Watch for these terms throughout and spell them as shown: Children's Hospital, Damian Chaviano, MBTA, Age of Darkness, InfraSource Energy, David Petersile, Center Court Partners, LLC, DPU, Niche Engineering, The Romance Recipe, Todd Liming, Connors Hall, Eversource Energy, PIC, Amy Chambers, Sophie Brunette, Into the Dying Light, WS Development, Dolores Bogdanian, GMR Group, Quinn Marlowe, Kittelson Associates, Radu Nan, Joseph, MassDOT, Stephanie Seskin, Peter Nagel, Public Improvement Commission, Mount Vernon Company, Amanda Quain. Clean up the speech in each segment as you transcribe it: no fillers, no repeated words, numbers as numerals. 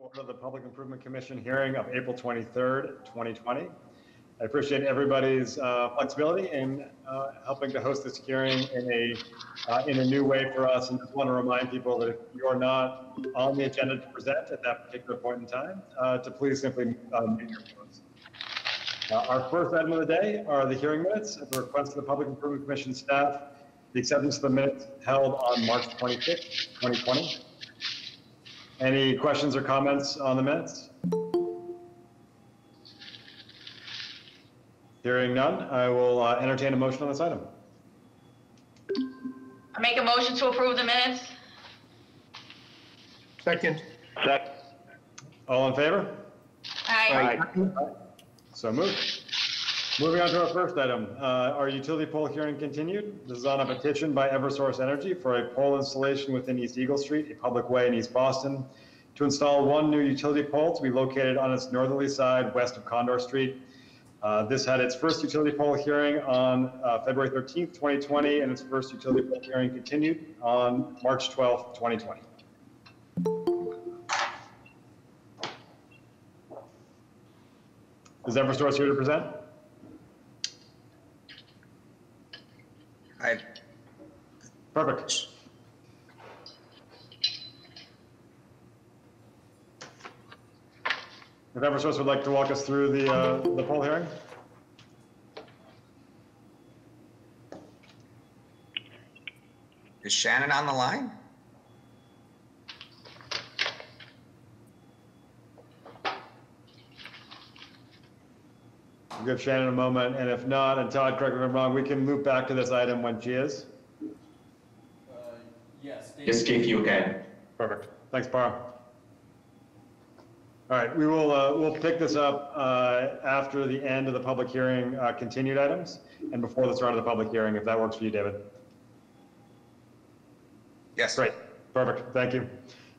Order the Public Improvement Commission hearing of April 23rd, 2020. I appreciate everybody's flexibility in helping to host this hearing in a new way for us, and just want to remind people that if you're not on the agenda to present at that particular point in time, to please simply mute your phones. Our first item of the day are the hearing minutes at the request of the Public Improvement Commission staff. The acceptance of the minutes held on March 25th, 2020. Any questions or comments on the minutes? Hearing none, I will entertain a motion on this item. I make a motion to approve the minutes. Second. Second. All in favor? Aye. Aye. Aye. So moved. Moving on to our first item, our utility pole hearing continued. This is on a petition by Eversource Energy for a pole installation within East Eagle Street, a public way in East Boston, to install one new utility pole to be located on its northerly side west of Condor Street. This had its first utility pole hearing on February 13th, 2020, and its first utility pole hearing continued on March 12th, 2020. Is Eversource here to present? Aye. Perfect. If Eversource would like to walk us through the poll hearing. Is Shannon on the line? We'll give Shannon a moment, and if not, and Todd, correct me if I'm wrong, we can move back to this item when she is. Yes, Dave, you can. Perfect. Thanks, Parra. All right, we will we'll pick this up after the end of the public hearing, continued items, and before the start of the public hearing, if that works for you, David. Yes. Great. Perfect. Thank you.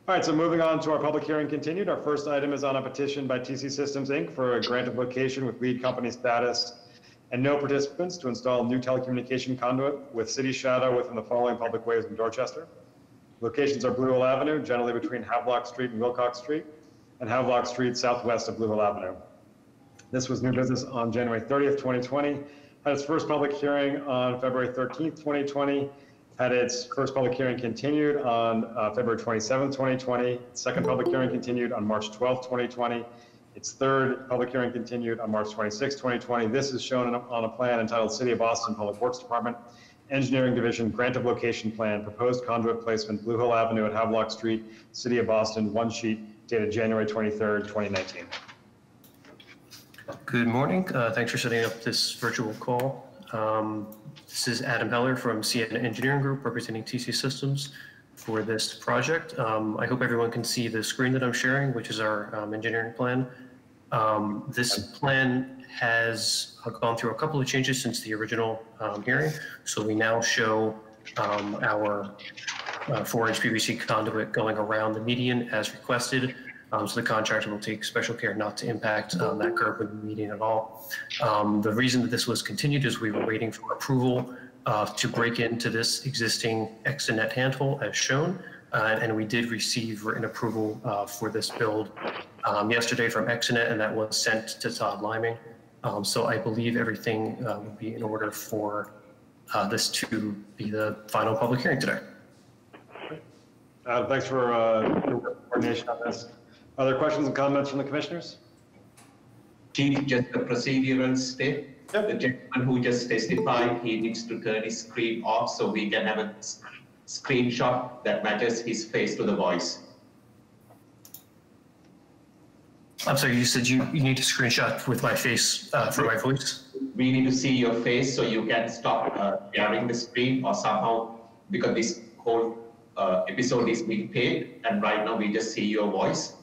All right, so moving on to our public hearing continued. Our first item is on a petition by TC Systems Inc. for a grant of location with lead company status and no participants to install new telecommunication conduit with city shadow within the following public ways in Dorchester. Locations are Blue Hill Avenue, generally between Havelock Street and Wilcox Street, and Havelock Street southwest of Blue Hill Avenue. This was new business on January 30th, 2020, had its first public hearing on February 13th, 2020, had its first public hearing continued on February 27, 2020, second public hearing continued on March 12, 2020, its third public hearing continued on March 26, 2020. This is shown on a plan entitled City of Boston Public Works Department, Engineering Division, Grant of Location Plan, Proposed Conduit Placement, Blue Hill Avenue at Havelock Street, City of Boston, one sheet, dated January 23, 2019. Good morning. Thanks for setting up this virtual call. This is Adam Heller from Sienna Engineering Group representing TC Systems for this project. I hope everyone can see the screen that I'm sharing, which is our engineering plan. This plan has gone through a couple of changes since the original hearing. So we now show our 4-inch PVC conduit going around the median as requested. So the contractor will take special care not to impact that curb with the median at all. The reason that this was continued is we were waiting for approval to break into this existing extranet handhole as shown, and we did receive written approval for this build yesterday from extranet, and that was sent to Todd Liming. So I believe everything will be in order for this to be the final public hearing today. Thanks for your coordination on this. Other questions and comments from the commissioners? Chief, just the procedural step. Yep. The gentleman who just testified, he needs to turn his screen off so we can have a screenshot that matches his face to the voice. I'm sorry, you said you need to screenshot with my face for my voice? We need to see your face so you can stop sharing the screen or somehow, because this whole episode is being paid and right now we just see your voice.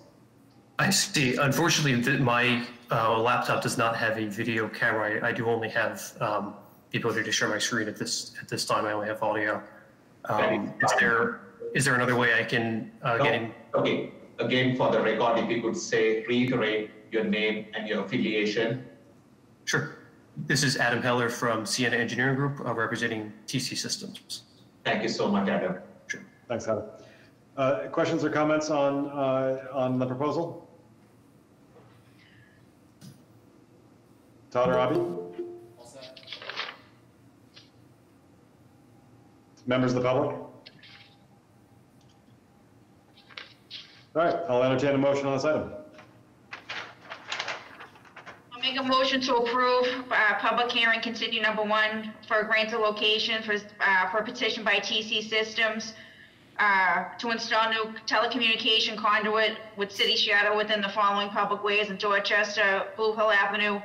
I see. Unfortunately, my laptop does not have a video camera. I do only have the ability to share my screen at this time. I only have audio. Is there another way I can get in? Okay. Again, for the record, if you could reiterate your name and your affiliation. Sure. This is Adam Heller from Sienna Engineering Group, representing TC Systems. Thank you so much, Adam. Sure. Thanks, Adam. Questions or comments on the proposal? Todd or Robbie? All set. Members of the public? All right, I'll entertain a motion on this item. I'll make a motion to approve public hearing continue #1 for a grant of location for petition by TC Systems to install new telecommunication conduit with City Seattle within the following public ways in Dorchester, Blue Hill Avenue,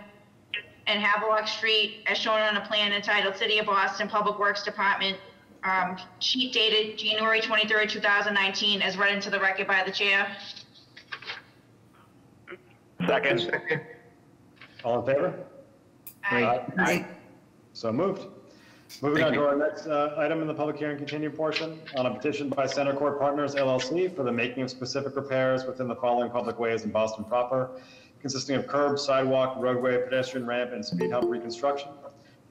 and Havelock Street, as shown on a plan entitled City of Boston Public Works Department, sheet dated January 23rd, 2019, as read into the record by the chair. Second. All in favor? Aye. Aye. So moved. Moving on to our next item in the public hearing continued portion, on a petition by Center Court Partners LLC for the making of specific repairs within the following public ways in Boston proper, consisting of curb, sidewalk, roadway, pedestrian ramp, and speed hump reconstruction.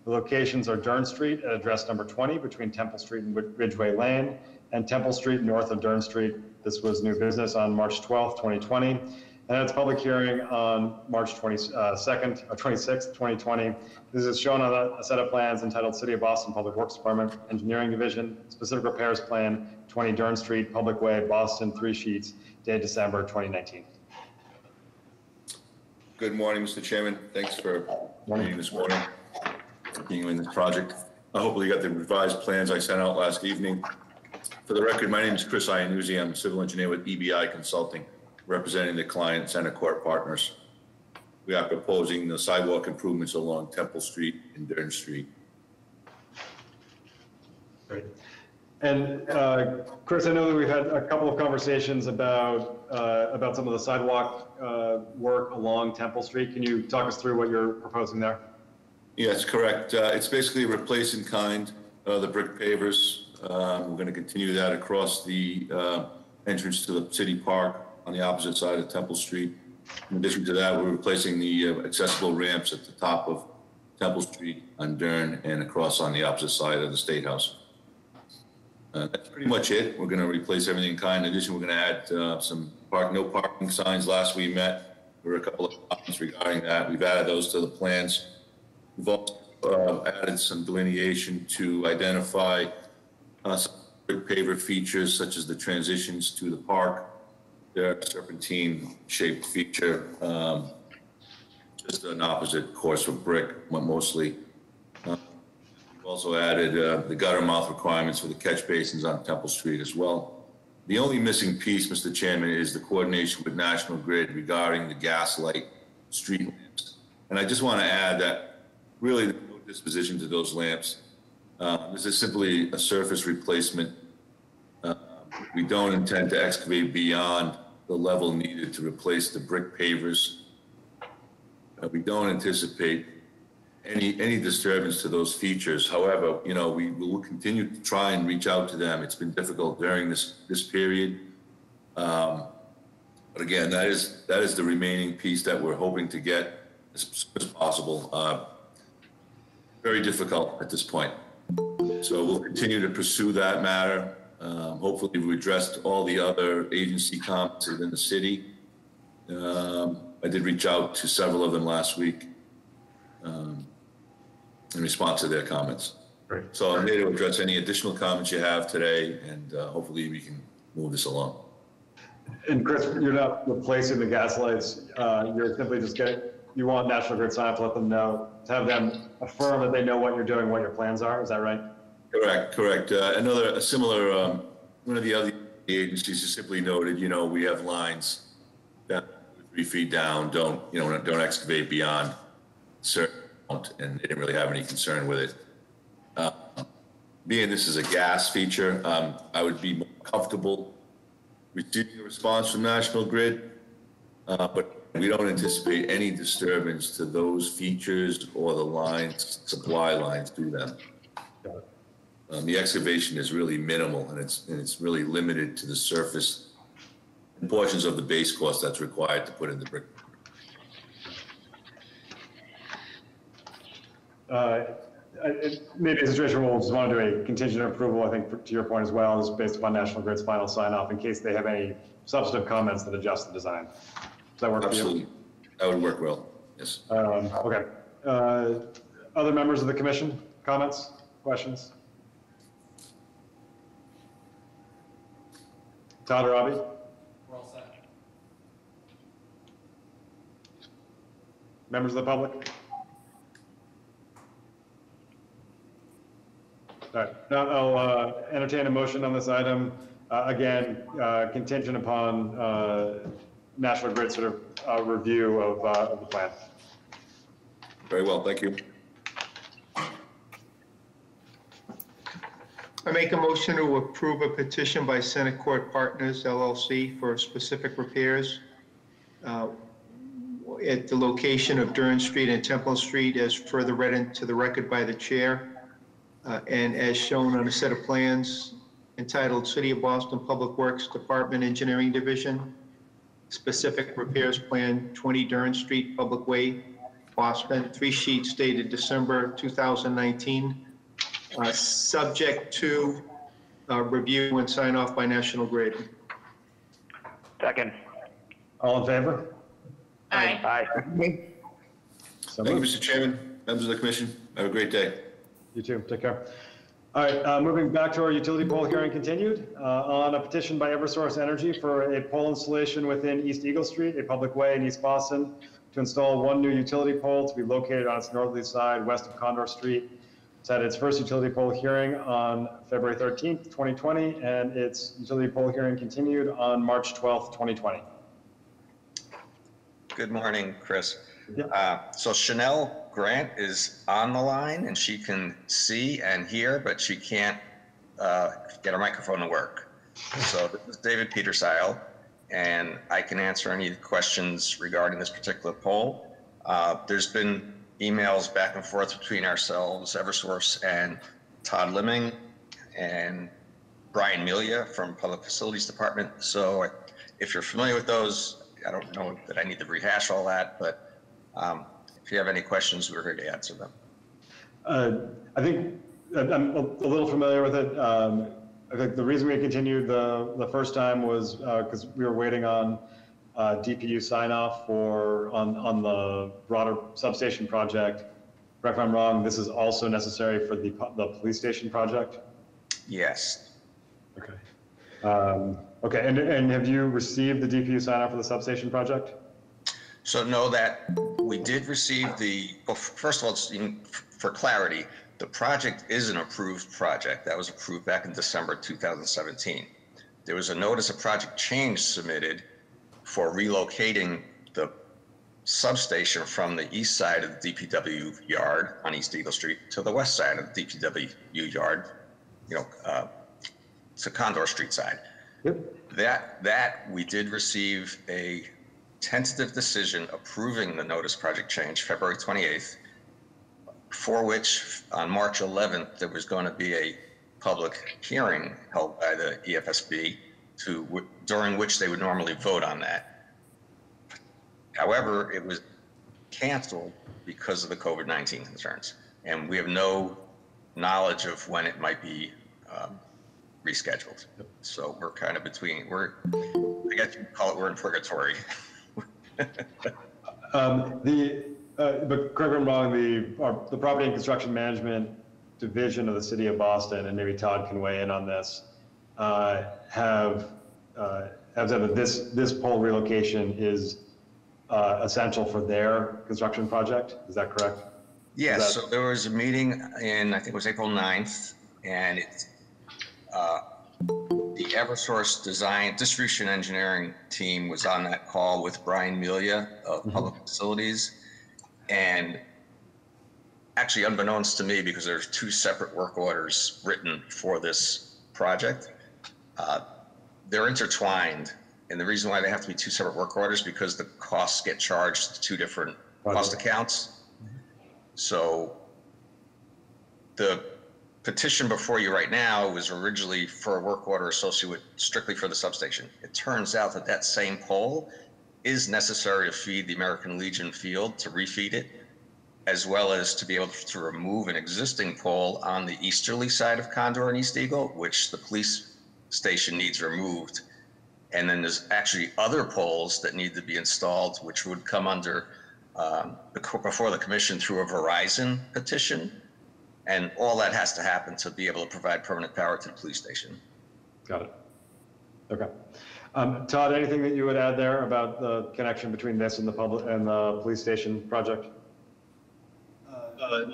The locations are Dern Street at address number 20 between Temple Street and Ridgeway Lane, and Temple Street north of Dern Street. This was new business on March 12th, 2020, and at its public hearing on March 22nd or 26th, 2020. This is shown on a set of plans entitled City of Boston Public Works Department, Engineering Division, Specific Repairs Plan, 20 Dern Street, Public Way, Boston, 3 sheets, dated December 2019. Good morning, Mr. Chairman. Thanks for meeting this morning. Continuing this project. Hopefully you got the revised plans I sent out last evening. For the record, my name is Chris Iannuzzi. I'm a civil engineer with EBI Consulting, representing the client Center Court Partners. We are proposing the sidewalk improvements along Temple Street and Dern Street. Great. And Chris, I know that we've had a couple of conversations about some of the sidewalk work along Temple Street. Can you talk us through what you're proposing there? Yes, correct. It's basically replace in kind the brick pavers. We're going to continue that across the entrance to the city park on the opposite side of Temple Street. In addition to that, we're replacing the accessible ramps at the top of Temple Street on Dern and across on the opposite side of the State House. That's pretty much it. We're going to replace everything in kind. In addition, we're going to add some no parking signs. Last we met, there were a couple of comments regarding that. We've added those to the plans. We've also added some delineation to identify some brick paver features, such as the transitions to the park. There are serpentine-shaped feature, just an opposite course of brick, mostly. We've also added the gutter mouth requirements for the catch basins on Temple Street as well. The only missing piece, Mr. Chairman, is the coordination with National Grid regarding the gas light street lamps. And I just want to add that really, no disposition to those lamps. This is simply a surface replacement. We don't intend to excavate beyond the level needed to replace the brick pavers. We don't anticipate any disturbance to those features. However, you know, we will continue to try and reach out to them. It's been difficult during this period. But again, that is the remaining piece that we're hoping to get as soon as possible. Very difficult at this point. So we'll continue to pursue that matter. Hopefully we've addressed all the other agency comments within the city. I did reach out to several of them last week in response to their comments. Great. So I'm here to address any additional comments you have today, and hopefully we can move this along. And Chris, you're not replacing the gas lights. You're simply just you want National Grid sign up to let them know, to have them affirm that they know what you're doing, what your plans are. Is that right? Correct, correct. One of the other agencies has simply noted, you know, we have lines down 3 feet down, don't excavate beyond certain amount, and they didn't really have any concern with it. Being this is a gas feature, I would be more comfortable receiving a response from National Grid, but we don't anticipate any disturbance to those features or the lines, supply lines through them. The excavation is really minimal, and it's really limited to the surface and portions of the base course that's required to put in the brick. Maybe a situation where we'll just want to do a contingent approval, I think, to your point as well, is based upon National Grid's final sign-off in case they have any substantive comments that adjust the design. Does that work? Absolutely. That would work well, yes. Okay. Other members of the commission, comments, questions? Todd or Robbie? We're all set. Members of the public? All right. Now I'll entertain a motion on this item. Again, contingent upon National Grid sort of review of the plan. Very well, thank you. I make a motion to approve a petition by Center Court Partners LLC for specific repairs at the location of Durand Street and Temple Street as further read into the record by the chair. And as shown on a set of plans entitled City of Boston Public Works Department Engineering Division, Specific Repairs Plan 20 Durand Street Public Way, Boston, 3 sheets dated December 2019, subject to review and sign off by National Grid. Second. All in favor? Aye. Aye. Aye. Thank you, Mr. Chairman, members of the Commission. Have a great day. You too. Take care. All right. Moving back to our utility pole hearing continued on a petition by Eversource Energy for a pole installation within East Eagle Street, a public way in East Boston, to install 1 new utility pole to be located on its northerly side west of Condor Street. It's had its first utility pole hearing on February 13th, 2020, and its utility pole hearing continued on March 12th, 2020. Good morning, Chris. Yeah. So Chanel Grant is on the line and she can see and hear, but she can't get her microphone to work. So this is David Petersile, and I can answer any questions regarding this particular poll. There's been emails back and forth between ourselves, Eversource, and Todd Lemming and Brian Melia from Public Facilities Department. So if you're familiar with those, I don't know that I need to rehash all that, but if you have any questions, we're here to answer them. I think I'm a little familiar with it. I think the reason we continued the first time was because we were waiting on DPU sign off for on the broader substation project. Correct me if I'm wrong, this is also necessary for the police station project? Yes. Okay. Okay, and have you received the DPU sign off for the substation project? So know that we did receive the, well, first of all, it's in, for clarity, the project is an approved project that was approved back in December 2017. There was a notice of project change submitted for relocating the substation from the east side of the DPW yard on East Eagle Street to the west side of the DPW yard, you know, to Condor Street side. Yep. That we did receive a tentative decision approving the notice project change February 28th, for which on March 11th, there was going to be a public hearing held by the EFSB during which they would normally vote on that. However, it was canceled because of the COVID-19 concerns, and we have no knowledge of when it might be rescheduled. So we're kind of between, I guess you call it, we're in purgatory. But correct me if I'm wrong, the Property and Construction Management Division of the City of Boston, and maybe Todd can weigh in on this, have said that this pole relocation is essential for their construction project. Is that correct? Yes. So there was a meeting in, I think it was April 9th, and it's the Eversource Design Distribution Engineering team was on that call with Brian Melia of Public Facilities, and actually unbeknownst to me, because there's 2 separate work orders written for this project, they're intertwined. And the reason why they have to be 2 separate work orders because the costs get charged to 2 different cost accounts. So the petition before you right now was originally for a work order associated with strictly for the substation. It turns out that that same pole is necessary to feed the American Legion field, to refeed it as well as to be able to remove an existing pole on the easterly side of Condor and East Eagle, which the police station needs removed. And then there's actually other poles that need to be installed, which would come under before the commission through a Verizon petition. And all that has to happen to be able to provide permanent power to the police station. Got it. Okay. Todd, anything that you would add there about the connection between this and the public and the police station project? No.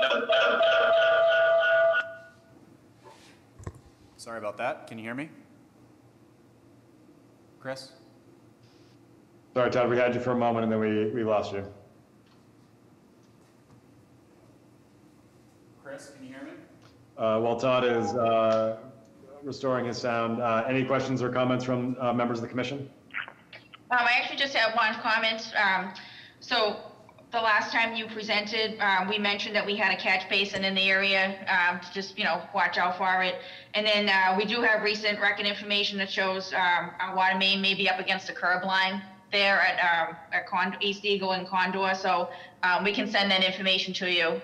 Sorry about that. Can you hear me, Chris? Sorry, Todd. We had you for a moment, and then we lost you. Chris, can you hear me? While Todd is restoring his sound, any questions or comments from members of the commission? I actually just have one comment. So the last time you presented, we mentioned that we had a catch basin in the area to just, watch out for it. And then we do have recent record information that shows our water main may be up against the curb line there at East Eagle and Condor. So we can send that information to you.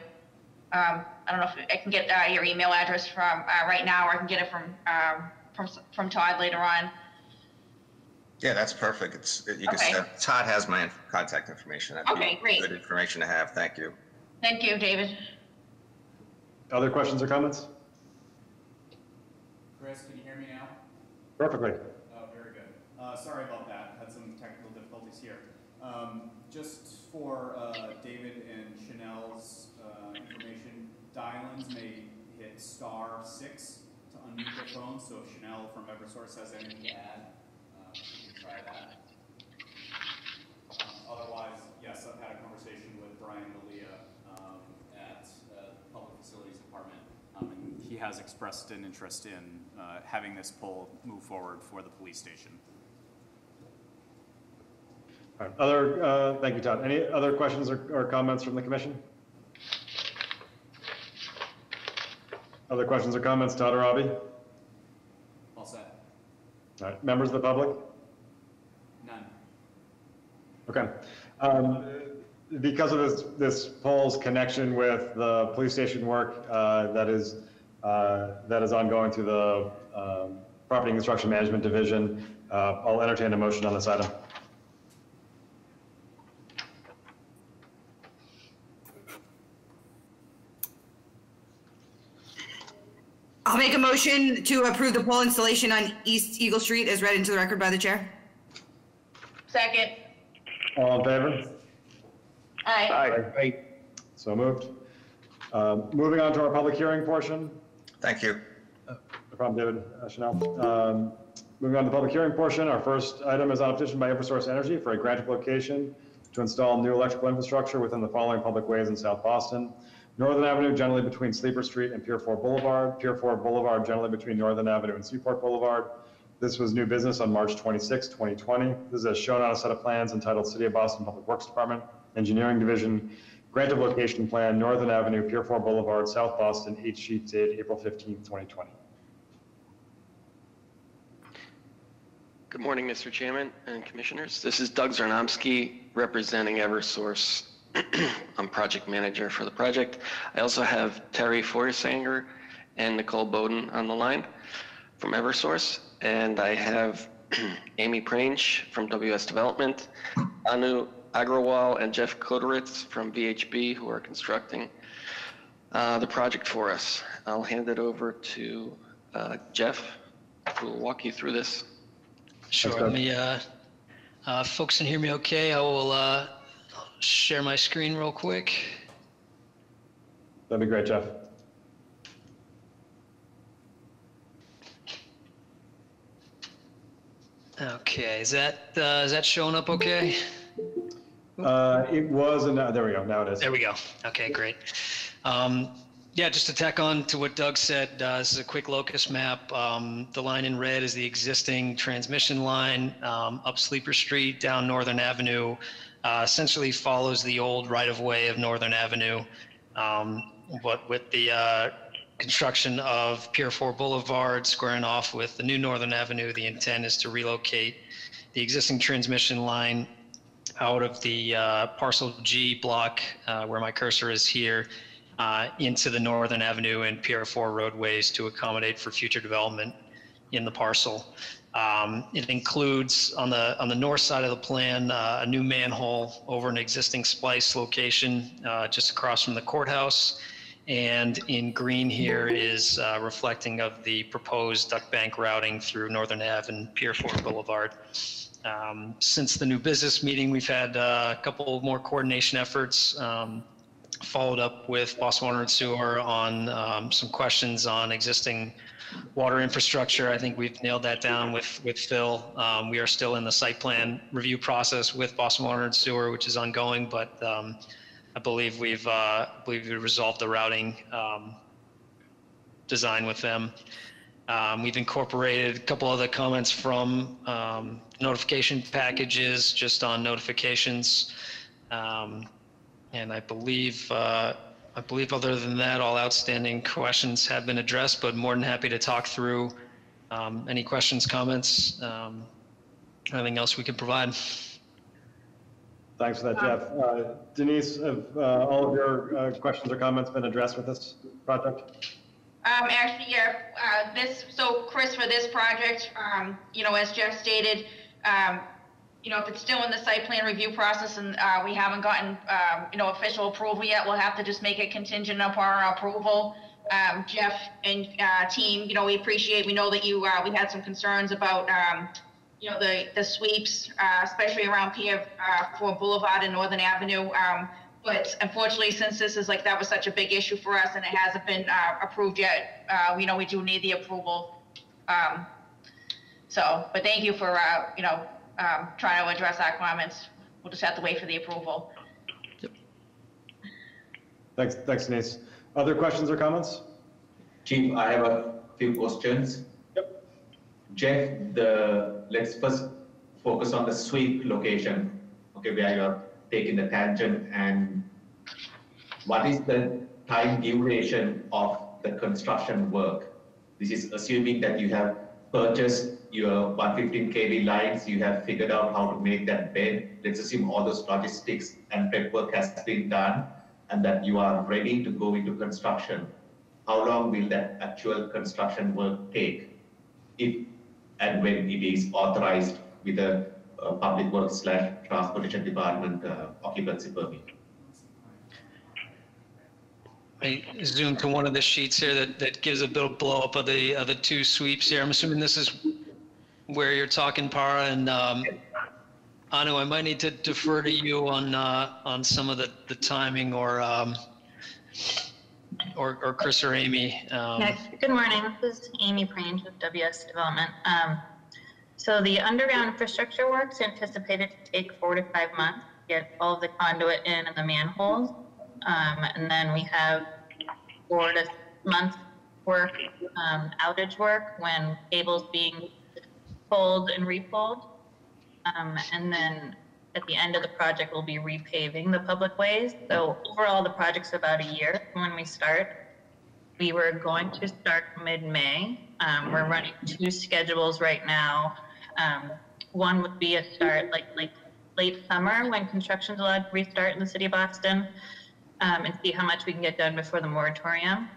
I don't know if I can get your email address from right now, or I can get it from Todd later on. Yeah, that's perfect. You can send, Todd has my contact information. That'd okay, great. Good information to have. Thank you. Thank you, David. Other questions or comments? Chris, can you hear me now? Perfectly. Oh, very good. Sorry about that. Had some technical difficulties here. Just for David and Chanel's information, dial-ins may hit *6 to unmute their phone. So if Chanel from Eversource has anything to add, we can try that. Otherwise, yes, I've had a conversation with Brian Malia at the Public Facilities Department, and he has expressed an interest in having this poll move forward for the police station. All right. Thank you, Todd. Any other questions or comments from the commission? Other questions or comments, Todd or Robbie? All set. All right, members of the public? None. Okay. Because of this poll's connection with the police station work that is ongoing through the Property and Construction Management Division, I'll entertain a motion on this item. I'll make a motion to approve the pole installation on East Eagle Street as read into the record by the chair. Second. All in favor? Aye. Aye. Aye. So moved. Moving on to our public hearing portion. Thank you. No problem, David. Chanel. Moving on to the public hearing portion, our first item is on a petition by InfraSource Energy for a grant application to install new electrical infrastructure within the following public ways in South Boston: Northern Avenue, generally between Sleeper Street and Pier 4 Boulevard. Pier 4 Boulevard, generally between Northern Avenue and Seaport Boulevard. This was new business on March 26, 2020. This is as shown on a set of plans entitled City of Boston Public Works Department, Engineering Division, Grant of Location Plan, Northern Avenue, Pier 4 Boulevard, South Boston, 8 sheets dated April 15, 2020. Good morning, Mr. Chairman and commissioners. This is Doug Zarnomsky representing Eversource. I'm project manager for the project. I also have Terry Forsanger and Nicole Bowden on the line from Eversource, and I have Amy Prange from WS Development, Anu Agrawal and Jeff Koderitz from VHB, who are constructing the project for us. I'll hand it over to Jeff, who will walk you through this. Sure. Let me, folks can hear me okay. I will share my screen real quick. That'd be great, Jeff. Okay, is that showing up okay? It was, and there we go. Now it is. There we go. Okay, great. Yeah, just to tack on to what Doug said, this is a quick locus map. The line in red is the existing transmission line up Sleeper Street, down Northern Avenue. Essentially follows the old right-of-way of Northern Avenue, but with the construction of Pier 4 Boulevard squaring off with the new Northern Avenue, the intent is to relocate the existing transmission line out of the parcel G block where my cursor is here into the Northern Avenue and Pier 4 roadways to accommodate for future development in the parcel. It includes on the north side of the plan a new manhole over an existing splice location just across from the courthouse, and in green here is reflecting of the proposed duck bank routing through Northern Ave and Pier 4 Boulevard. Since the new business meeting, we've had a couple more coordination efforts, followed up with Boston Water and Sewer on some questions on existing water infrastructure. I think we've nailed that down with Phil. We are still in the site plan review process with Boston Water and Sewer, which is ongoing, but I believe we've resolved the routing design with them. We've incorporated a couple other comments from notification packages, just on notifications, and I believe other than that, all outstanding questions have been addressed, but more than happy to talk through any questions, comments, anything else we can provide. Thanks for that, Jeff. Denise, have all of your questions or comments been addressed with this project? Actually, yeah. So Chris, for this project, you know, as Jeff stated, you know, if it's still in the site plan review process and we haven't gotten, you know, official approval yet, we'll have to just make it contingent upon our approval. Jeff and team, you know, we appreciate, we know that you, we had some concerns about, you know, the sweeps, especially around Pier 4 Boulevard and Northern Avenue. But unfortunately, since this is like, that was such a big issue for us and it hasn't been approved yet, you know, we do need the approval. So, but thank you for, you know, trying to address our comments. We'll just have to wait for the approval. Yep. Thanks, Denise. Other questions or comments? Chief, I have a few questions. Yep. Jeff, let's first focus on the sweep location. Okay, where you're taking the tangent, and what is the time duration of the construction work? This is assuming that you have purchased your 115 kV lines, you have figured out how to make that bed. Let's assume all those logistics and prep work has been done and that you are ready to go into construction. How long will that actual construction work take, if and when it is authorized with a public works /transportation department occupancy permit? I zoomed to one of the sheets here that gives a bit of blow up of the two sweeps here. I'm assuming this is where you're talking, Para, and Anu, I might need to defer to you on some of the timing, or Chris or Amy. Yeah, good morning. This is Amy Prange with WS Development. So the underground infrastructure work's anticipated to take 4 to 5 months to get all of the conduit in and the manholes. And then we have 4 to 6 months work, outage work, when cable's being pulled and repulled. And then at the end of the project, we'll be repaving the public ways. So overall, the project's about a year when we start. We were going to start mid-May. We're running 2 schedules right now. One would be a start like late summer, when construction's allowed to restart in the city of Boston. And see how much we can get done before the moratorium.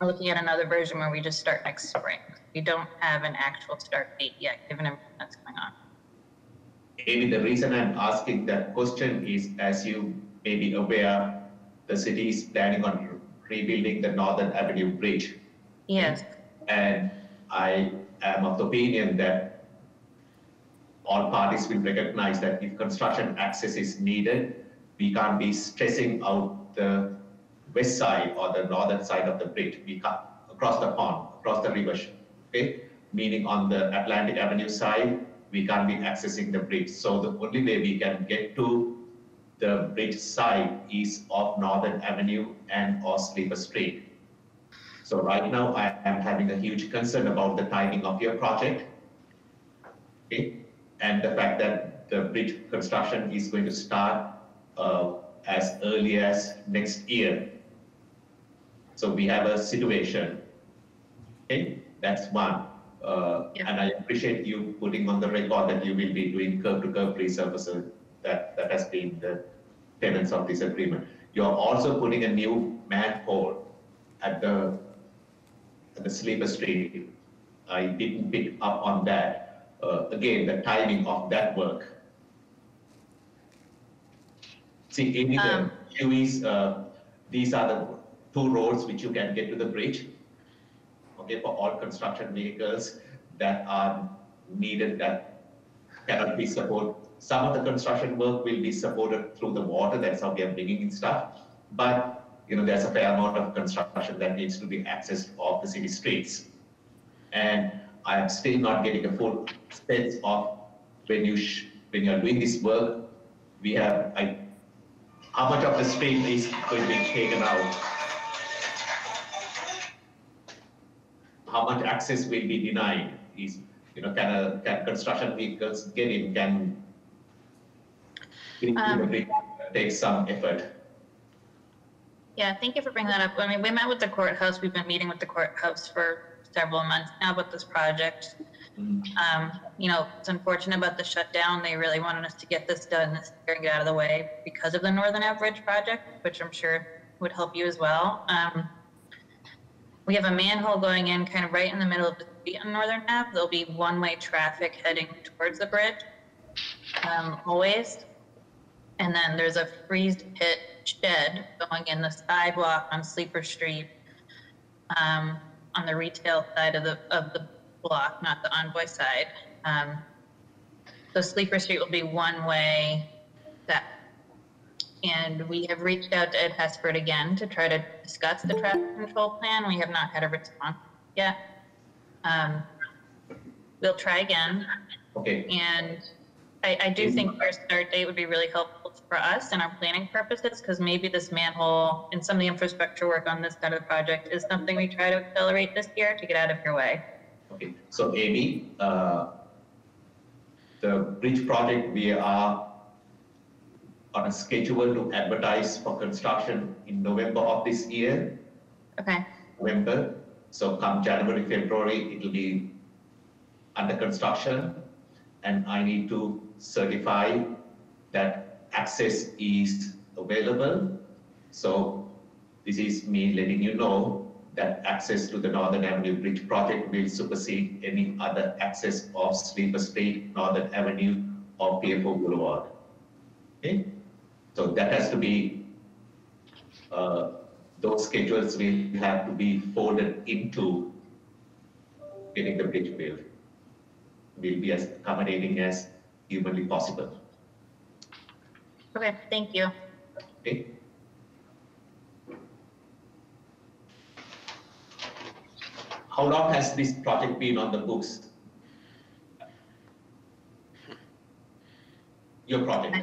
We're looking at another version where we just start next spring. We don't have an actual start date yet, given everything that's going on. Amy, the reason I'm asking that question is, as you may be aware, the city is planning on rebuilding the Northern Avenue Bridge. Yes. And I am of the opinion that all parties will recognize that if construction access is needed, we can't be stressing out the west side or the northern side of the bridge. We can't, across the pond, across the river, okay? Meaning on the Atlantic Avenue side, we can't be accessing the bridge. So the only way we can get to the bridge side is off Northern Avenue and off Sleeper Street. So right now I am having a huge concern about the timing of your project, okay? And the fact that the bridge construction is going to start as early as next year. So we have a situation, okay? That's one. And I appreciate you putting on the record that you will be doing curb-to-curb resurfacing that has been the tenets of this agreement. You are also putting a new manhole at the sleeper street. I didn't pick up on that. Again, the timing of that work. See, in the view is these are the two roads which you can get to the bridge. Okay, for all construction vehicles that are needed that cannot be supported. Some of the construction work will be supported through the water. That's how we are bringing in stuff. But you know, there's a fair amount of construction that needs to be accessed off the city streets. And I am still not getting a full sense of when you're doing this work, we have how much of the street is going to be taken out, how much access will be denied. Is can construction vehicles get in? Can take some effort? Yeah, thank you for bringing that up. I mean, we met with the courthouse. We've been meeting with the courthouse for several months now about this project. It's unfortunate about the shutdown. They really wanted us to get this done this year and get out of the way because of the Northern Ave Bridge project, which I'm sure would help you as well. We have a manhole going in kind of right in the middle of the street on Northern Ave. There'll be one-way traffic heading towards the bridge, always. And then there's a freeze pit shed going in the sidewalk on Sleeper Street, on the retail side of the block, not the Envoy side. So Sleeper Street will be one-way that. And we have reached out to Ed Hesford again to try to discuss the traffic control plan. We have not had a response yet. We'll try again. Okay. And I do think our start date would be really helpful for us and our planning purposes, because maybe this manhole and some of the infrastructure work on this side of the project is something we try to accelerate this year to get out of your way. Okay. So Amy, the bridge project, we are on a schedule to advertise for construction in November of this year. Okay. November. So come January, February, it'll be under construction, and I need to certify that access is available. So this is me letting you know that access to the Northern Avenue Bridge project will supersede any other access of Sleeper Street, Northern Avenue, or PFO Boulevard. Okay. So that has to be, those schedules will have to be folded into getting the bridge built. Will be as accommodating as humanly possible. Okay, thank you. Okay. How long has this project been on the books? Your project.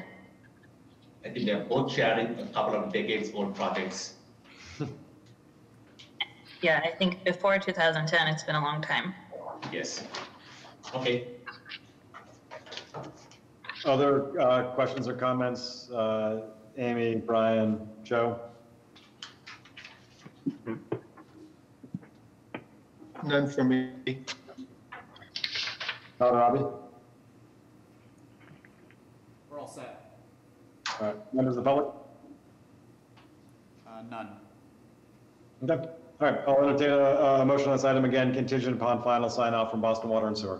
I think they're both sharing a couple of decades old projects. Yeah, I think before 2010, it's been a long time. Yes. Okay. Other questions or comments? Amy, Brian, Joe? None for me. Robbie? We're all set. All right. Members of the public? None. Okay. All right. I'll entertain a motion on this item again, contingent upon final sign-off from Boston Water and Sewer.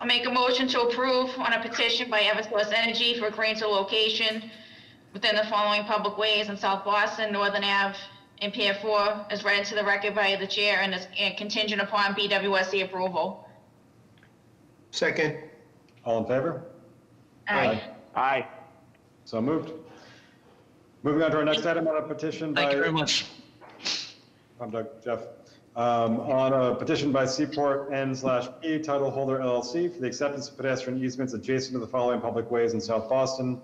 I'll make a motion to approve on a petition by Eversource Energy for grant to location within the following public ways in South Boston, Northern Ave, and Pier 4, as read into the record by the chair and is contingent upon BWSC approval. Second. All in favor? Aye. Aye. So moved. Moving on to our next item on a petition by... Thank you very much. I'm Doug, Jeff. On a petition by Seaport N/P Title Holder LLC for the acceptance of pedestrian easements adjacent to the following public ways in South Boston.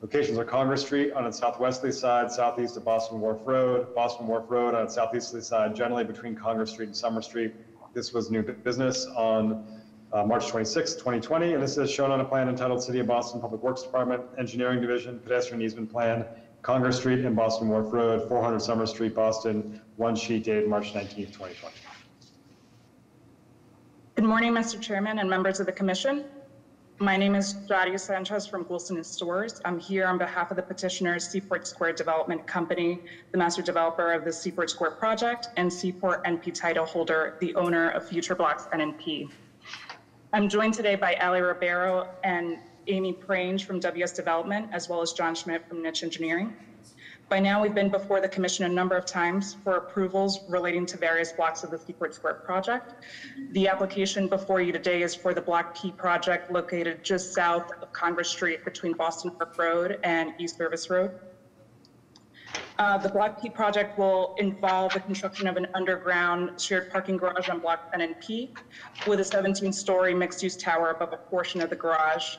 Locations are Congress Street on its southwesterly side, southeast of Boston Wharf Road, Boston Wharf Road on its southeasterly side, generally between Congress Street and Summer Street. This was new business on March 26, 2020, and this is shown on a plan entitled City of Boston Public Works Department, Engineering Division, Pedestrian Easement Plan, Congress Street and Boston Wharf Road, 400 Summer Street, Boston, one sheet dated March 19, 2020. Good morning, Mr. Chairman and members of the Commission. My name is Daria Sanchez from Wilson and Stores. I'm here on behalf of the petitioners Seaport Square Development Company, the master developer of the Seaport Square project, and Seaport NP Title Holder, the owner of Future Blocks NNP. I'm joined today by Ali Ribeiro and Amy Prange from WS Development, as well as John Schmidt from Niche Engineering. By now, we've been before the commission a number of times for approvals relating to various blocks of the Seaport Square project. The application before you today is for the Block P project located just south of Congress Street between Boston Park Road and East Service Road. The Block P project will involve the construction of an underground shared parking garage on Block N and P with a 17-story mixed-use tower above a portion of the garage.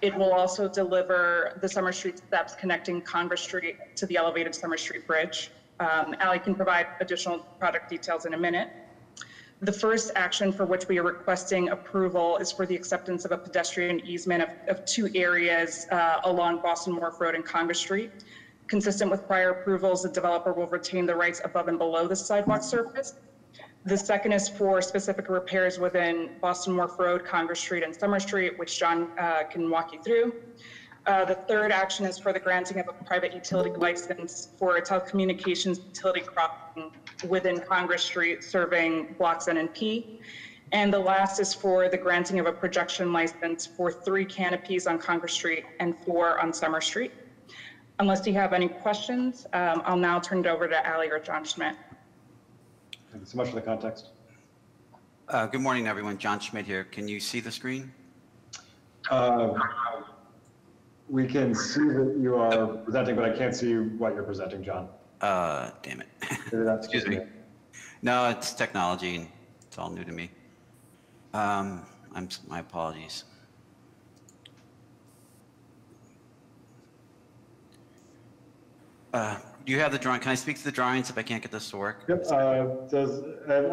It will also deliver the Summer Street steps connecting Congress Street to the elevated Summer Street Bridge. Ali can provide additional project details in a minute. The first action for which we are requesting approval is for the acceptance of a pedestrian easement of two areas along Boston Wharf Road and Congress Street. Consistent with prior approvals, the developer will retain the rights above and below the sidewalk surface. The second is for specific repairs within Boston Wharf Road, Congress Street, and Summer Street, which John can walk you through. The third action is for the granting of a private utility license for a telecommunications utility crossing within Congress Street serving blocks N and P. And the last is for the granting of a projection license for 3 canopies on Congress Street and 4 on Summer Street. Unless you have any questions, I'll now turn it over to Ali or John Schmidt. Thank you so much for the context. Good morning, everyone. John Schmidt here. Can you see the screen? We can see that you are presenting, but I can't see what you're presenting, John. Damn it. Excuse me. No, it's technology, and it's all new to me. My apologies. Do you have the drawing? Can I speak to the drawings if I can't get this to work? Yep. I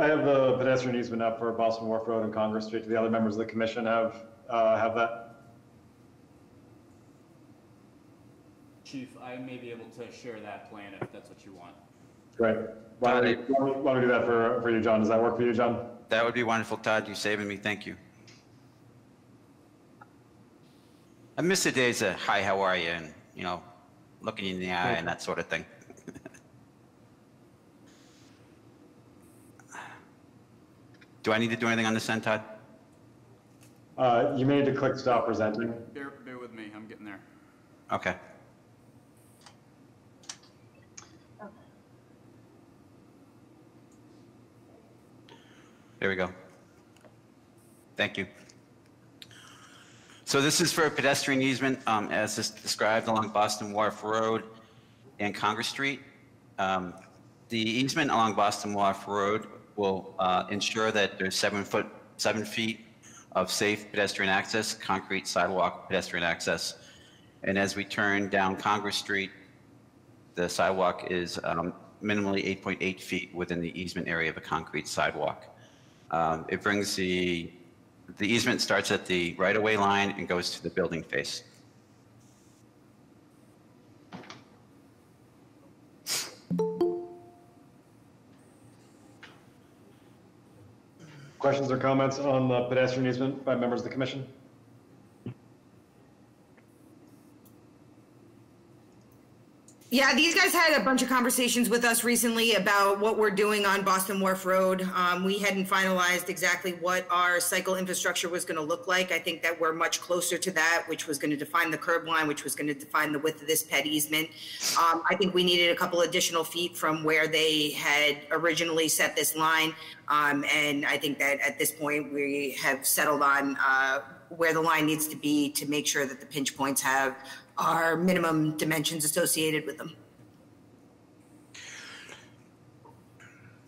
have the pedestrian easement up for Boston Wharf Road and Congress Street. Do the other members of the commission have that? Chief, I may be able to share that plan if that's what you want. Great. Why don't we do that for you, John? Does that work for you, John? That would be wonderful, Todd. You're saving me. Thank you. I miss the days of hi, how are you, and you know, looking in the eye and that sort of thing. Do I need to do anything on this end, Todd? You may need to click stop presenting. Bear with me, I'm getting there. Okay. There we go. Thank you. So this is for a pedestrian easement, as is described along Boston Wharf Road and Congress Street. The easement along Boston Wharf Road will ensure that there's 7 feet of safe pedestrian access, concrete sidewalk pedestrian access. And as we turn down Congress Street, the sidewalk is minimally 8.8 feet within the easement area of a concrete sidewalk. It brings the easement starts at the right-of-way line and goes to the building face. Questions or comments on the pedestrian easement by members of the commission? Yeah, these guys had a bunch of conversations with us recently about what we're doing on Boston Wharf Road. We hadn't finalized exactly what our cycle infrastructure was going to look like. I think that we're much closer to that, which was going to define the curb line, which was going to define the width of this ped easement. I think we needed a couple additional feet from where they had originally set this line. And I think that at this point, we have settled on where the line needs to be to make sure that the pinch points have our minimum dimensions associated with them.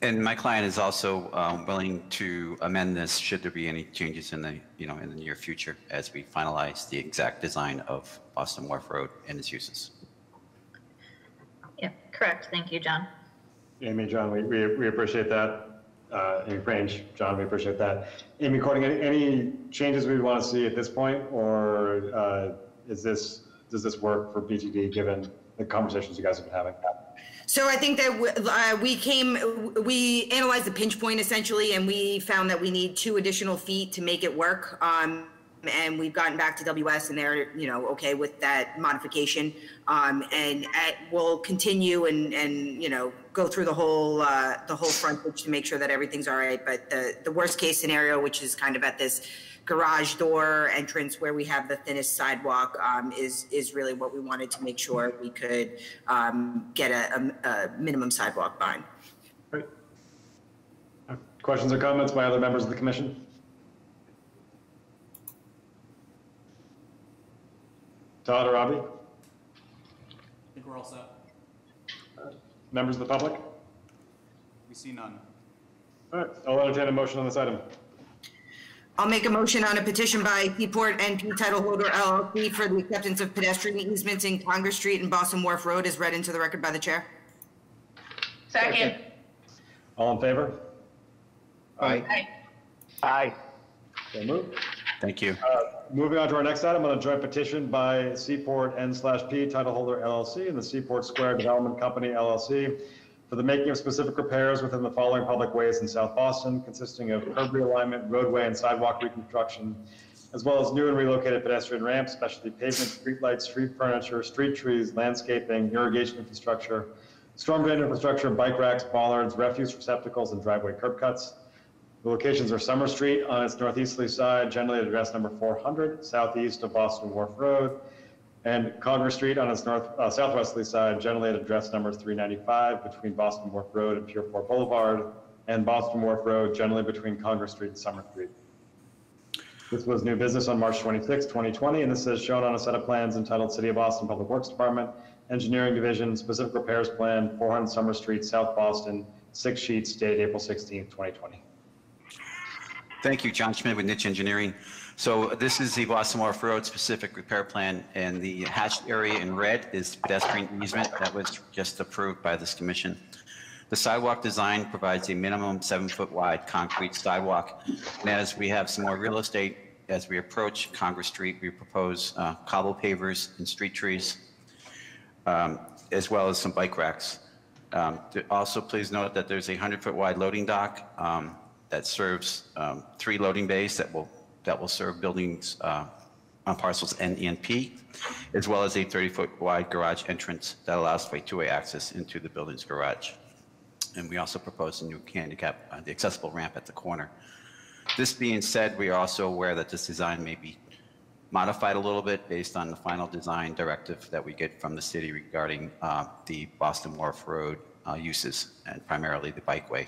And my client is also willing to amend this should there be any changes in the in the near future as we finalize the exact design of Boston Wharf Road and its uses. Yeah, correct. Thank you, John. Amy, John, we appreciate that. Amy Prange, John, we appreciate that. Amy Cording, any changes we want to see at this point, or does this work for BTD given the conversations you guys have been having? So I think that we analyzed the pinch point essentially, and we found that we need 2 additional feet to make it work. and we've gotten back to WS, and they're, you know, okay with that modification. And we'll continue and you know, go through the whole frontage to make sure that everything's all right. But the worst case scenario, which is kind of at this garage door entrance where we have the thinnest sidewalk, is really what we wanted to make sure we could get a minimum sidewalk bind. Great. Questions or comments by other members of the commission? Todd or Robbie? I think we're all set. Members of the public? We see none. All right, I'll entertain a motion on this item. I'll make a motion on a petition by Seaport NP Title Holder LLC for the acceptance of pedestrian easements in Congress Street and Boston Wharf Road as read into the record by the chair. Second. All in favor? Aye. Aye. Aye. So moved. Thank you. Moving on to our next item, on a joint petition by Seaport N/P Title Holder LLC and the Seaport Square Development Company LLC for the making of specific repairs within the following public ways in South Boston, consisting of curb realignment, roadway and sidewalk reconstruction, as well as new and relocated pedestrian ramps, specialty pavement, street lights, street furniture, street trees, landscaping, irrigation infrastructure, storm drain infrastructure, bike racks, bollards, refuse receptacles, and driveway curb cuts. The locations are Summer Street on its northeasterly side, generally at address number 400, southeast of Boston Wharf Road, and Congress Street on its southwesterly side, generally at address number 395, between Boston Wharf Road and Pier 4 Boulevard, and Boston Wharf Road, generally between Congress Street and Summer Street. This was new business on March 26, 2020, and this is shown on a set of plans entitled City of Boston Public Works Department, Engineering Division, Specific Repairs Plan, 400 Summer Street, South Boston, 6 sheets, dated April 16, 2020. Thank you, John Schmidt with Niche Engineering. So this is the Boston Wharf Road specific repair plan, and the hatched area in red is pedestrian easement that was just approved by this commission. The sidewalk design provides a minimum 7-foot wide concrete sidewalk. And as we have some more real estate, as we approach Congress Street, we propose cobble pavers and street trees, as well as some bike racks. Also, please note that there's a 100-foot wide loading dock that serves 3 loading bays that will serve buildings on parcels N, E, and P, as well as a 30-foot wide garage entrance that allows for a 2-way access into the building's garage. And we also propose a new handicap, the accessible ramp at the corner. This being said, we are also aware that this design may be modified a little bit based on the final design directive that we get from the city regarding the Boston Wharf Road uses, and primarily the bikeway.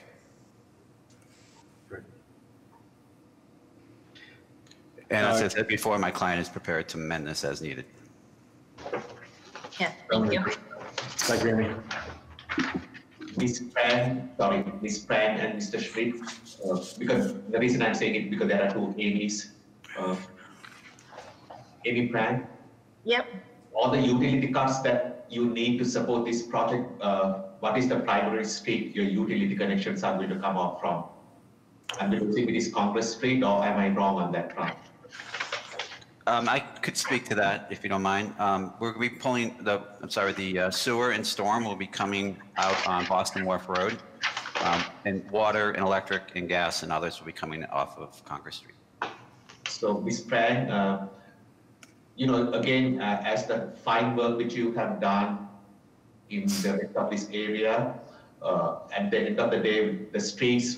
And as I said before, my client is prepared to amend this as needed. Yeah, thank you. Thank you, Amy. Ms. Pran, sorry, Ms. Pran and Mr. Schmidt, because the reason I'm saying it, because there are 2 Amy's. Amy Pran? Yep. All the utility costs that you need to support this project, what is the primary street your utility connections are going to come out from? I'm going to see if it is Congress Street, or am I wrong on that front? I could speak to that if you don't mind. We'll be pulling the sewer and storm will be coming out on Boston Wharf Road, and water and electric and gas and others will be coming off of Congress Street. So, Ms. Pran, you know, again, as the fine work which you have done in the rest of this area, at the end of the day, the streets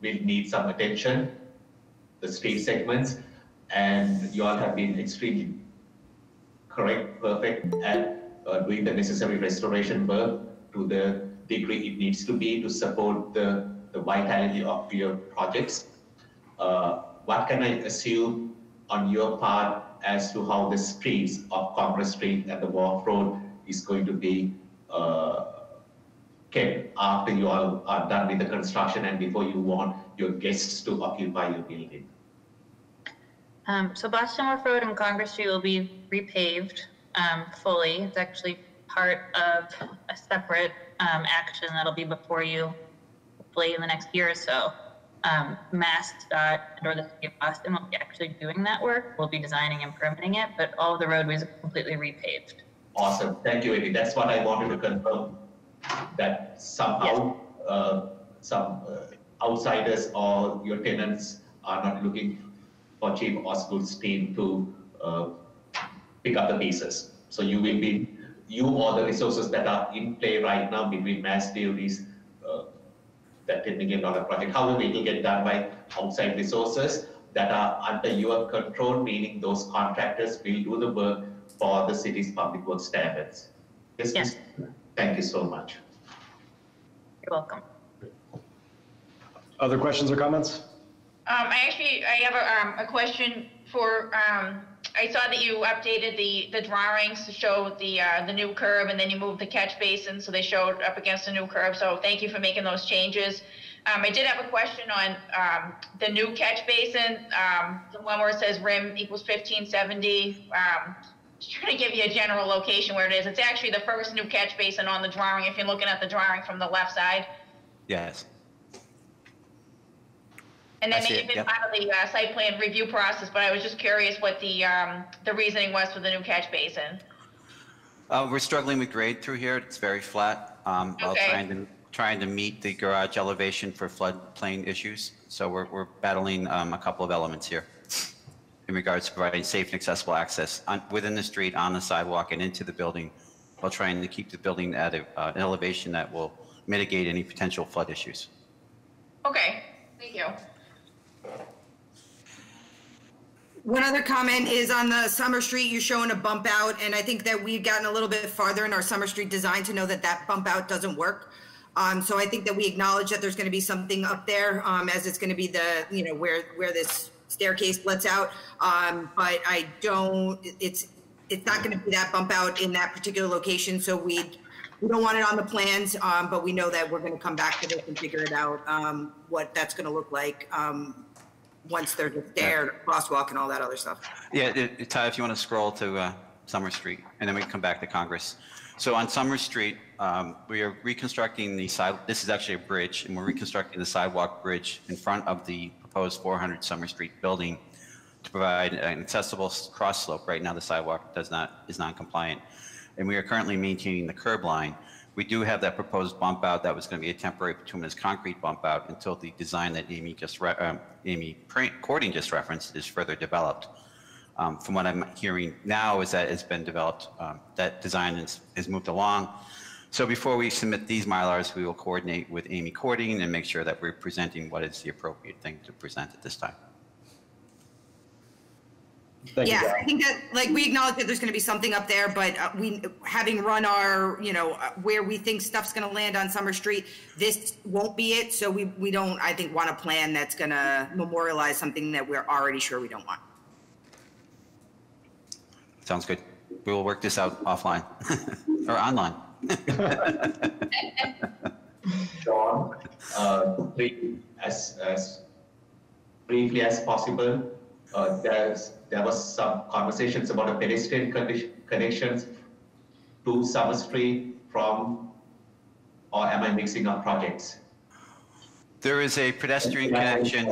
will need some attention, the street segments. And you all have been extremely correct, perfect at doing the necessary restoration work to the degree it needs to be to support the vitality of your projects. What can I assume on your part as to how the streets of Congress Street and the Wharf Road is going to be kept after you all are done with the construction and before you want your guests to occupy your building? So Boston Wharf Road and Congress Street will be repaved fully. It's actually part of a separate action that'll be before you, hopefully in the next year or so. MassDOT or the City of Boston will be actually doing that work. We'll be designing and permitting it, but all the roadways are completely repaved. Awesome, thank you, Amy. That's what I wanted to confirm, that somehow some outsiders or your tenants are not looking for Chief Osgood's team to pick up the pieces. So you will be, you or the resources that are in play right now between mass DODs that can begin on a project. However, it will get done by outside resources that are under your control, meaning those contractors will do the work for the city's public works standards. Yes, yes. Thank you so much. You're welcome. Other questions or comments? I have a question for, I saw that you updated the drawings to show the new curb, and then you moved the catch basin, so they showed up against the new curb. So thank you for making those changes. I did have a question on the new catch basin, the one where it says rim equals 1570. Just trying to give you a general location where it is. It's actually the first new catch basin on the drawing, if you're looking at the drawing from the left side. Yes. And then they've been part of the site plan review process, but I was just curious what the reasoning was for the new catch basin. We're struggling with grade through here. It's very flat. Okay. While trying to meet the garage elevation for floodplain issues. So we're battling a couple of elements here in regards to providing safe and accessible access within the street, on the sidewalk, and into the building, while trying to keep the building at an elevation that will mitigate any potential flood issues. Okay, thank you. One other comment is on the Summer Street, you're showing a bump out, and I think that we've gotten a little bit farther in our Summer Street design to know that that bump out doesn't work. So I think that we acknowledge that there's going to be something up there, as it's going to be the, you know, where this staircase lets out. But I don't, it's not going to be that bump out in that particular location. So we don't want it on the plans, but we know that we're going to come back to this and figure it out, what that's going to look like. Once they're there, crosswalk and all that other stuff. Yeah, Ty, if you want to scroll to Summer Street, and then we can come back to Congress. So on Summer Street, we are reconstructing the side, this is actually a bridge, and we're reconstructing the sidewalk bridge in front of the proposed 400 Summer Street building to provide an accessible cross slope. Right now the sidewalk is non-compliant, and we are currently maintaining the curb line. We do have that proposed bump out that was going to be a temporary bituminous concrete bump out until the design that Amy just Cording just referenced is further developed. From what I'm hearing now is that it's been developed, that design is moved along. So before we submit these Mylars, we will coordinate with Amy Cording and make sure that we're presenting what is the appropriate thing to present at this time. Yeah, I think that, like, we acknowledge that there's going to be something up there, but we, having run our, you know, where we think stuff's going to land on Summer Street, this won't be it. So we don't, I think, want a plan that's going to memorialize something that we're already sure we don't want. Sounds good. We will work this out offline or online. John, as briefly as possible. There was some conversations about a pedestrian connections to Summer Street from, or am I mixing up projects? There is a pedestrian connection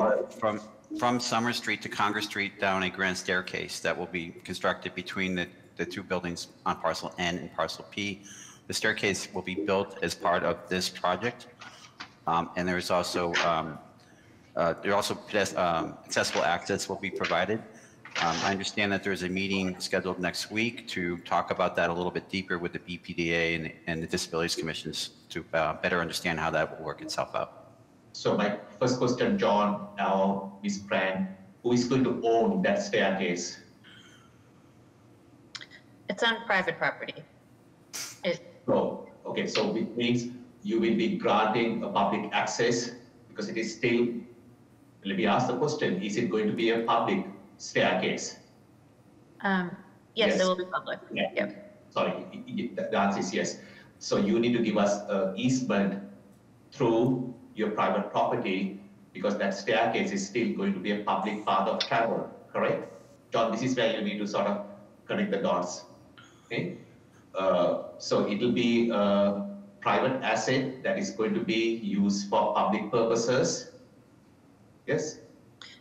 from Summer Street to Congress Street down a grand staircase that will be constructed between the two buildings on parcel N and parcel P. The staircase will be built as part of this project, and there is also accessible access will be provided. I understand that there's a meeting scheduled next week to talk about that a little bit deeper with the BPDA and the Disabilities Commissions to better understand how that will work itself out. So my first question, John, now Ms. Brand, who is going to own that staircase? It's on private property. Oh, okay, so it means you will be granting a public access, because it is still, let me ask the question, is it going to be a public staircase? Yes, it will be public. Yeah. Yep. Sorry, the answer is yes. So you need to give us an easement through your private property, because that staircase is still going to be a public path of travel, correct? John, this is where you need to sort of connect the dots, okay? So it will be private asset that is going to be used for public purposes. Yes?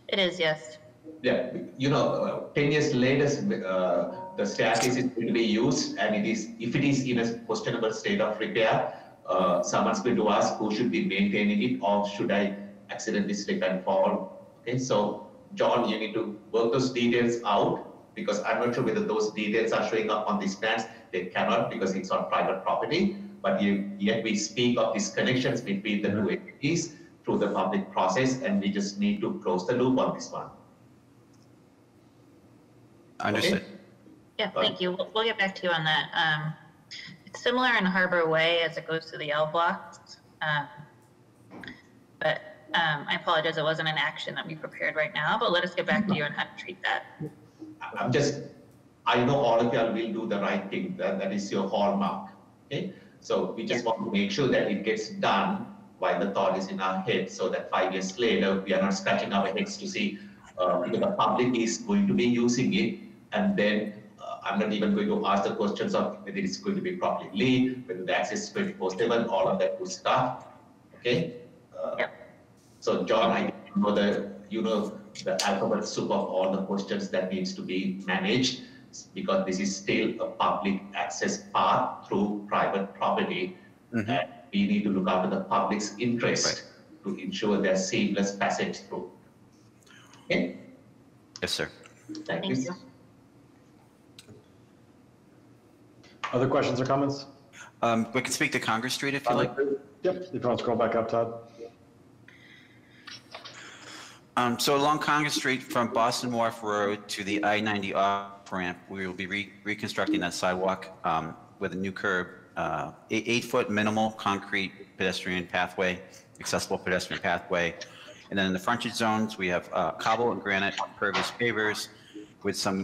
It is, yes. Yeah, you know, 10 years later, the staircase is going to be used, and it is, if it is in a questionable state of repair, someone's going to ask who should be maintaining it, or should I accidentally slip and fall? Okay, so John, you need to work those details out, because I'm not sure whether those details are showing up on these plans. They cannot, because it's on private property, but yet we speak of these connections between the two entities through the public process, and we just need to close the loop on this one. Understood. Okay? Yeah, thank you. We'll get back to you on that. It's similar in Harbor Way as it goes to the L blocks, but I apologize, it wasn't an action that we prepared right now, but let us get back to you on how to treat that. I'm just, I know all of y'all will do the right thing, that is your hallmark, okay? So we just want to make sure that it gets done while the thought is in our head, so that 5 years later, we are not scratching our heads to see, because the public is going to be using it, and then I'm not even going to ask the questions of whether it's going to be properly lit, whether the access is 24/7, all of that good stuff, okay? So John, I know the alphabet soup of all the questions that needs to be managed, because this is still a public access path through private property. And we need to look after the public's interest to ensure their seamless passage through. Okay? Yes, sir. Thank you. Other questions or comments? We can speak to Congress Street if you like. Yep, if you want to scroll back up, Todd. So along Congress Street from Boston Wharf Road to the I-90 off ramp, we will be reconstructing that sidewalk with a new curb, 8-foot minimal concrete pedestrian pathway, accessible pedestrian pathway. And then in the frontage zones, we have cobble and granite impervious pavers with some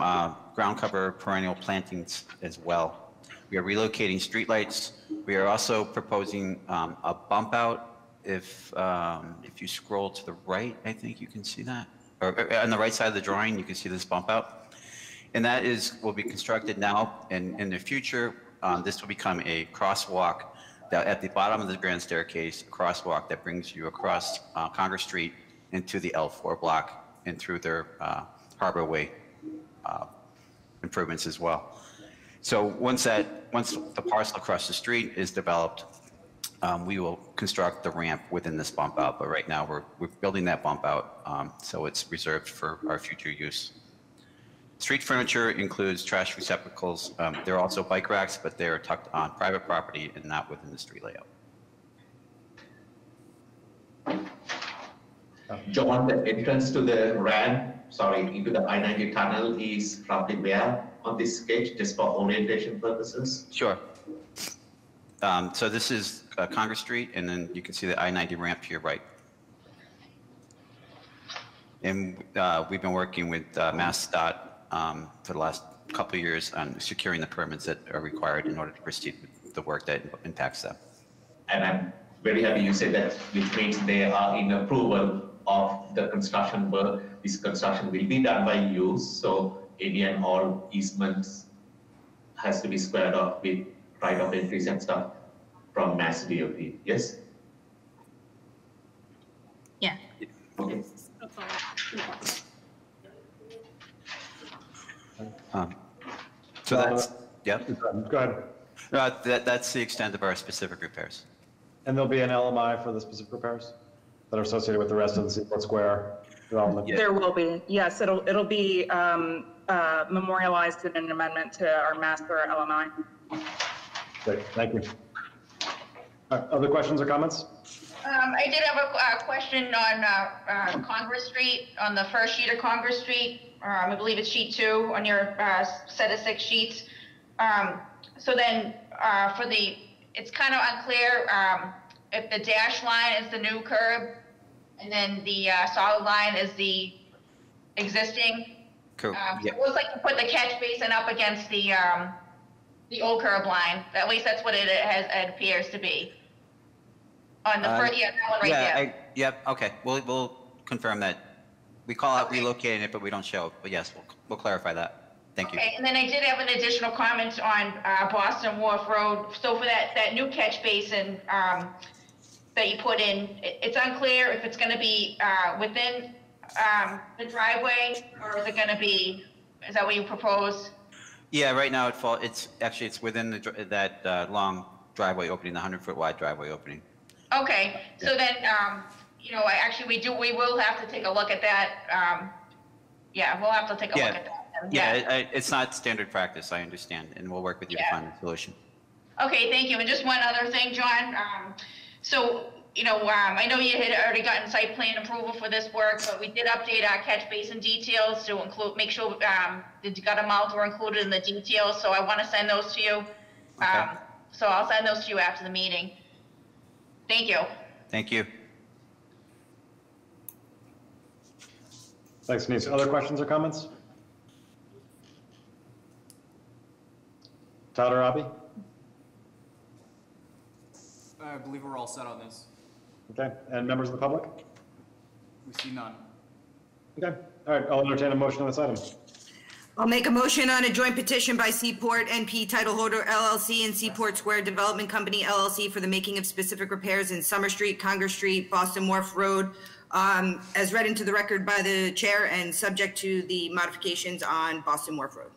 ground cover perennial plantings as well. We are relocating streetlights. We are also proposing a bump out. If you scroll to the right, I think you can see that, or on the right side of the drawing, you can see this bump out, and that will be constructed now, and in the future, this will become a crosswalk that at the bottom of the grand staircase, a crosswalk that brings you across Congress Street into the L4 block and through their Harbor Way improvements as well. So once the parcel across the street is developed, we will construct the ramp within this bump out, but right now we're building that bump out, so it's reserved for our future use. Street furniture includes trash receptacles. There are also bike racks, but they are tucked on private property and not within the street layout. John, the entrance to the ramp, into the I-90 tunnel is roughly where on this sketch, just for orientation purposes? Sure. So this is Congress Street, and then you can see the I-90 ramp to your right. And we've been working with MassDOT for the last couple of years on securing the permits that are required in order to proceed with the work that impacts them. And I'm very happy you said that, which means they are in approval of the construction work. This construction will be done by you, so any and all easements has to be squared off with right of entries and stuff from MassDOT, yes? Yeah. Okay. So that's, yeah. Go ahead. That's the extent of our specific repairs. And there'll be an LMI for the specific repairs that are associated with the rest of the Seaport Square development? Yeah. There will be, yes. It'll be memorialized in an amendment to our master LMI. Great, thank you. Other questions or comments? I did have a question on Congress Street, on the first sheet of Congress Street. I believe it's sheet 2 on your set of 6 sheets. So then for the, it's kind of unclear if the dashed line is the new curb and then the solid line is the existing. Cool. Yep. It looks like you put the catch basin up against the old curb line. At least that's what it appears to be. On the front, yeah, that one right there. Okay. We'll confirm that. We call out relocating it, but we don't show it. But yes, we'll clarify that. Thank you. Okay. And then I did have an additional comment on Boston Wharf Road. So for that new catch basin that you put in, it's unclear if it's going to be within the driveway, or is it going to be? Is that what you propose? Yeah, right now it's within that long driveway opening, the 100-foot wide driveway opening. Okay, so then we will have to take a look at that Yeah, we'll have to take a look at that. And it's not standard practice, I understand, and we'll work with you to find a solution. Okay, thank you. And just one other thing, John. So, you know, I know you had already gotten site plan approval for this work, but we did update our catch basin details to include, make sure the gutter mouth were included in the details. So I want to send those to you. Okay. So I'll send those to you after the meeting. Thank you. Thank you. Thanks, Denise. Other questions or comments? Todd or Abhi? I believe we're all set on this. Okay, and members of the public? We see none. Okay, all right, I'll entertain a motion on this item. I'll make a motion on a joint petition by Seaport NP Title Holder LLC and Seaport Square Development Company LLC for the making of specific repairs in Summer Street, Congress Street, Boston Wharf Road, as read into the record by the chair and subject to the modifications on Boston Wharf Road.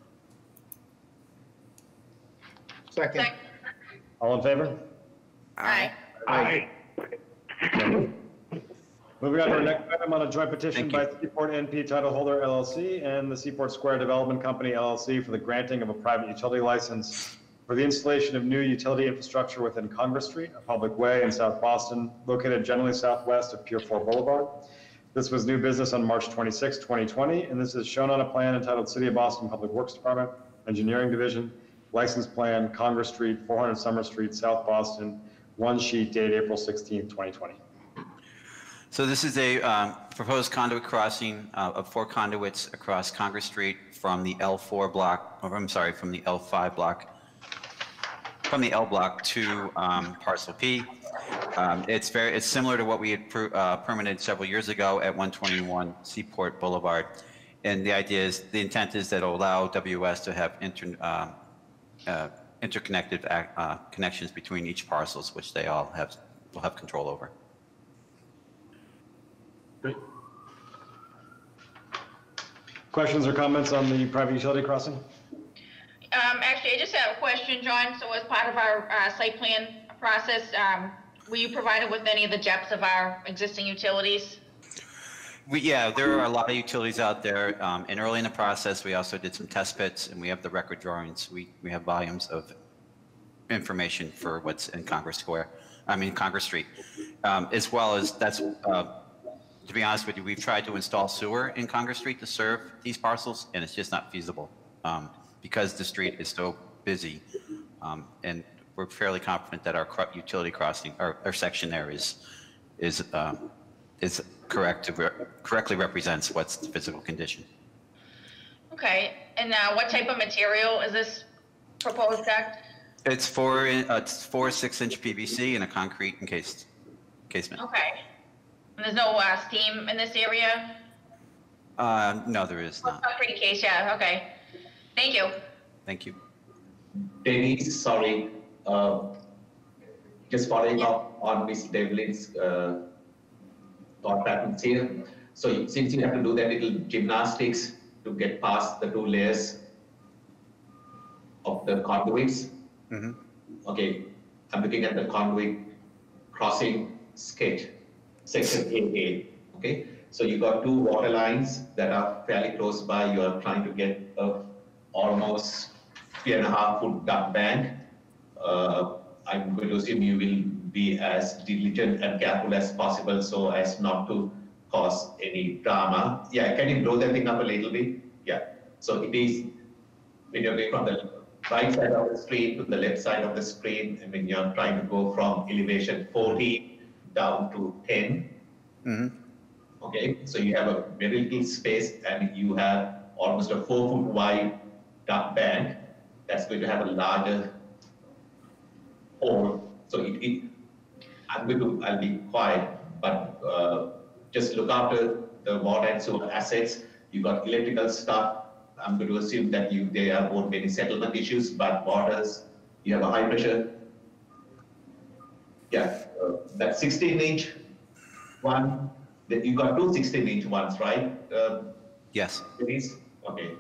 Second. All in favor? Aye. Aye. Aye. Moving on to our next item on a joint petition by Seaport NP Title Holder LLC and the Seaport Square Development Company LLC for the granting of a private utility license for the installation of new utility infrastructure within Congress Street, a public way in South Boston, located generally southwest of Pier 4 Boulevard. This was new business on March 26, 2020, and this is shown on a plan entitled City of Boston Public Works Department, Engineering Division, License Plan, Congress Street, 400 Summer Street, South Boston, one sheet dated April 16, 2020. So this is a proposed conduit crossing of four conduits across Congress Street from the L4 block, or I'm sorry, from the L5 block, from the L block to parcel P. It's similar to what we had permitted several years ago at 121 Seaport Boulevard. And the idea is, the intent is that it'll allow WS to have interconnected connections between each parcels, which they all will have control over. Great. Questions or comments on the private utility crossing? Actually, I just have a question, John. So as part of our site plan process, were you provided with any of the depths of our existing utilities? There are a lot of utilities out there. And early in the process, we also did some test pits, and we have the record drawings. We have volumes of information for what's in Congress Street, as well as that's. To be honest with you, we've tried to install sewer in Congress Street to serve these parcels, and it's just not feasible because the street is so busy. And we're fairly confident that our utility crossing, our section there is correct to correctly represents what's the physical condition. Okay, and what type of material is this proposed act? It's four 6-inch PVC in a concrete encased casement. Okay. And there's no steam in this area? No, there is not. Concrete case, yeah, okay. Thank you. Thank you. Denise, sorry. Just following up on Ms. Devlin's thought patterns here. So since you have to do that little gymnastics to get past the two layers of the conduits. Mm-hmm. Okay, I'm looking at the conduit crossing sketch. Section 8A, okay? So you got two water lines that are fairly close by. You are trying to get a almost 3.5-foot duck bank. I'm going to assume you will be as diligent and careful as possible so as not to cause any drama. Yeah, can you blow that thing up a little bit? Yeah, so it is when you're going from the right side of the screen to the left side of the screen, and when you're trying to go from elevation 40 down to 10. Mm-hmm. Okay, so you have a very little space and you have almost a 4-foot wide duct bank that's going to have a larger hole. So I'll be quiet, but just look after the water and sewer assets. You got electrical stuff. I'm going to assume that there won't be any settlement issues, but waters, you have a high pressure. Yeah, that 16-inch one, that you got two 16-inch ones, right? Yes. Please? Okay.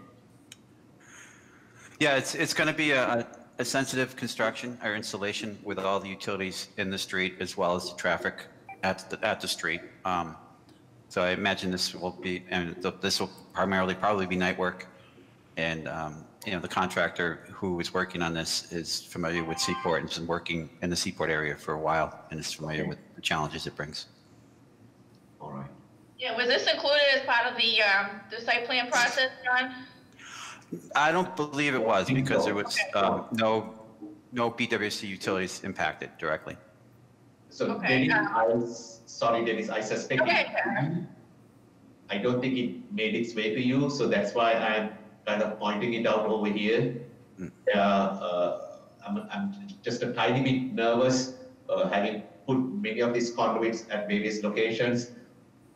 Yeah, it's going to be a sensitive construction or installation with all the utilities in the street as well as the traffic at the street. So I imagine this will be, and this will primarily probably be night work. And you know, the contractor who is working on this is familiar with Seaport and has been working in the Seaport area for a while and is familiar with the challenges it brings. All right. Yeah, was this included as part of the site plan process, John? I don't believe it was because there was no BWC utilities impacted directly. So okay. Dennis, sorry, Dennis, I suspect I don't think it made its way to you, so that's why I'm kind of pointing it out over here. I'm just a tiny bit nervous, having put many of these conduits at various locations.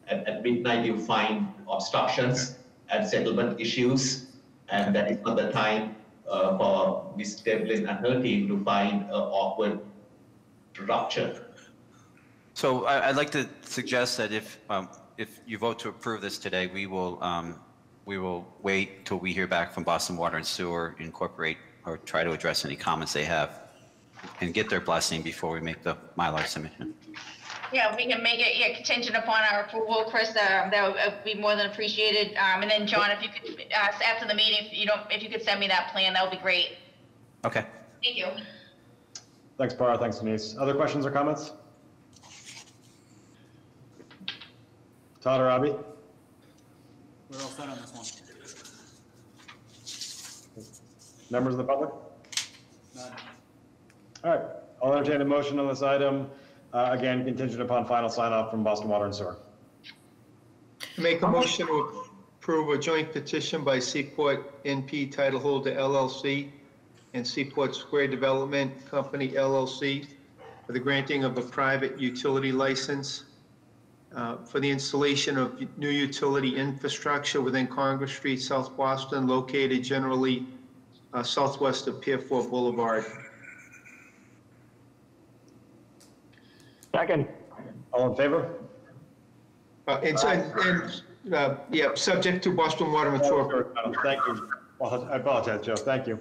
At midnight, you find obstructions and settlement issues, and that is not the time for Ms. Devlin and her team to find an awkward rupture. So I'd like to suggest that if you vote to approve this today, we will wait till we hear back from Boston Water and Sewer, incorporate or try to address any comments they have and get their blessing before we make the Mylar submission. Yeah, we can make it contingent upon our approval, Chris. That would be more than appreciated. And then John, if you could, after the meeting, if you could send me that plan, that would be great. Okay. Thank you. Thanks, Parra. Thanks, Denise. Other questions or comments? Todd or Abhi? We're all set on this one. Members of the public? None. All right. I'll entertain a motion on this item. Again, contingent upon final sign-off from Boston Water and Sewer. Make a motion to approve a joint petition by Seaport NP Title Holder LLC and Seaport Square Development Company LLC for the granting of a private utility license for the installation of new utility infrastructure within Congress Street, South Boston, located generally southwest of Pier 4 Boulevard. Second. All in favor? Yeah, subject to Boston Water and Sewer. Thank you. I apologize, Joe. Thank you.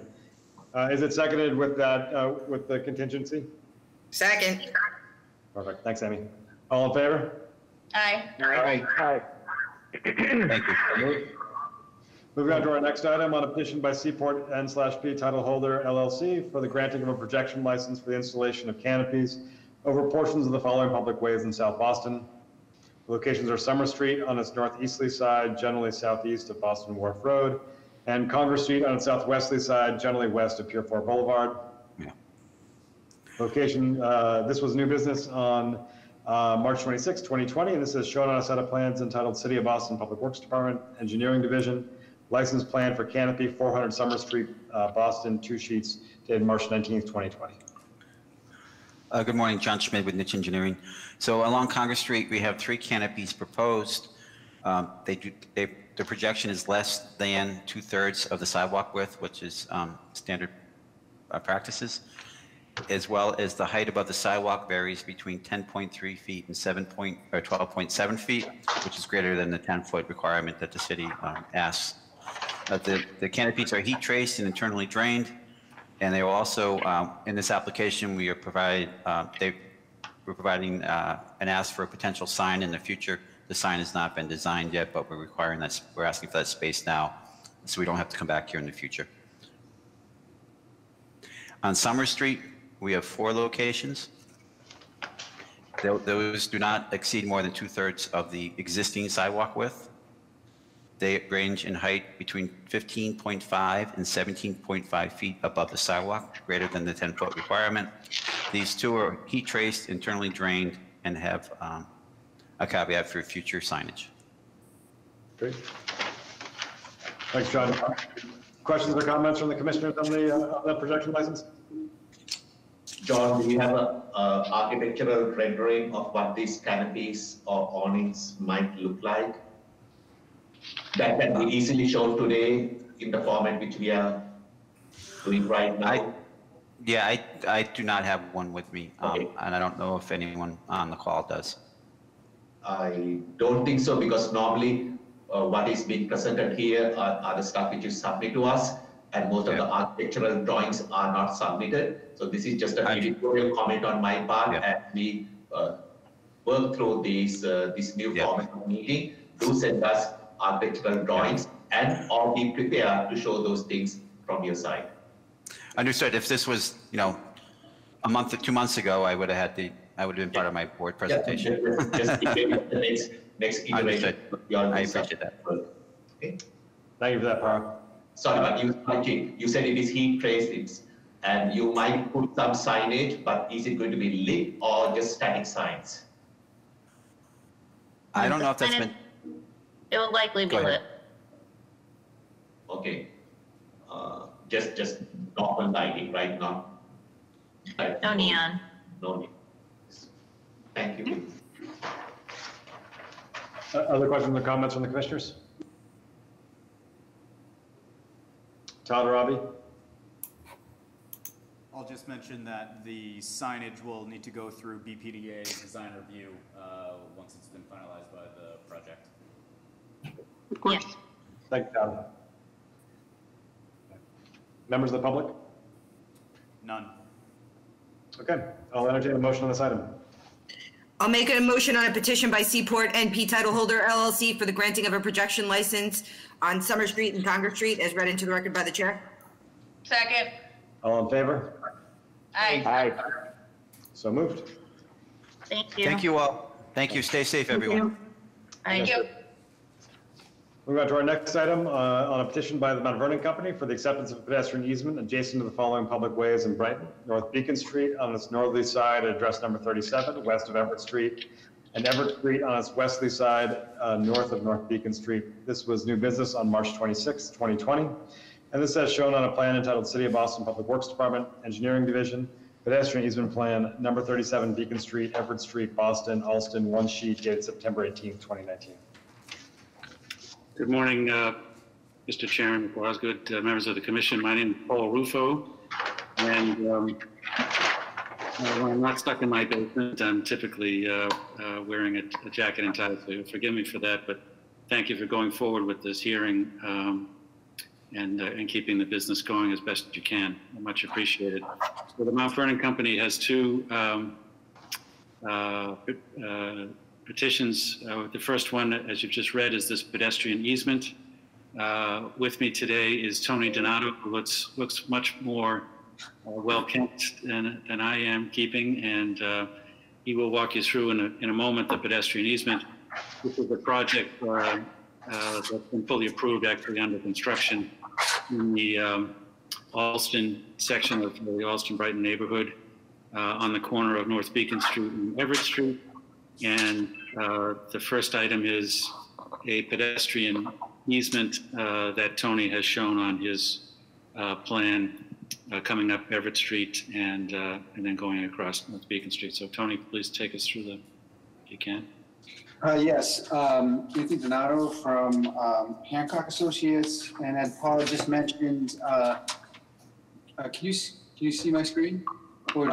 Is it seconded with that, with the contingency? Second. Perfect. Thanks, Amy. All in favor? Aye. Aye. Aye. Thank you. Moving on to our next item on a petition by Seaport N/P Title Holder LLC for the granting of a projection license for the installation of canopies over portions of the following public ways in South Boston. The locations are Summer Street on its northeasterly side, generally southeast of Boston Wharf Road, and Congress Street on its southwesterly side, generally west of Pier 4 Boulevard. Yeah. Location, this was new business on March 26, 2020, and this is shown on a set of plans entitled City of Boston Public Works Department, Engineering Division, License Plan for Canopy, 400 Summer Street, Boston, 2 sheets, dated March 19, 2020. Good morning, John Schmidt with Niche Engineering. So along Congress Street, we have 3 canopies proposed. The projection is less than 2/3 of the sidewalk width, which is standard practices, as well as the height above the sidewalk varies between 10.3 feet and 12.7 feet, which is greater than the 10-foot requirement that the city asks. The canopies are heat traced and internally drained. And they will also, in this application, we are providing an ask for a potential sign in the future. The sign has not been designed yet, but we're requiring that, we're asking for that space now, so we don't have to come back here in the future. On Summer Street, we have 4 locations. Those do not exceed more than 2/3 of the existing sidewalk width. They range in height between 15.5 and 17.5 feet above the sidewalk, greater than the 10-foot requirement. These 2 are heat traced, internally drained, and have a caveat for future signage. Great. Thanks, John. Questions or comments from the commissioners on the projection license? John, do you have an architectural rendering of what these canopies or awnings might look like? That can be easily shown today in the format which we are doing right now. I do not have one with me, and I don't know if anyone on the call does. I don't think so, because normally what is being presented here are the stuff which is submitted to us, and most of the architectural drawings are not submitted. So this is just an editorial comment on my part, and we work through these, this new format of meeting, do send us architectural drawings and all be prepared to show those things from your side. Understood. If this was, you know, a month or 2 months ago, I would have had the, I would have been part of my board presentation. Just the next iteration. I appreciate that. Okay. Thank you for that, Parag. Sorry, but you said it is heat traced, and you might put some signage, but is it going to be lit or just static signs? I don't know if that's been. It will likely be lit. Okay. Just normal lighting, right? No neon. No neon. Thank you. Other questions or comments from the commissioners? Todd, Robbie? I'll just mention that the signage will need to go through BPDA design review once it's been finalized by the project. Of course. Yes. Thank you, Todd. Members of the public? None. Okay, I'll entertain a motion on this item. I'll make a motion on a petition by Seaport NP Title Holder LLC for the granting of a projection license on Summer Street and Congress Street as read into the record by the chair. Second. All in favor? Aye. Aye. So moved. Thank you. Thank you all. Thank you. Stay safe, everyone. Thank you. Moving on to our next item on a petition by the Mount Vernon Company for the acceptance of a pedestrian easement adjacent to the following public ways in Brighton: North Beacon Street on its northerly side at address number 37, west of Everett Street, and Everett Street on its westerly side, north of North Beacon Street. This was new business on March 26, 2020. And this is shown on a plan entitled City of Boston Public Works Department, Engineering Division, Pedestrian Easement Plan, number 37, Beacon Street, Everett Street, Boston, Allston, one sheet, dated September 18, 2019. Good morning, Mr. Chairman Bosgood, members of the commission. My name is Paul Rufo, and when I'm not stuck in my basement, I'm typically wearing a jacket and tie, so forgive me for that, but thank you for going forward with this hearing and keeping the business going as best you can. Much appreciated. So the Mount Vernon Company has two petitions. The first one, as you've just read, is this pedestrian easement. With me today is Tony Donato, who looks much more well-kept than I am keeping, and he will walk you through in a moment the pedestrian easement. This is a project that's been fully approved, actually under construction in the Allston section of the Allston-Brighton neighborhood on the corner of North Beacon Street and Everett Street. And the first item is a pedestrian easement that Tony has shown on his plan coming up Everett Street and then going across North Beacon Street. So Tony, please take us through the, if you can. Yes, Anthony Donato from Hancock Associates, and as Paul just mentioned, can you see my screen? Or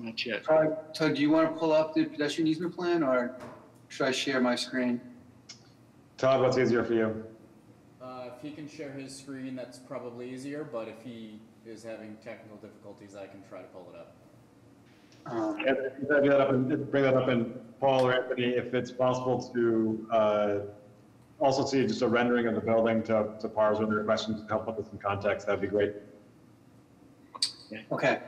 not yet. Todd, do you want to pull up the pedestrian easement plan, or should I share my screen? Todd, what's easier for you? If he can share his screen, that's probably easier, but if he is having technical difficulties, I can try to pull it up. That up and bring that up, and Paul or Anthony, if it's possible to also see just a rendering of the building to pars when there are questions to help with some context, that'd be great. Okay.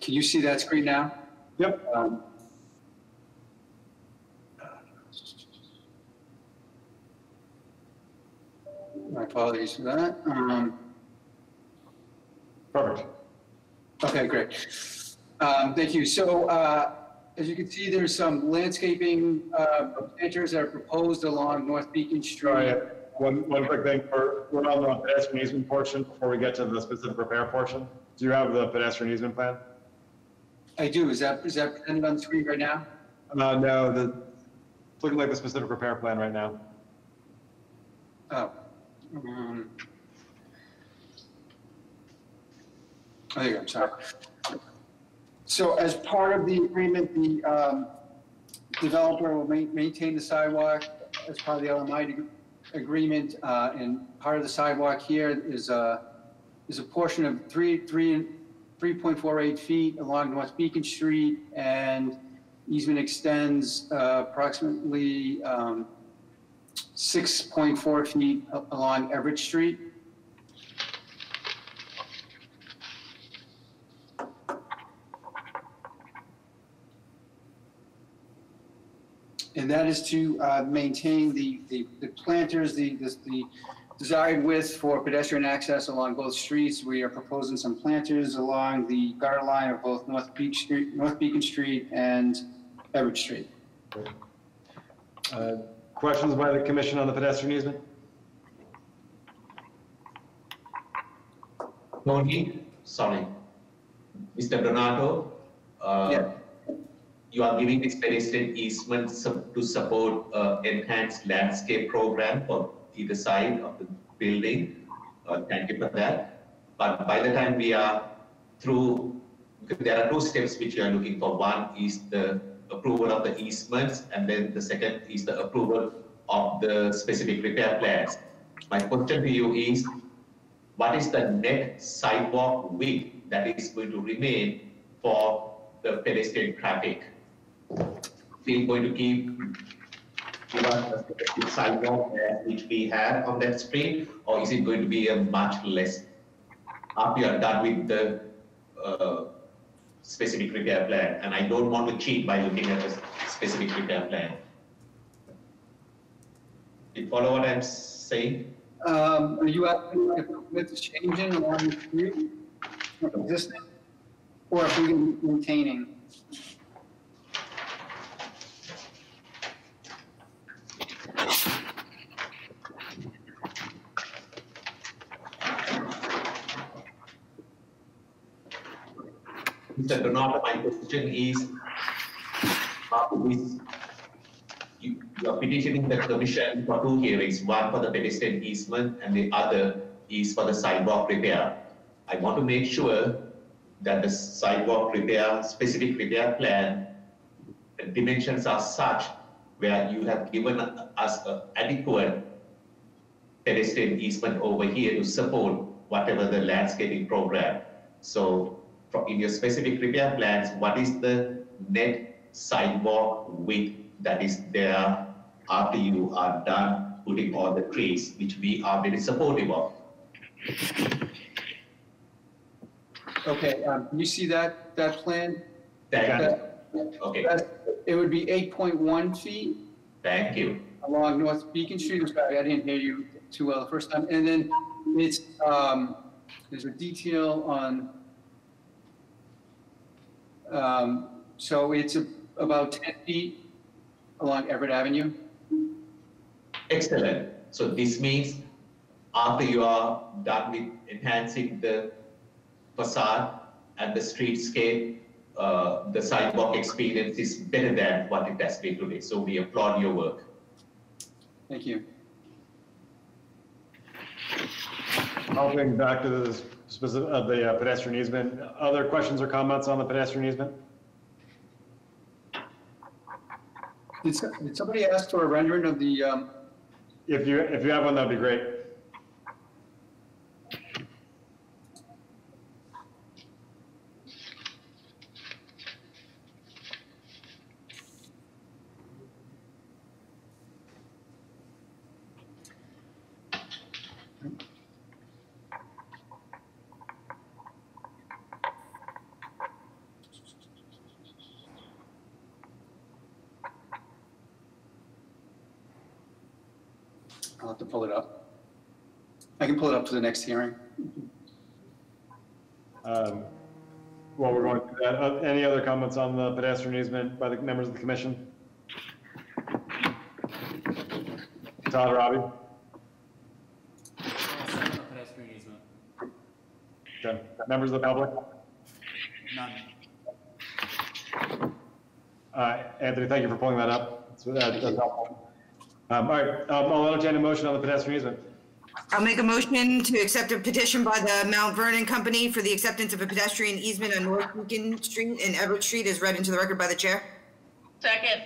Can you see that screen now? Yep. My apologies for that. Perfect. Okay, great. Thank you. So, as you can see, there's some landscaping features that are proposed along North Beacon Street. Sorry, one quick thing. We're on the pedestrian easement portion before we get to the specific repair portion. Do you have the pedestrian easement plan? I do. Is that presented on the screen right now? No, it's looking like the specific repair plan right now. Oh. There you go. I'm sorry. So as part of the agreement, the developer will maintain the sidewalk as part of the LMI agreement, and part of the sidewalk here is a portion of 3.48 feet along North Beacon Street, and easement extends approximately 6.4 feet along Everett Street. And that is to maintain the planters, the desired width for pedestrian access along both streets. We are proposing some planters along the gutter line of both North Beacon Street and Everett Street. Questions by the commission on the pedestrian easement? Tony, sorry, Mr. Donato. Yeah. You are giving this pedestrian easement to support enhanced landscape program for either side of the building. Thank you for that. But by the time we are through, there are two steps which we are looking for. One is the approval of the easements, and then the second is the approval of the specific repair plans. My question to you is, what is the net sidewalk width that is going to remain for the pedestrian traffic? Still going to give us the sidewalk which we have on that street, or is it going to be a much less? After you are done with the specific repair plan, and I don't want to cheat by looking at a specific repair plan. You follow what I'm saying? Are you asking if width is changing along the street, existing, or if we can be maintaining? Mr. Donato, my question is, you are petitioning the commission for two hearings, one for the pedestrian easement and the other is for the sidewalk repair. I want to make sure that the sidewalk repair, specific repair plan, the dimensions are such where you have given us an adequate pedestrian easement over here to support whatever the landscaping program. So, in your specific repair plans, what is the net sidewalk width that is there after you are done putting all the trees, which we are very supportive of? Okay, you see that plan? Okay. It would be 8.1 feet. Thank you. Along North Beacon Street. Sorry, I didn't hear you too well the first time. And then it's there's a detail on. So it's about 10 feet along Everett Avenue. Excellent. So this means after you are done with enhancing the facade and the streetscape, the sidewalk experience is better than what it has been today. So we applaud your work. Thank you. Hopping back to this. Of the pedestrian easement. Other questions or comments on the pedestrian easement? Did somebody ask for a rendering of the? If you have one, that'd be great. To the next hearing. While we're going through that, any other comments on the pedestrian easement by the members of the commission? Todd, Robbie. Pedestrian easement. Okay. Members of the public? None. Anthony, thank you for pulling that up. That's helpful. All right, I'll entertain a motion on the pedestrian easement. I'll make a motion to accept a petition by the Mount Vernon Company for the acceptance of a pedestrian easement on North Beacon Street and Everett Street as read into the record by the chair. Second.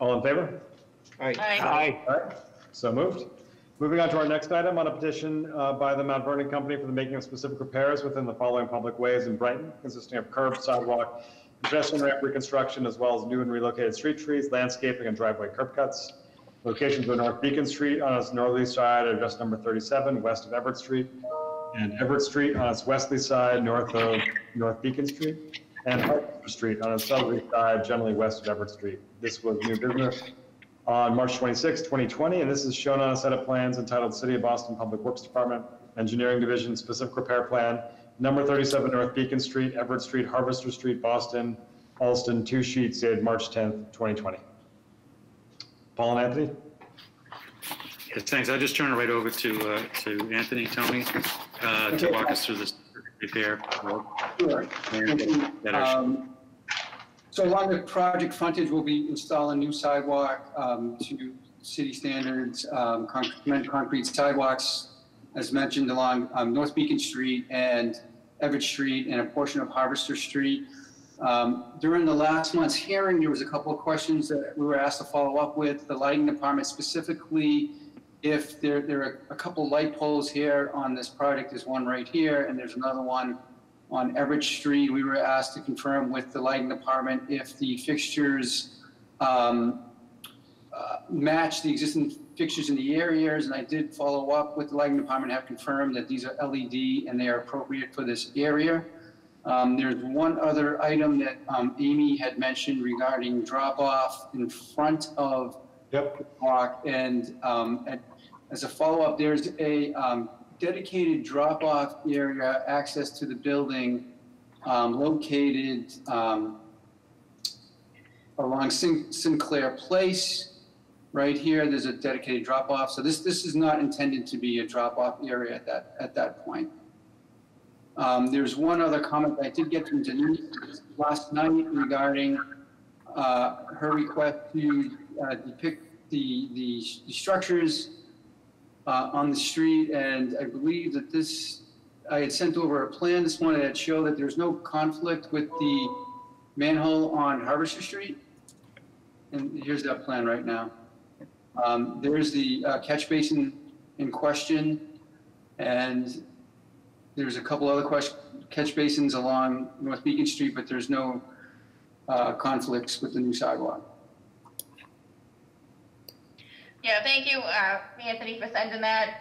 All in favor? Aye. Aye. Aye. Aye. So moved. Moving on to our next item, on a petition by the Mount Vernon Company for the making of specific repairs within the following public ways in Brighton, consisting of curb, sidewalk, pedestrian ramp reconstruction, as well as new and relocated street trees, landscaping, and driveway curb cuts. Locations were North Beacon Street on its northerly side, address number 37, west of Everett Street, and Everett Street on its westerly side, north of North Beacon Street, and Hartford Street on its southerly side, generally west of Everett Street. This was new business on March 26, 2020, and this is shown on a set of plans entitled City of Boston Public Works Department, Engineering Division, Specific Repair Plan, number 37 North Beacon Street, Everett Street, Harvester Street, Boston, Allston, two sheets dated March 10, 2020. Paul and Anthony? Yes, thanks. I'll just turn it right over to Anthony, Tony, to walk us through this repair. Sure. So along the project frontage, we'll be installing new sidewalk to city standards, concrete sidewalks, as mentioned, along North Beacon Street and Everett Street and a portion of Harvester Street. During the last month's hearing, there was a couple of questions that we were asked to follow up with the lighting department, specifically if there are a couple light poles here on this project. There's one right here, and there's another one on Everett Street. We were asked to confirm with the lighting department if the fixtures match the existing fixtures in the areas, and I did follow up with the lighting department, have confirmed that these are LED and they are appropriate for this area. There's one other item that Amy had mentioned regarding drop-off in front of the block, and as a follow-up, there's a dedicated drop-off area access to the building located along Sinclair Place. Right here, there's a dedicated drop-off. So this is not intended to be a drop-off area at that point. There's one other comment that I did get from Denise last night regarding her request to depict the structures on the street, and I believe that I had sent over a plan this morning that showed that there's no conflict with the manhole on Harvester Street. And here's that plan right now. There's the catch basin in question, and there's a couple other catch basins along North Beacon Street, but there's no conflicts with the new sidewalk. Yeah, thank you, Anthony, for sending that.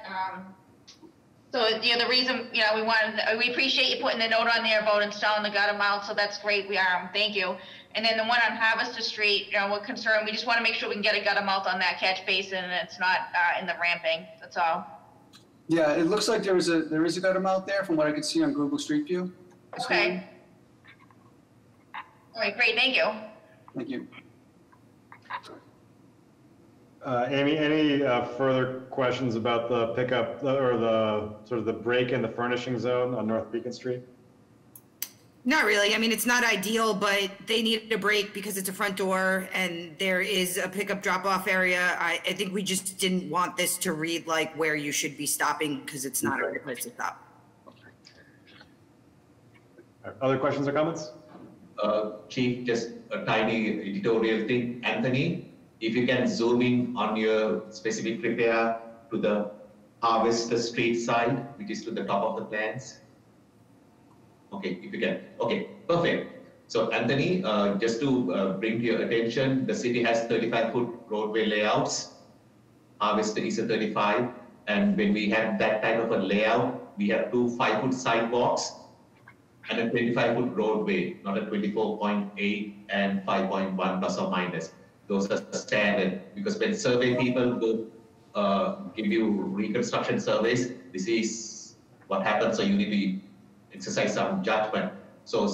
So the reason, we wanted, we appreciate you putting the note on there about installing the gutter mount. So that's great. We are, thank you. And then the one on Harvester Street, we're concerned. We just want to make sure we can get a gutter mount on that catch basin, and it's not in the ramping. That's all. Yeah, it looks like there is a gutter mount there from what I could see on Google Street View. Okay. All right, great. Thank you. Thank you. Amy, any further questions about the pickup or the sort of the break in the furnishing zone on North Beacon Street? Not really. I mean, it's not ideal, but they needed a break because it's a front door and there is a pickup drop-off area. I think we just didn't want this to read like where you should be stopping, because it's not a good place to stop. Other questions or comments? Chief, just a tiny editorial thing. Anthony, if you can zoom in on your specific repair to the Harvester Street side, which is to the top of the plans. Okay, if you can. Okay, perfect. So Anthony, just to bring to your attention, the city has 35-foot roadway layouts. Harvester is a 35, and when we have that type of a layout, we have two 5-foot sidewalks and a 25-foot roadway, not a 24.8 and 5.1 plus or minus. Those are standard, because when survey people go give you reconstruction surveys, this is what happens, so you need to exercise some judgment. So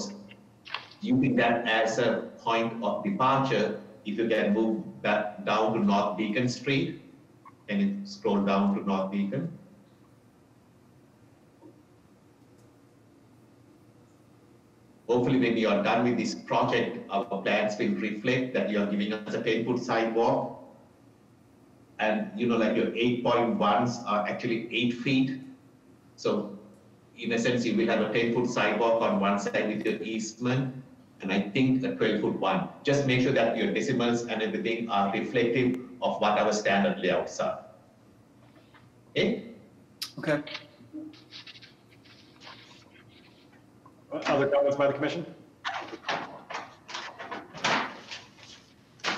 using that as a point of departure, if you can move that down to North Beacon Street, and scroll down to North Beacon. Hopefully, when you are done with this project, our plans will reflect that you are giving us a 10-foot sidewalk. And, like your 8.1s are actually 8 feet. So, in a sense, you will have a 10-foot sidewalk on one side with your easement, and I think a 12-foot one. Just make sure that your decimals and everything are reflective of what our standard layouts are. Okay. Okay. Other comments by the commission?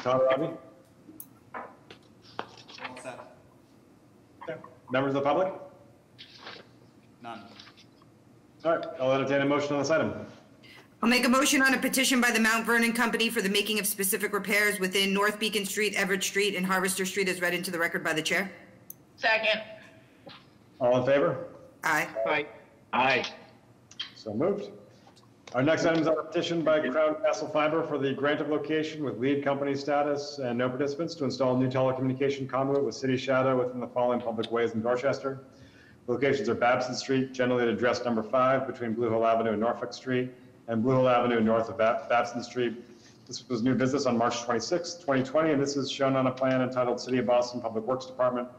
Tom, Robbie? All set. Okay. Members of the public? None. All right, I'll entertain a motion on this item. I'll make a motion on a petition by the Mount Vernon Company for the making of specific repairs within North Beacon Street, Everett Street, and Harvester Street as read into the record by the chair. Second. All in favor? Aye. Aye. Aye. So moved. Our next item is a petition by Crown Castle Fiber for the grant of location with lead company status and no participants to install new telecommunication conduit with city shadow within the following public ways in Dorchester. The locations are Babson Street, generally at address number 5 between Blue Hill Avenue and Norfolk Street, and Blue Hill Avenue north of Babson Street. This was new business on March 26, 2020, and this is shown on a plan entitled City of Boston Public Works Department,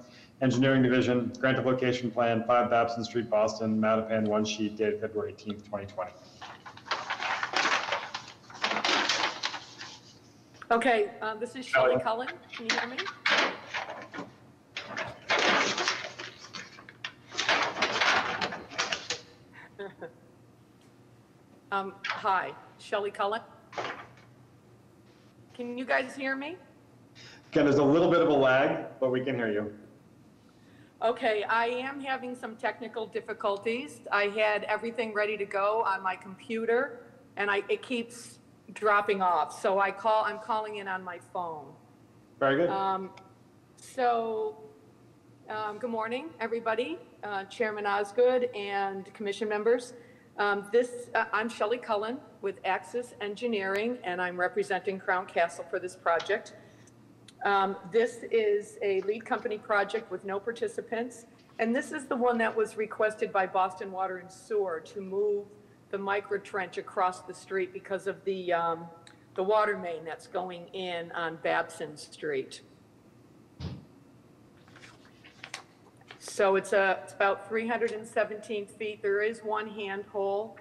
Engineering Division, Grant of Location Plan, 5 Babson Street, Boston, Mattapan, one sheet, dated February 18, 2020. Okay, this is Shelley Cullen. Can you hear me? Hi, Shelley Cullen. Can you guys hear me? Again, there's a little bit of a lag, but we can hear you. Okay, I am having some technical difficulties. I had everything ready to go on my computer, and it keeps dropping off. So I'm calling in on my phone. Very good. Good morning, everybody, Chairman Osgood and commission members. I'm Shelley Cullen with Axis Engineering, and I'm representing Crown Castle for this project. This is a lead company project with no participants, and this is the one that was requested by Boston Water and Sewer to move the micro trench across the street because of the water main that's going in on Babson Street. So it's about 317 feet. There is one hand hole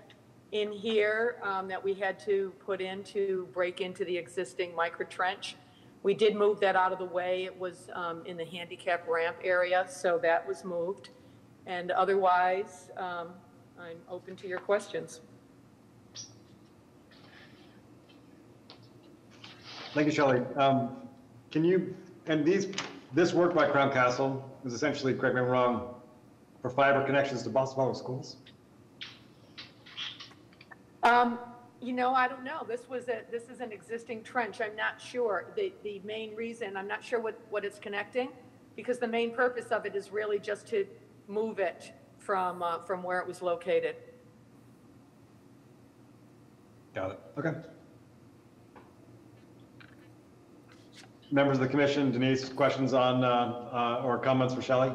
in here that we had to put in to break into the existing micro trench. We did move that out of the way. It was in the handicap ramp area, so that was moved. And otherwise, I'm open to your questions. Thank you, Shelley. This work by Crown Castle was essentially, correct me if I'm wrong, for fiber connections to Boston Public Schools? I don't know. This is an existing trench. I'm not sure. The main reason, I'm not sure what it's connecting, because the main purpose of it is really just to move it from where it was located. Got it. Okay. Members of the commission, Denise, questions on or comments for Shelley?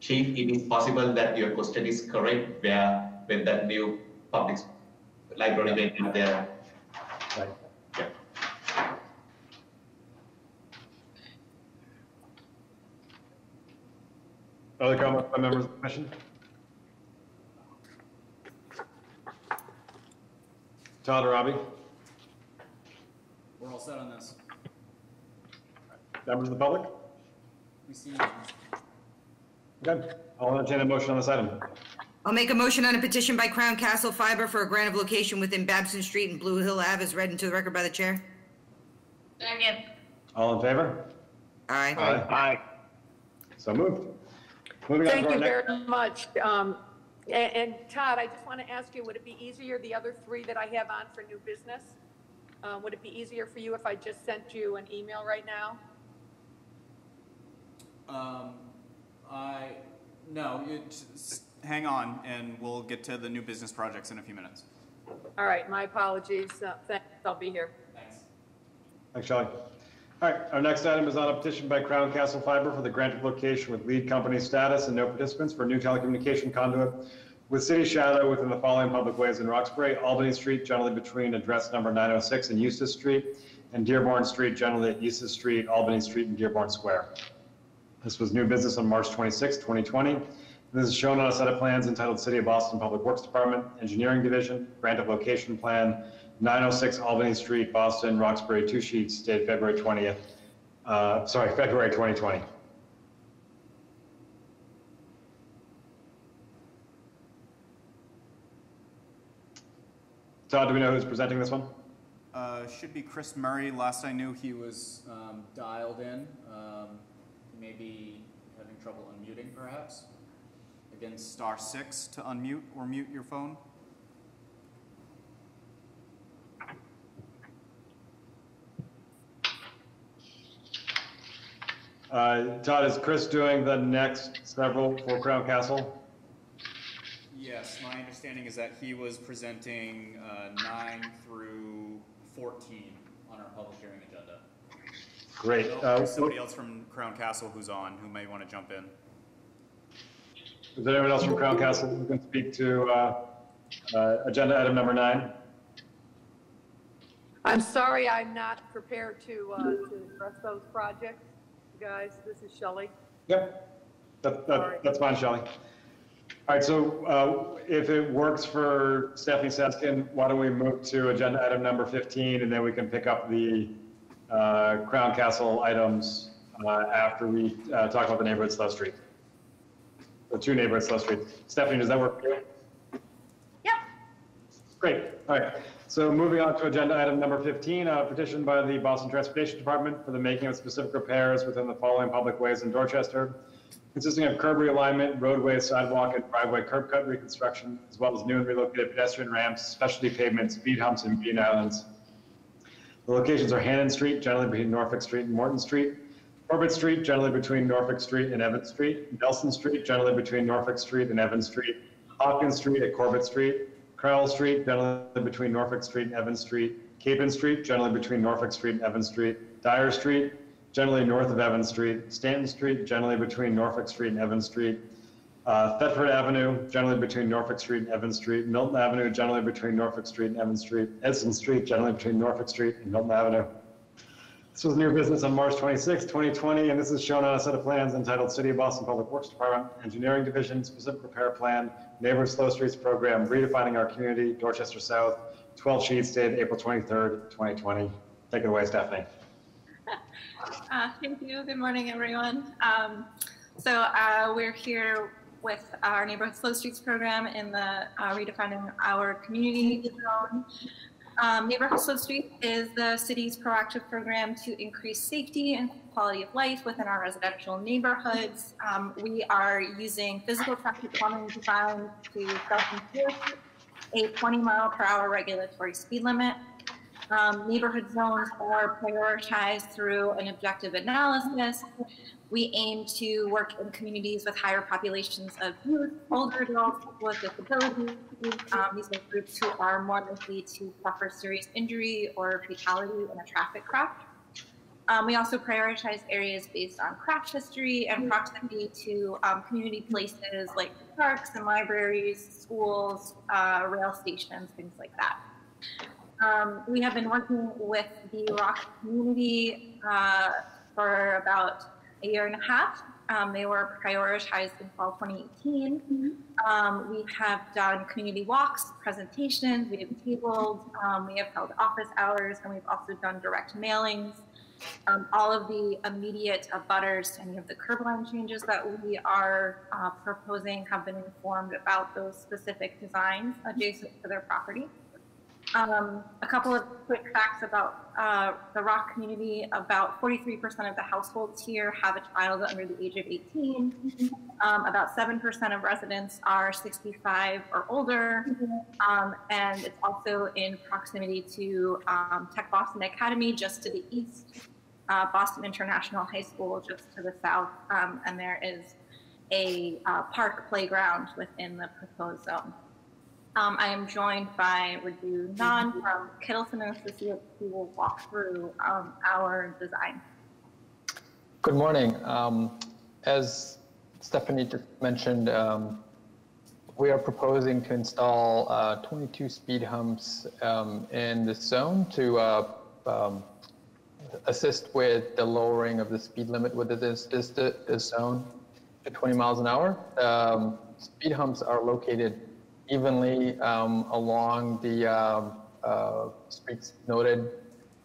Chief, it is possible that your question is correct with that new public library they did there. Right. Yeah. Other comments by members of the commission? Todd or Robbie? We're all set on this. Members of the public? We see you. Okay. I'll entertain a motion on this item. I'll make a motion on a petition by Crown Castle Fiber for a grant of location within Babson Street and Blue Hill Ave as read into the record by the chair. Second. All in favor? Aye. Aye. Aye. So moved. Thank you very much. And Todd, I just want to ask you, would it be easier, the other three that I have on for new business, would it be easier for you if I just sent you an email right now? Hang on, and we'll get to the new business projects in a few minutes. All right, my apologies. Thanks, I'll be here. Thanks, Shelley. All right, our next item is on a petition by Crown Castle Fiber for the grant of location with lead company status and no participants for new telecommunication conduit with city shadow within the following public ways in Roxbury: Albany Street, generally between address number 906 and Eustace Street, and Dearborn Street, generally at Eustace Street, Albany Street, and Dearborn Square. This was new business on March 26, 2020. This is shown on a set of plans entitled City of Boston Public Works Department, Engineering Division, Grant of Location Plan, 906 Albany Street, Boston, Roxbury, two sheets, dated February 20th. February 2020. Todd, do we know who's presenting this one? Should be Chris Murray. Last I knew, he was dialed in. He may be having trouble unmuting, perhaps. Again, *6 to unmute or mute your phone. Todd, is Chris doing the next several for Crown Castle? Yes, my understanding is that he was presenting 9 through 14 on our public hearing agenda. Great. So, there's somebody else from Crown Castle who's on who may want to jump in. Is there anyone else from Crown Castle who can speak to agenda item number 9? I'm sorry, I'm not prepared to address those projects. Guys, this is Shelley. Yep, that's fine, Shelley. All right, so if it works for Stephanie Seskin, why don't we move to agenda item number 15, and then we can pick up the Crown Castle items after we talk about the neighborhood slow street. The two neighborhood slow streets. Stephanie, does that work for you? Yep. Great. All right. So moving on to agenda item number 15, a petition by the Boston Transportation Department for the making of specific repairs within the following public ways in Dorchester, consisting of curb realignment, roadway, sidewalk, and driveway curb cut reconstruction, as well as new and relocated pedestrian ramps, specialty pavements, speed humps, and bean islands. The locations are Hannon Street, generally between Norfolk Street and Morton Street, Corbett Street, generally between Norfolk Street and Evans Street, Nelson Street, generally between Norfolk Street and Evans Street, Hopkins Street at Corbett Street, Crowell Street, generally between Norfolk Street and Evans Street, Capon Street, generally between Norfolk Street and Evans Street, Dyer Street, generally north of Evans Street, Stanton Street, generally between Norfolk Street and Evans Street, Thetford Avenue, generally between Norfolk Street and Evans Street, Milton Avenue, generally between Norfolk Street and Evans Street, Edson Street, generally between Norfolk Street and Milton Avenue. This was new business on March 26, 2020, and this is shown on a set of plans entitled City of Boston Public Works Department, Engineering Division, Specific Repair Plan, Neighborhood Slow Streets Program, Redefining Our Community, Dorchester South, 12 sheets dated April 23rd, 2020. Take it away, Stephanie. Thank you. Good morning, everyone. We're here with our Neighborhood Slow Streets Program in the Redefining Our Community zone. Neighborhood Slow Streets is the city's proactive program to increase safety and quality of life within our residential neighborhoods. We are using physical traffic calming design to self-enforce a 20-mile-per-hour regulatory speed limit. Neighborhood zones are prioritized through an objective analysis. We aim to work in communities with higher populations of youth, older adults, people with disabilities. These are groups who are more likely to suffer serious injury or fatality in a traffic crash. We also prioritize areas based on crash history and proximity to community places like parks and libraries, schools, rail stations, things like that. We have been working with the Rock community for about a year and a half. They were prioritized in fall 2018. Mm-hmm. We have done community walks, presentations, we have tabled, we have held office hours, and we've also done direct mailings. All of the immediate abutters, any of the curb line changes that we are proposing have been informed about those specific designs adjacent to their property. A couple of quick facts about the Rock community. About 43% of the households here have a child under the age of 18. About 7% of residents are 65 or older. And it's also in proximity to Tech Boston Academy just to the east, Boston International High School just to the south, and there is a park playground within the proposed zone. I am joined by Raju Nan from Kittelson Associates, who will walk through our design. Good morning. As Stephanie just mentioned, we are proposing to install 22 speed humps in this zone to assist with the lowering of the speed limit within this zone to 20 miles an hour. Speed humps are located evenly along the streets noted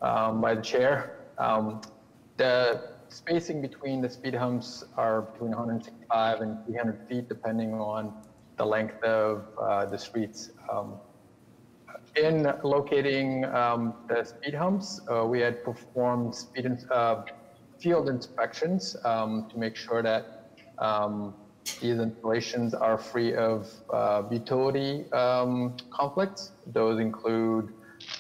by the chair. The spacing between the speed humps are between 165 and 300 feet, depending on the length of the streets. In locating the speed humps, we had performed field inspections to make sure that these installations are free of utility conflicts. Those include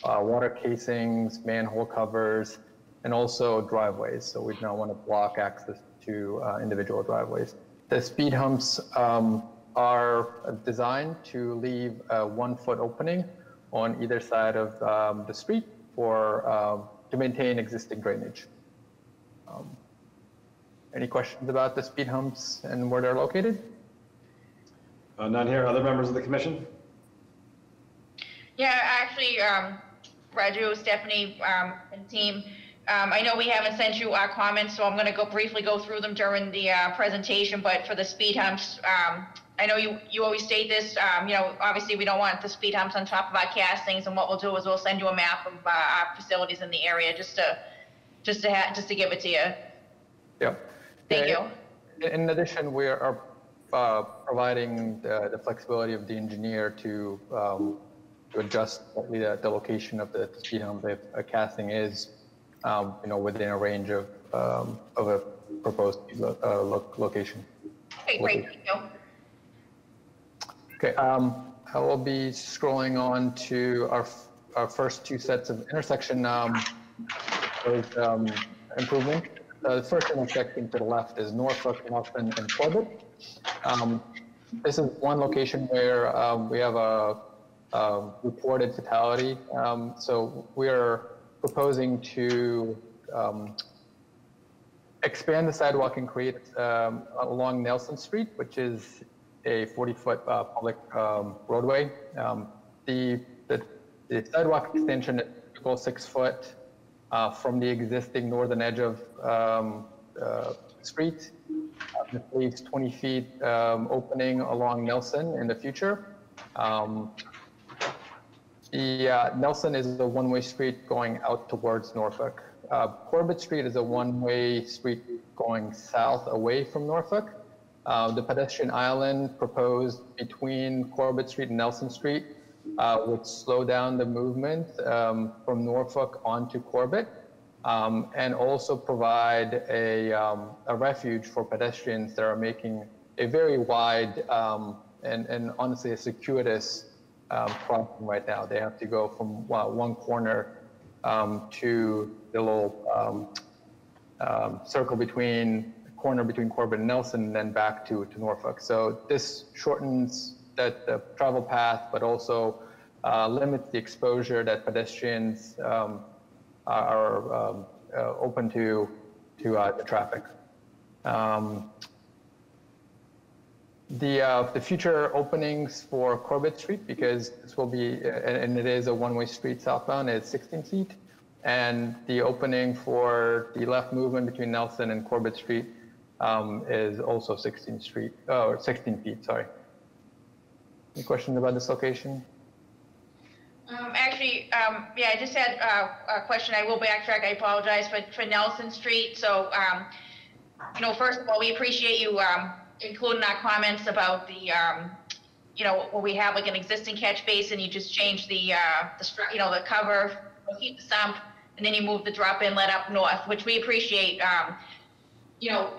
water casings, manhole covers, and also driveways. So we do not want to block access to individual driveways. The speed humps are designed to leave a 1-foot opening on either side of the street for to maintain existing drainage. Any questions about the speed humps and where they're located? None here. Other members of the commission? Yeah, actually, Raju, Stephanie, and team, I know we haven't sent you our comments, so I'm going to briefly go through them during the presentation. But for the speed humps, I know you always state this, you know, obviously we don't want the speed humps on top of our castings, and what we'll do is we'll send you a map of our facilities in the area just to give it to you. Yeah. Thank you. In addition, we are providing the flexibility of the engineer to adjust the location of the speed hump if a casting is, you know, within a range of a proposed location. Okay, great. Thank you. Okay, I will be scrolling on to our first two sets of intersection improvement. The first intersection to the left is Norfolk, Northern, and Corbett. This is one location where we have a reported fatality. So we are proposing to expand the sidewalk and create along Nelson Street, which is a 40-foot public roadway. The sidewalk extension is typical 6 foot from the existing northern edge of street. This leaves 20 feet opening along Nelson in the future. Nelson is a one-way street going out towards Norfolk. Corbett Street is a one-way street going south away from Norfolk. The pedestrian island proposed between Corbett Street and Nelson Street would slow down the movement from Norfolk onto Corbett, and also provide a refuge for pedestrians that are making a very wide and honestly a circuitous problem right now. They have to go from one corner to the little circle between Corbett and Nelson, and then back to Norfolk. So this shortens the travel path, but also limits the exposure that pedestrians are open to traffic. The future openings for Corbett Street, because this will be, and it is a one-way street southbound, is 16 feet, and the opening for the left movement between Nelson and Corbett Street is also 16 feet, sorry. Any questions about this location? Yeah, I just had a question. I will backtrack, I apologize, but for Nelson Street. So, you know, first of all, we appreciate you including our comments about the, you know, when we have like an existing catch basin, you just change the cover, keep the sump, and then you move the drop inlet up north, which we appreciate. You know,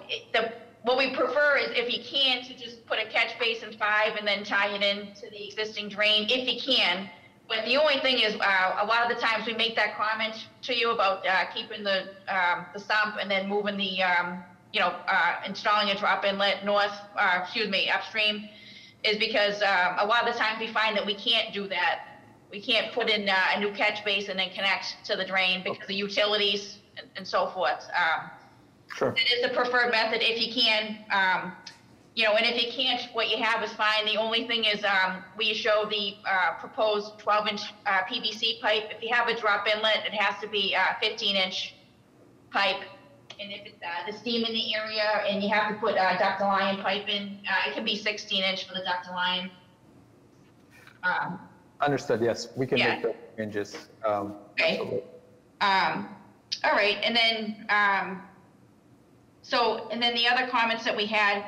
what we prefer is, if you can, to just put a catch basin 5 and then tie it into the existing drain, if you can. But the only thing is, a lot of the times we make that comment to you about keeping the sump and then moving the, you know, installing a drop inlet upstream, is because a lot of the times we find that we can't do that. We can't put in a new catch basin and connect to the drain because of utilities and so forth. Sure. It is the preferred method if you can, you know, and if you can't, what you have is fine. The only thing is, we show the proposed 12-inch PVC pipe. If you have a drop inlet, it has to be a 15-inch pipe. And if it's the steam in the area and you have to put ductile iron pipe in, it can be 16-inch for the ductile iron. Understood, yes. We can make those changes. Okay. All right, and then... So, and then the other comments that we had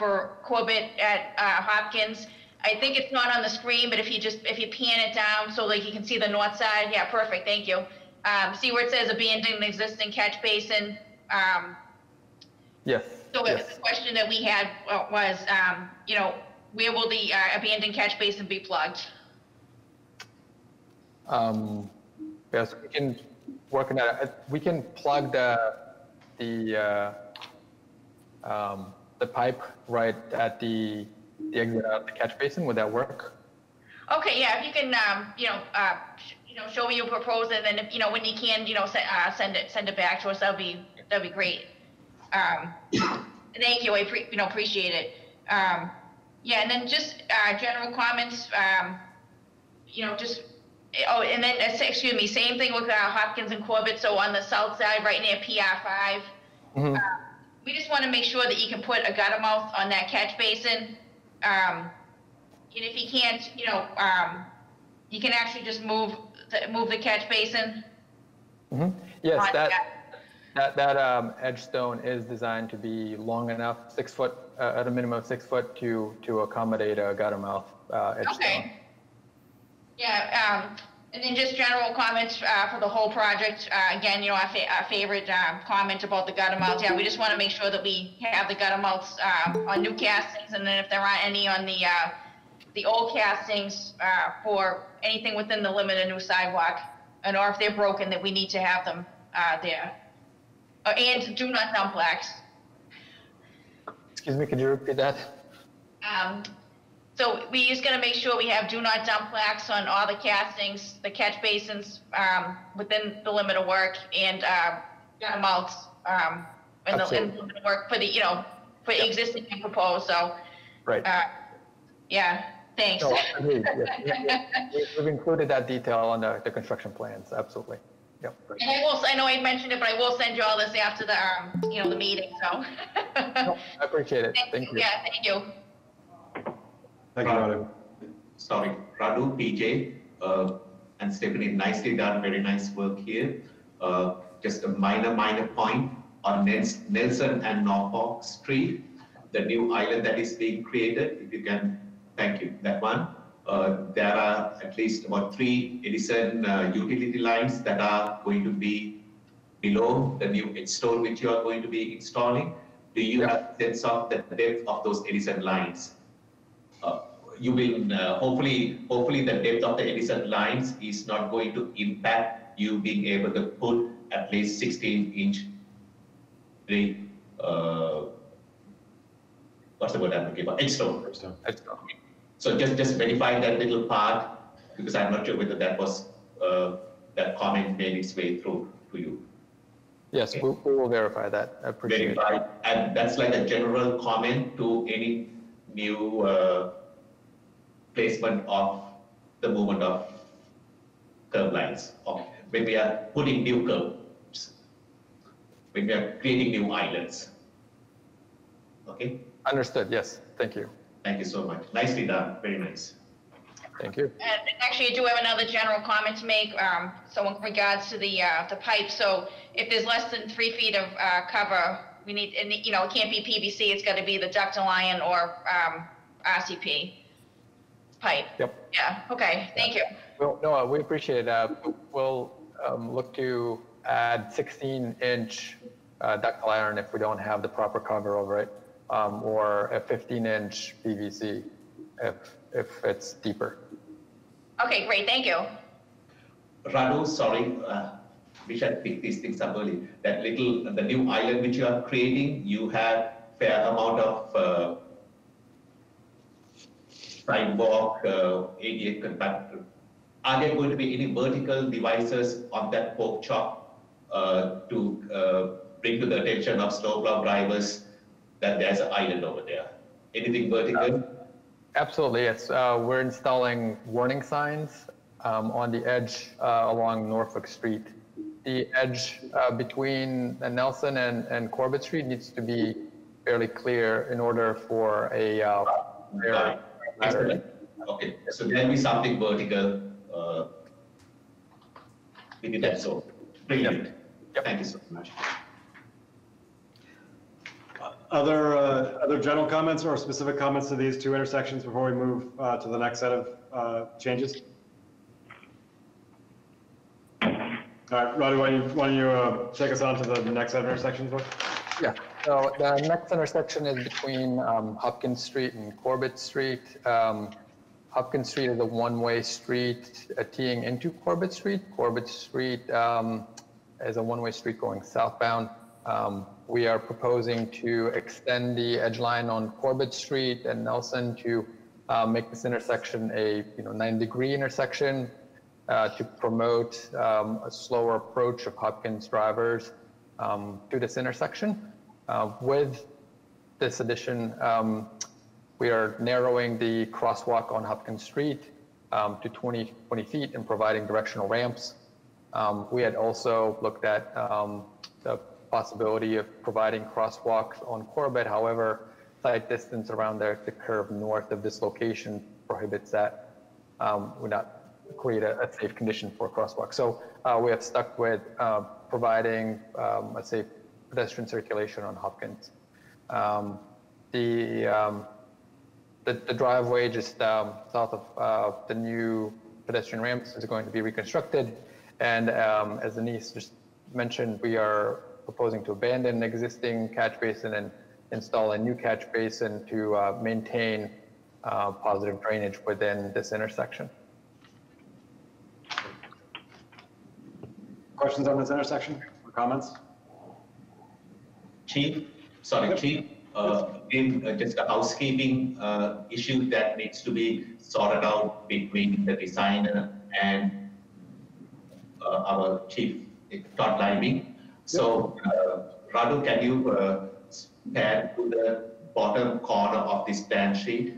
for Corbett at Hopkins, I think it's not on the screen, but if you pan it down so like you can see the north side, yeah, perfect, thank you. See where it says abandoned existing catch basin? Yes. So yes. The question that we had was, you know, where will the abandoned catch basin be plugged? Yes, we can work on that. We can plug the pipe right at the exit out of the catch basin. Would that work? Okay, yeah, if you can, show what you propose, and then if, when you can, send it back to us. That'd be great. Thank you. I appreciate it. Yeah, and then just general comments. Just oh, and then excuse me. Same thing with Hopkins and Corbett. So on the south side, right near PR5. Mm-hmm. We just want to make sure that you can put a gutter mouth on that catch basin. And if you can't, you can actually just move the catch basin. Mm-hmm. Yes, that edge stone is designed to be long enough, 6 foot at a minimum of 6 foot to accommodate a gutter mouth edge okay. stone. Yeah, and then just general comments for the whole project. Again, our favorite comment about the gutter mouths. Yeah, we just want to make sure that we have the gutter mouths on new castings, and then if there aren't any on the old castings for anything within the limit of new sidewalk, and or if they're broken, that we need to have them there. And do not dump blacks. Excuse me, could you repeat that? So we're just going to make sure we have do not dump plaques on all the castings, the catch basins within the limit of work, and gutter mouths in the limit of work for the yep. existing and proposed. So right. Yeah. Thanks. No, I agree. Yeah. We've included that detail on the construction plans. Absolutely. Yep. Right. And I will. I know I mentioned it, but I will send you all this after the the meeting. So. No, I appreciate it. Thank you. Yeah. Thank you. Thank you, Radu. Sorry, Radu, PJ, and Stephanie, nicely done, very nice work here. Just a minor point on Nelson and Norfolk Street, the new island that is being created, if you can, thank you, that one. There are at least about 3 Edison utility lines that are going to be below the new edge stone which you are going to be installing. Do you have a sense of the depth of those Edison lines? You will hopefully the depth of the Edison lines is not going to impact you being able to put at least 16-inch what's the word I'm looking for? Edgestone. So just verify that little part, because I'm not sure whether that was that comment made its way through to you. Yes, okay. We will verify that. I appreciate it. And that's like a general comment to any new placement of the movement of curb lines, or when we are putting new curbs, when we are creating new islands. Okay? Understood, yes, thank you. Thank you so much. Nicely done, very nice. Thank you. And actually, I do have another general comment to make, so in regards to the pipe, so if there's less than 3 feet of cover, we need, and it can't be PVC. It's got to be the ductile iron or RCP pipe. Yep. Yeah. Okay. Thank you. Well, no, we appreciate it. We'll look to add 16-inch ductile iron if we don't have the proper cover over it, or a 15-inch PVC if it's deeper. Okay. Great. Thank you. Radu, sorry. We should pick these things up early. The new island which you are creating, you have fair amount of sidewalk, ADA compatible. Are there going to be any vertical devices on that pork chop to bring to the attention of snowplow drivers that there's an island over there? Anything vertical? Absolutely, yes. We're installing warning signs on the edge along Norfolk Street. The edge between Nelson and Corbett Street needs to be fairly clear in order for a fair ladder. Okay, so there'll be something vertical within that zone. Brilliant. Yep. Thank you so much. Other general comments or specific comments to these two intersections before we move to the next set of changes? All right, Roddy, why don't you take us on to the next set of intersections? Yeah, so the next intersection is between Hopkins Street and Corbett Street. Hopkins Street is a one-way street teeing into Corbett Street. Corbett Street is a one-way street going southbound. We are proposing to extend the edge line on Corbett Street and Nelson to make this intersection a 9-degree intersection to promote a slower approach of Hopkins drivers to this intersection. With this addition, we are narrowing the crosswalk on Hopkins Street to 20 feet and providing directional ramps. We had also looked at the possibility of providing crosswalks on Corbett. However, site distance around the curve north of this location prohibits that, would not create a safe condition for a crosswalk. So we have stuck with providing, let's say, pedestrian circulation on Hopkins. The driveway just south of the new pedestrian ramps is going to be reconstructed. And as Denise just mentioned, we are proposing to abandon an existing catch basin and install a new catch basin to maintain positive drainage within this intersection. Questions on this intersection or comments? Chief, sorry, yep. Chief, in just a housekeeping issue that needs to be sorted out between the designer and our chief, Todd Liming. So, Radu, can you pan to the bottom corner of this plan sheet?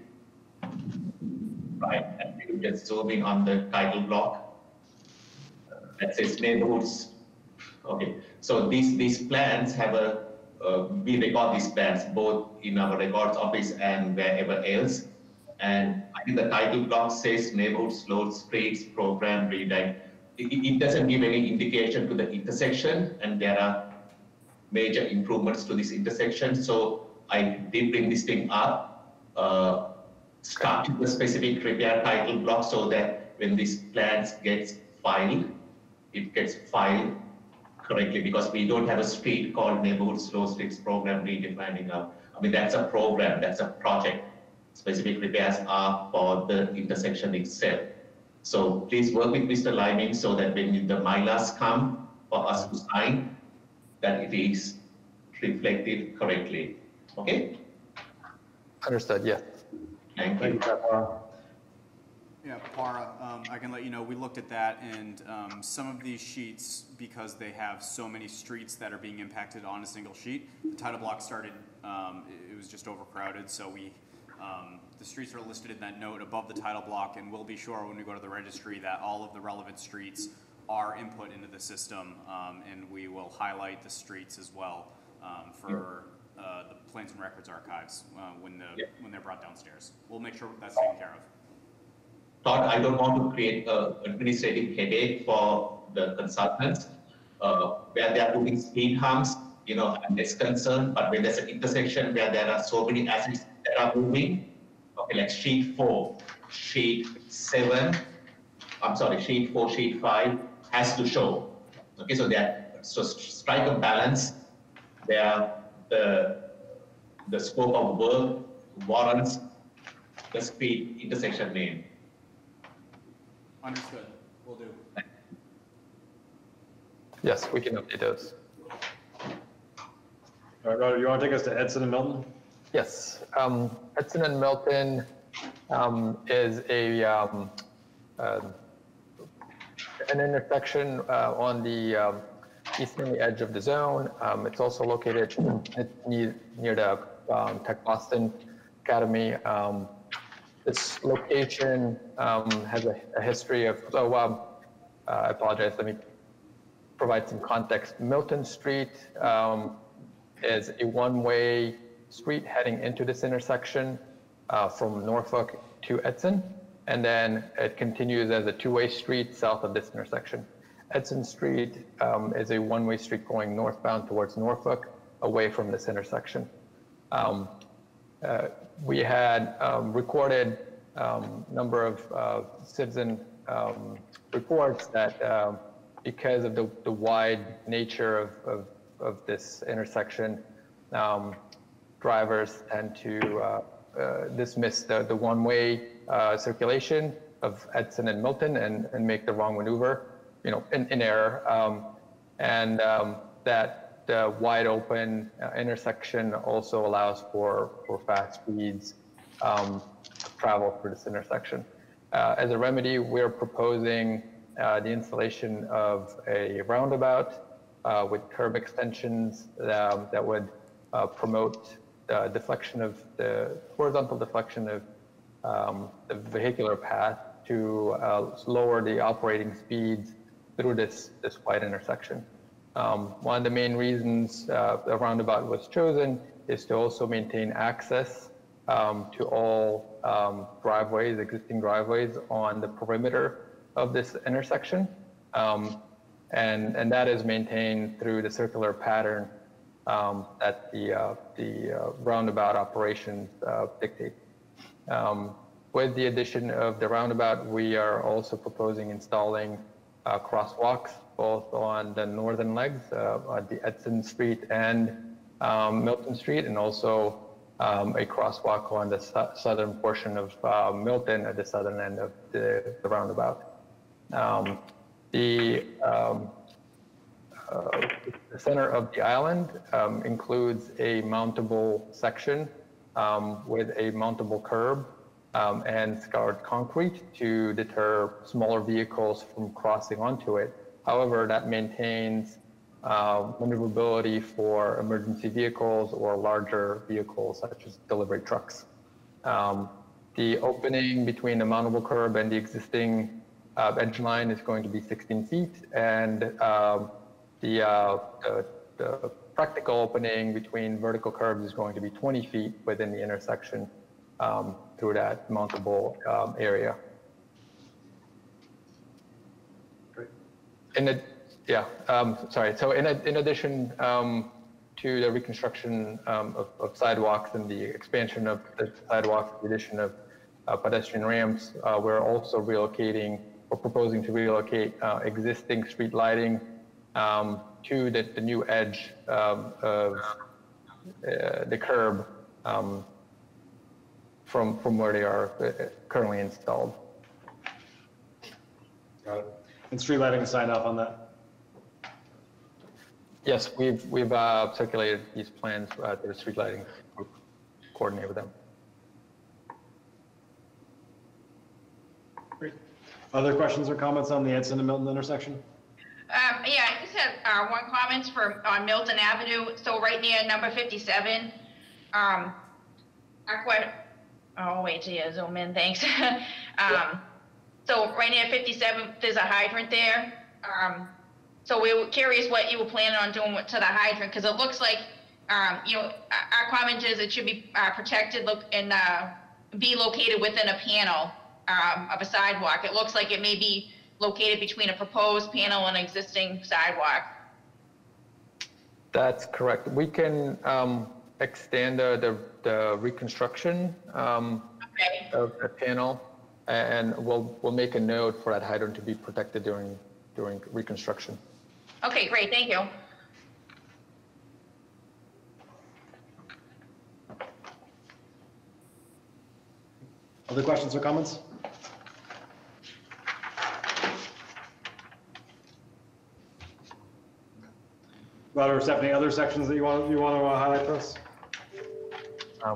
Right, and you just zoom in on the title block. That says neighborhoods. Okay, so these plans have a, we record these plans both in our records office and wherever else. And I think the title block says neighborhoods, roads, streets, program, redirect. It doesn't give any indication to the intersection, and there are major improvements to this intersection. So I did bring this thing up, start with a specific repair title block so that when this plans gets filed, it gets filed correctly, because we don't have a street called Neighborhood Slow Streets Program redefining. I mean, that's a program, that's a project. Specific repairs are for the intersection itself. So please work with Mr. Liming so that when the MyLars come for us to sign, that it is reflected correctly. Okay? Understood, yeah. Thank you. Yeah, Para, I can let you know, we looked at that, and some of these sheets, because they have so many streets that are being impacted on a single sheet, the title block started, it was just overcrowded, so we, the streets are listed in that note above the title block, and we'll be sure when we go to the registry that all of the relevant streets are input into the system, and we will highlight the streets as well for the Plans and Records archives when they're brought downstairs. We'll make sure that's taken care of. Todd, I don't want to create an administrative headache for the consultants where they are putting speed humps. You know, I'm less concerned, but when there's an intersection where there are so many assets that are moving, okay, like sheet 4, sheet 5 has to show. Okay, so that, so strike a balance where the scope of work warrants the speed intersection name. Understood. Will do. Yes, we can update those. All right, Roger, you want to take us to Edson and Milton? Yes. Edson and Milton is an intersection on the easterly edge of the zone. It's also located near the Tech Boston Academy. This location has a history of, so I apologize, let me provide some context. Milton Street is a one-way street heading into this intersection from Norfolk to Edson, and then it continues as a two-way street south of this intersection. Edson Street is a one-way street going northbound towards Norfolk, away from this intersection. We had recorded number of citizen reports that because of the wide nature of this intersection, drivers tend to dismiss the one-way circulation of Edson and Milton and make the wrong maneuver, you know, in error. That wide open intersection also allows for fast speeds to travel through this intersection. As a remedy, we're proposing the installation of a roundabout with curb extensions that would promote the deflection of the horizontal deflection of the vehicular path to lower the operating speeds through this wide intersection. One of the main reasons a roundabout was chosen is to also maintain access to all driveways, existing driveways on the perimeter of this intersection. And that is maintained through the circular pattern that the roundabout operations dictate. With the addition of the roundabout, we are also proposing installing crosswalks both on the northern legs, at the Edson Street and Milton Street, and also a crosswalk on the southern portion of Milton at the southern end of the roundabout. The center of the island includes a mountable section with a mountable curb and scoured concrete to deter smaller vehicles from crossing onto it. However, that maintains maneuverability for emergency vehicles or larger vehicles such as delivery trucks. The opening between the mountable curb and the existing edge line is going to be 16 feet, and the practical opening between vertical curbs is going to be 20 feet within the intersection through that mountable area. Great. So in addition to the reconstruction of sidewalks and the expansion of the sidewalks, the addition of pedestrian ramps, we're also relocating or proposing to relocate existing street lighting to the new edge of the curb from where they are currently installed. Got it. And street lighting sign off on that? Yes, we've circulated these plans to the street lighting group, coordinate with them. Great. Other questions or comments on the Edson and Milton intersection? Yeah, I just had one comment on Milton Avenue. So right near number 57, oh, wait till you zoom in, thanks. Yeah. So right near 57, there's a hydrant there. So we were curious what you were planning on doing to the hydrant, because it looks like, you know, our comment is it should be protected and be located within a panel of a sidewalk. It looks like it may be located between a proposed panel and existing sidewalk. That's correct. We can extend the reconstruction of the panel, and we'll make a note for that hydrant to be protected during reconstruction. Okay, great. Thank you. Other questions or comments? Or Stephanie, other sections that you want to highlight for us? I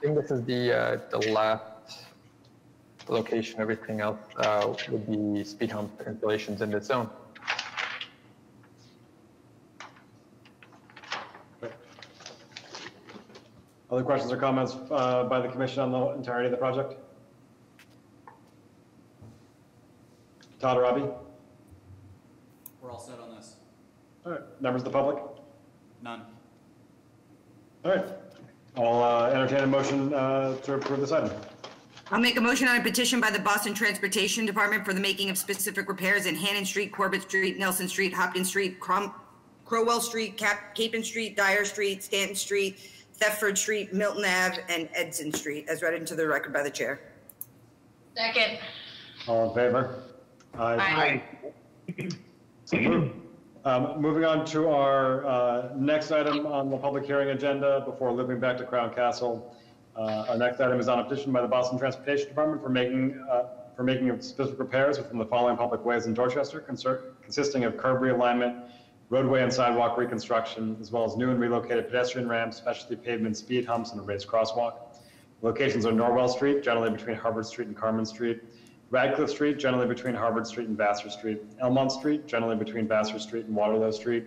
think this is the last location. Everything else would be speed hump installations in this zone. Okay. Other questions or comments by the commission on the entirety of the project? Todd or Robbie? We're all set on this. All right. Members of the public? None. All right. I'll entertain a motion to approve this item. I'll make a motion on a petition by the Boston Transportation Department for the making of specific repairs in Hannon Street, Corbett Street, Nelson Street, Hopkins Street, Cromwell Street, Capon Street, Dyer Street, Stanton Street, Thetford Street, Milton Ave, and Edson Street, as read into the record by the chair. Second. All in favor? Aye. Aye. So moved. Moving on to our next item on the public hearing agenda before looping back to Crown Castle. Our next item is on a petition by the Boston Transportation Department for making specific repairs within the following public ways in Dorchester, consisting of curb realignment, roadway and sidewalk reconstruction, as well as new and relocated pedestrian ramps, specialty pavement, speed humps, and a raised crosswalk. Locations are Norwell Street, generally between Harvard Street and Carmen Street, Radcliffe Street, generally between Harvard Street and Vassar Street, Elmont Street, generally between Vassar Street and Waterloo Street,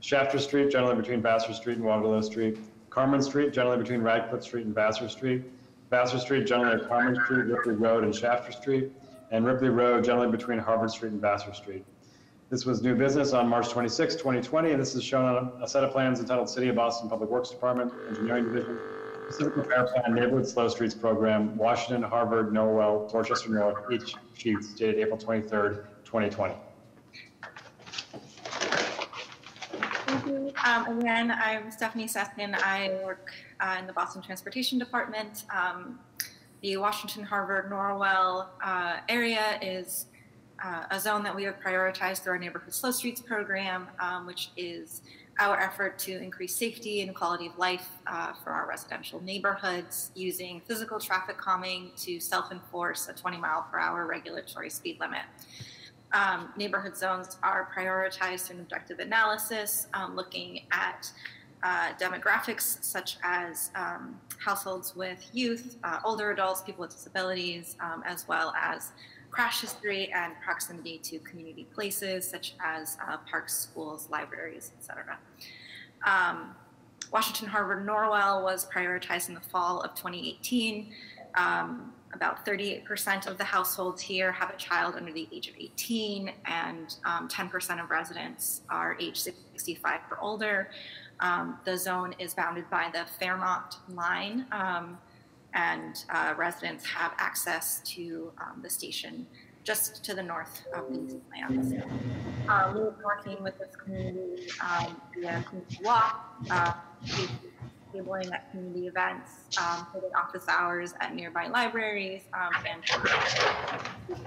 Shafter Street, generally between Vassar Street and Waterloo Street, Carmen Street, generally between Radcliffe Street and Vassar Street, Vassar Street, generally at Carmen Street, Ripley Road, and Shafter Street, and Ripley Road, generally between Harvard Street and Vassar Street. This was new business on March 26, 2020, and this is shown on a set of plans entitled City of Boston Public Works Department, Engineering Division, Pacific Repair Plan, Neighborhood Slow Streets Program, Washington, Harvard, Norwell, Dorchester Road, each sheets dated April 23rd, 2020. Thank you. Again, I'm Stephanie Seskin. I work in the Boston Transportation Department. The Washington, Harvard, Norwell area is a zone that we have prioritized through our Neighborhood Slow Streets program, which is our effort to increase safety and quality of life for our residential neighborhoods using physical traffic calming to self-enforce a 20-mile-per-hour regulatory speed limit. Neighborhood zones are prioritized in objective analysis, looking at demographics such as households with youth, older adults, people with disabilities, as well as crash history and proximity to community places such as parks, schools, libraries, etc. Washington, Harvard, Norwell was prioritized in the fall of 2018. About 38% of the households here have a child under the age of 18, and 10% of residents are age 65 or older. The zone is bounded by the Fairmont line, and residents have access to the station just to the north of these plans. We were working with this community via community walk, tabling at community events, holding office hours at nearby libraries, and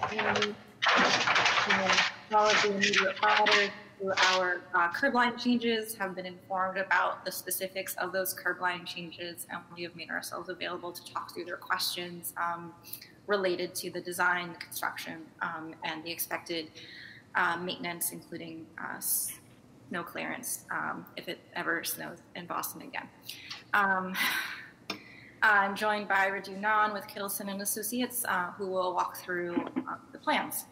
community, as well as the immediate followers through our curb line changes have been informed about the specifics of those curb line changes, and we have made ourselves available to talk through their questions related to the design, the construction, and the expected maintenance, including snow clearance if it ever snows in Boston again. I'm joined by Radu Nand with Kittelson and Associates, who will walk through the plans.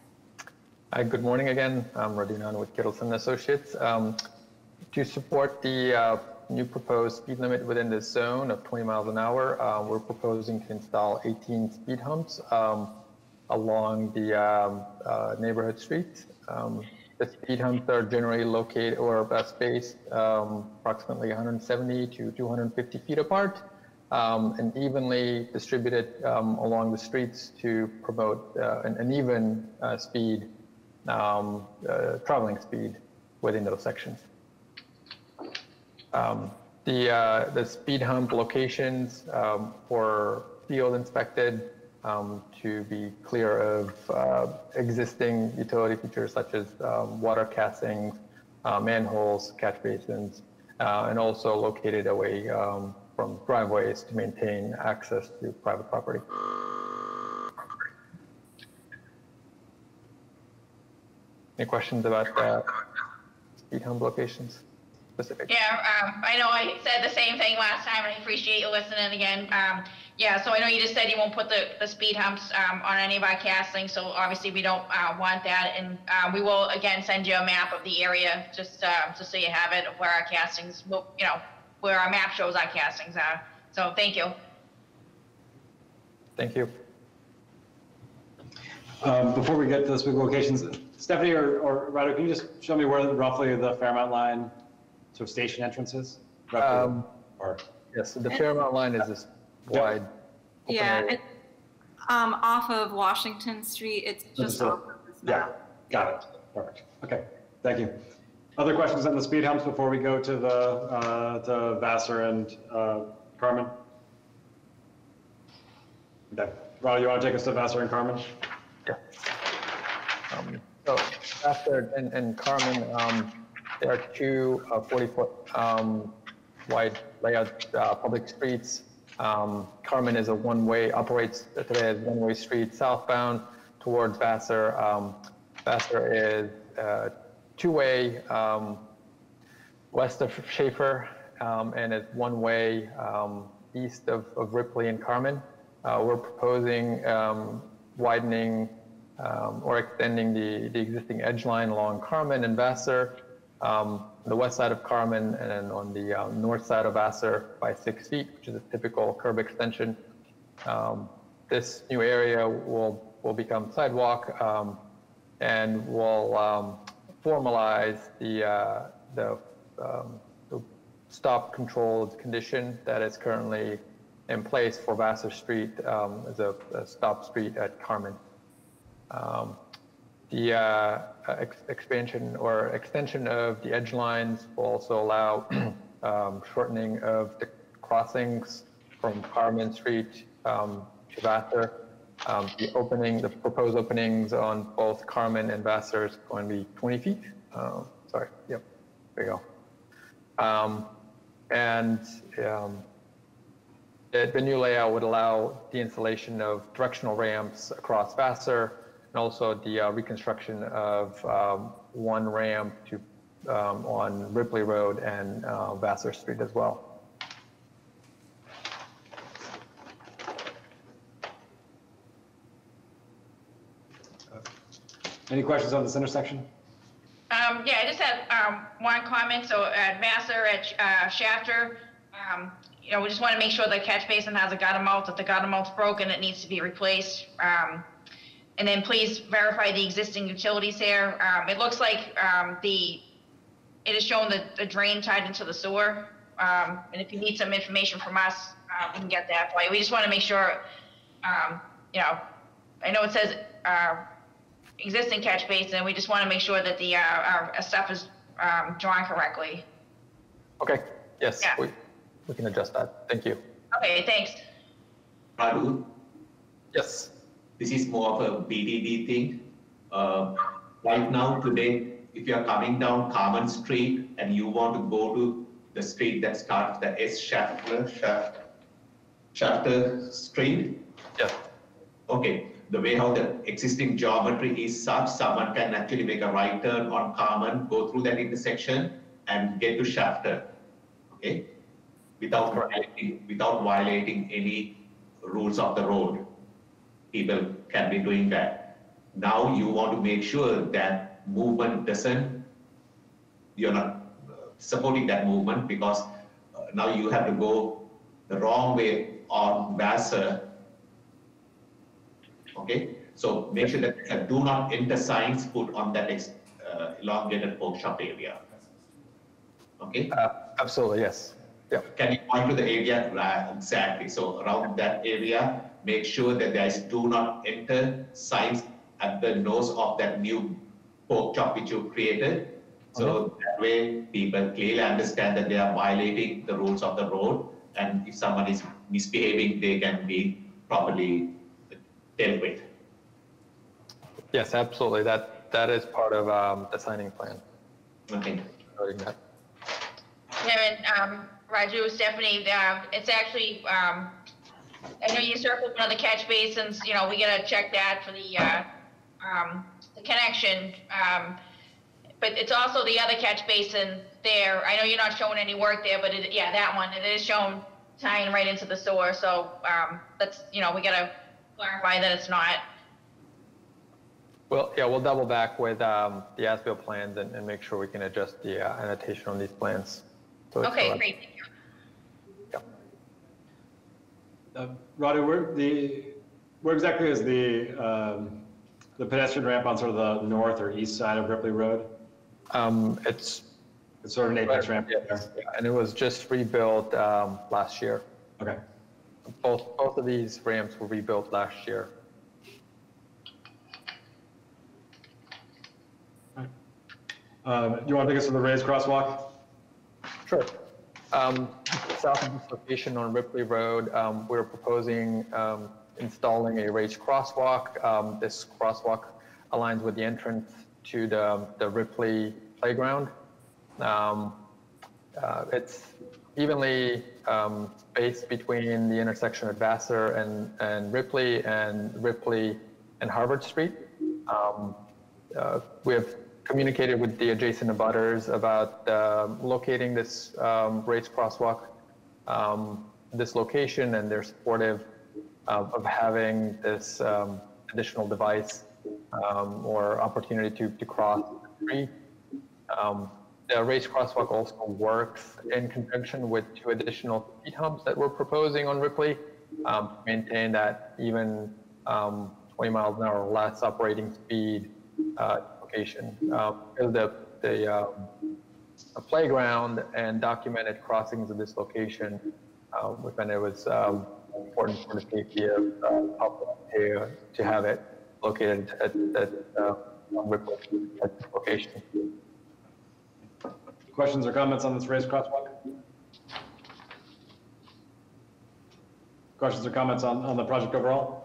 Hi, good morning again. I'm Radu Nand with Kittelson Associates. To support the new proposed speed limit within this zone of 20 miles an hour, we're proposing to install 18 speed humps along the neighborhood streets. The speed humps are generally located or spaced approximately 170 to 250 feet apart and evenly distributed along the streets to promote an even speed. Traveling speed within those sections. The speed hump locations were field inspected to be clear of existing utility features such as water castings, manholes, catch basins, and also located away from driveways to maintain access to private property. Any questions about speed hump locations specifically? Yeah, I know I said the same thing last time, and I appreciate you listening again. Yeah, so I know you just said you won't put the speed humps on any of our castings, so obviously we don't want that. And we will, again, send you a map of the area just so you have it, where our castings, you know, where our map shows our castings are. So thank you. Thank you. Before we get to the specific locations, Stephanie or Radu, can you just show me where roughly the Fairmont line sort of station entrance is? Yes, the Fairmont line is this wide. Yeah, off of Washington Street, it's just off of this map. Yeah, got it. Perfect. Okay, thank you. Other questions on the speed humps before we go to Vassar and Carmen? Okay. Ronald, you want to take a step faster and Carmen? Yeah. So Esther and Carmen, there are two 40-foot wide layout public streets. Carmen is a one-way, operates today as one-way street southbound towards Vassar. Vassar is two-way west of Schaefer, and it's one-way east of Ripley and Carmen. We're proposing widening or extending the existing edge line along Carmen and Vassar, the west side of Carmen, and on the north side of Vassar by 6 feet, which is a typical curb extension. This new area will become sidewalk and will formalize the stop controlled condition that is currently in place for Vassar Street as a stop street at Carmen. The expansion or extension of the edge lines will also allow shortening of the crossings from Carmen Street to Vassar. The proposed openings on both Carmen and Vassar is going to be 20 feet. Sorry, yep, there you go. The new layout would allow the installation of directional ramps across Vassar, and also the reconstruction of one ramp to, on Ripley Road and Vassar Street as well. Any questions on this intersection? Yeah, I just had one comment. So at Vassar, at Shafter, you know, we just want to make sure the catch basin has a gutter mouth. If the gutter mouth's broken, it needs to be replaced. And then please verify the existing utilities here. It looks like it is shown that the drain tied into the sewer. And if you need some information from us, we can get that for you. We just want to make sure, you know, I know it says existing catch basin. We just want to make sure that the our stuff is drawn correctly. Okay. Yes. Yeah. We can adjust that. Thank you. Okay, thanks. Radu? Yes. This is more of a BTD thing. Right now, today, if you are coming down Carmen Street and you want to go to the street that starts the S Shafter Street. Yeah. Okay. The way how the existing geometry is such, someone can actually make a right turn on Carmen, go through that intersection, and get to Shafter. Okay. Without violating any rules of the road. People can be doing that. Now you want to make sure that movement doesn't, you're not supporting that movement, because now you have to go the wrong way on Vassar. Okay, so make sure that do not enter signs put on that elongated workshop area. Okay? Absolutely, yes. Yep. Can you point to the area? Right, exactly. So around that area, make sure that there is do not enter signs at the nose of that new pork chop which you created. So that way people clearly understand that they are violating the rules of the road, and if someone is misbehaving, they can be properly dealt with. Yes, absolutely. That is part of the signing plan. Okay. Karen, Raju, Stephanie, it's actually, I know you circled one of the catch basins, you know, we got to check that for the connection, but it's also the other catch basin there. I know you're not showing any work there, but it, yeah, that one, it is shown tying right into the sewer, so that's, you know, we got to clarify that it's not. Well, yeah, we'll double back with the ASBIL plans and make sure we can adjust the annotation on these plans. So okay, great. Thank you. Yeah. Radu, where exactly is the pedestrian ramp on sort of the north or east side of Ripley Road? It's sort of an apex ramp there. Yeah, and it was just rebuilt last year. Okay. Both of these ramps were rebuilt last year. Do you want to take us to the raised crosswalk? Sure. South of this location on Ripley Road, we're proposing installing a raised crosswalk. This crosswalk aligns with the entrance to the Ripley playground. It's evenly spaced between the intersection of Vassar and Ripley, and Ripley and Harvard Street. We have communicated with the adjacent abutters about locating this raised crosswalk, this location, and they're supportive of having this additional device or opportunity to cross the street. The raised crosswalk also works in conjunction with two additional speed humps that we're proposing on Ripley to maintain that even 20 miles an hour or less operating speed location. The playground and documented crossings of this location, we found it was important for the safety of public to have it located at Ripley at this location. Questions or comments on this raised crosswalk? Questions or comments on the project overall?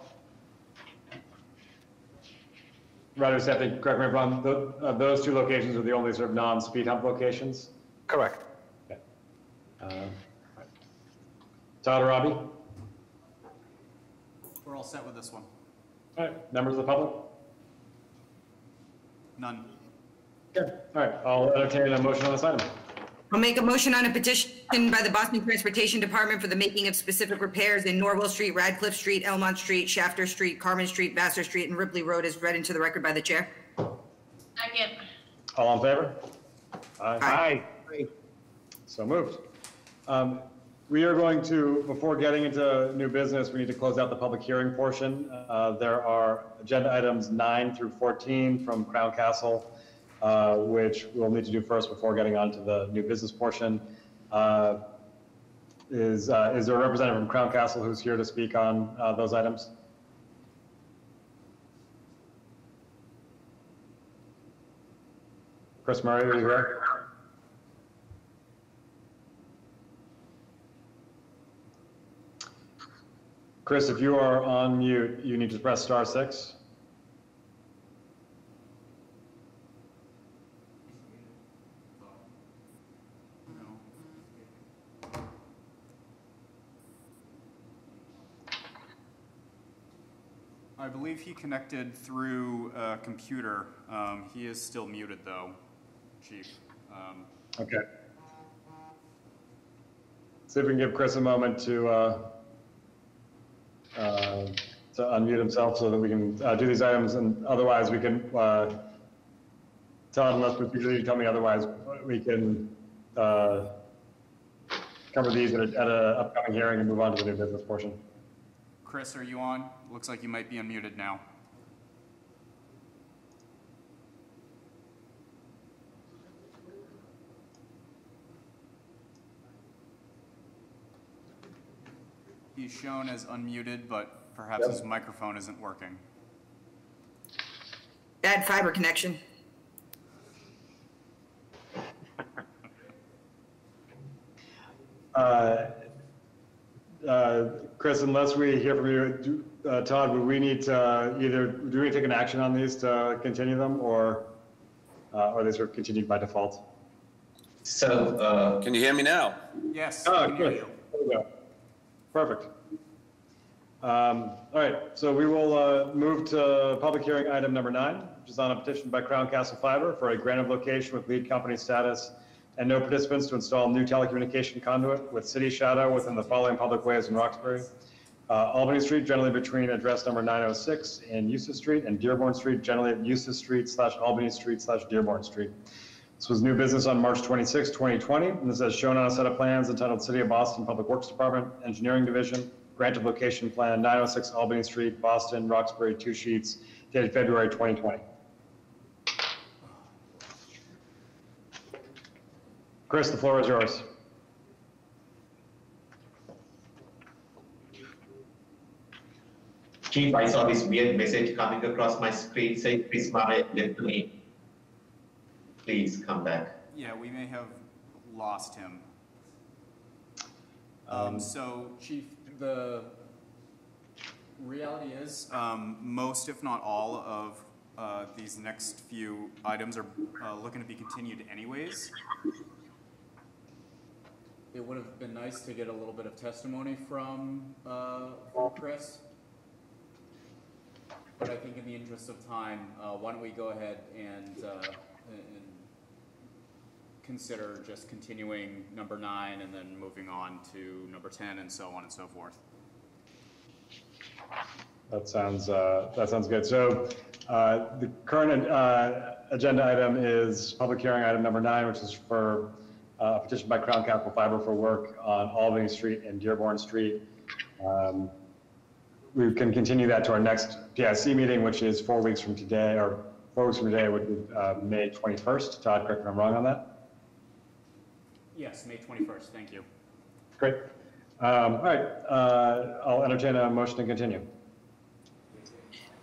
Riders have to correct me if I'm wrong. Those two locations are the only sort of non-speed hump locations? Correct. Okay. Right. Todd or Robbie? We're all set with this one. All right. Members of the public? None. Okay. All right. I'll entertain a motion on this item. I'll make a motion on a petition by the Boston Transportation Department for the making of specific repairs in Norwell Street, Radcliffe Street, Elmont Street, Shafter Street, Carmen Street, Vassar Street, and Ripley Road as read into the record by the chair. Second. All in favor? Aye. Aye. Aye. So moved. We are going to, before getting into new business, we need to close out the public hearing portion. There are agenda items 9 through 14 from Crown Castle, which we'll need to do first before getting on to the new business portion. Is there a representative from Crown Castle who's here to speak on those items? Chris Murray, are you here? Chris, if you are on mute, you need to press *6. I believe he connected through a computer. He is still muted, though, Chief. Okay. See if we can give Chris a moment to unmute himself so that we can do these items. And otherwise, we can Todd, unless usually you tell me otherwise, we can cover these at an upcoming hearing and move on to the new business portion. Chris, are you on? Looks like you might be unmuted now. He's shown as unmuted, but perhaps his microphone isn't working. Bad fiber connection. Chris, unless we hear from you, Todd, would we need to do we take an action on these to continue them, or are they sort of continued by default? So, can you hear me now? Yes. Oh, good. Perfect. All right. So we will move to public hearing item number 9, which is on a petition by Crown Castle Fiber for a grant of location with lead company status and no participants to install new telecommunication conduit with city shadow within the following public ways in Roxbury: Albany Street, generally between address number 906 and Eustace Street, and Dearborn Street, generally at Eustace Street / Albany Street / Dearborn Street. This was new business on March 26, 2020, and this is shown on a set of plans entitled City of Boston Public Works Department, Engineering Division, Grant of Location Plan, 906 Albany Street, Boston, Roxbury, 2 sheets, dated February 2020. Chris, the floor is yours. Chief, I saw this weird message coming across my screen saying, "Chris Murray, let me please come back." Yeah, we may have lost him. So Chief, the reality is most, if not all, of these next few items are looking to be continued anyways. It would have been nice to get a little bit of testimony from Chris. But I think in the interest of time, why don't we go ahead and consider just continuing number 9 and then moving on to number 10 and so on and so forth. That sounds good. So the current agenda item is public hearing item number 9, which is for a petition by Crown Castle Fiber for work on Albany Street and Dearborn Street. We can continue that to our next PIC meeting, which is 4 weeks from today, or 4 weeks from today would be May 21st. Todd, correct me if I'm wrong on that? Yes, May 21st. Thank you. Great. All right. I'll entertain a motion to continue.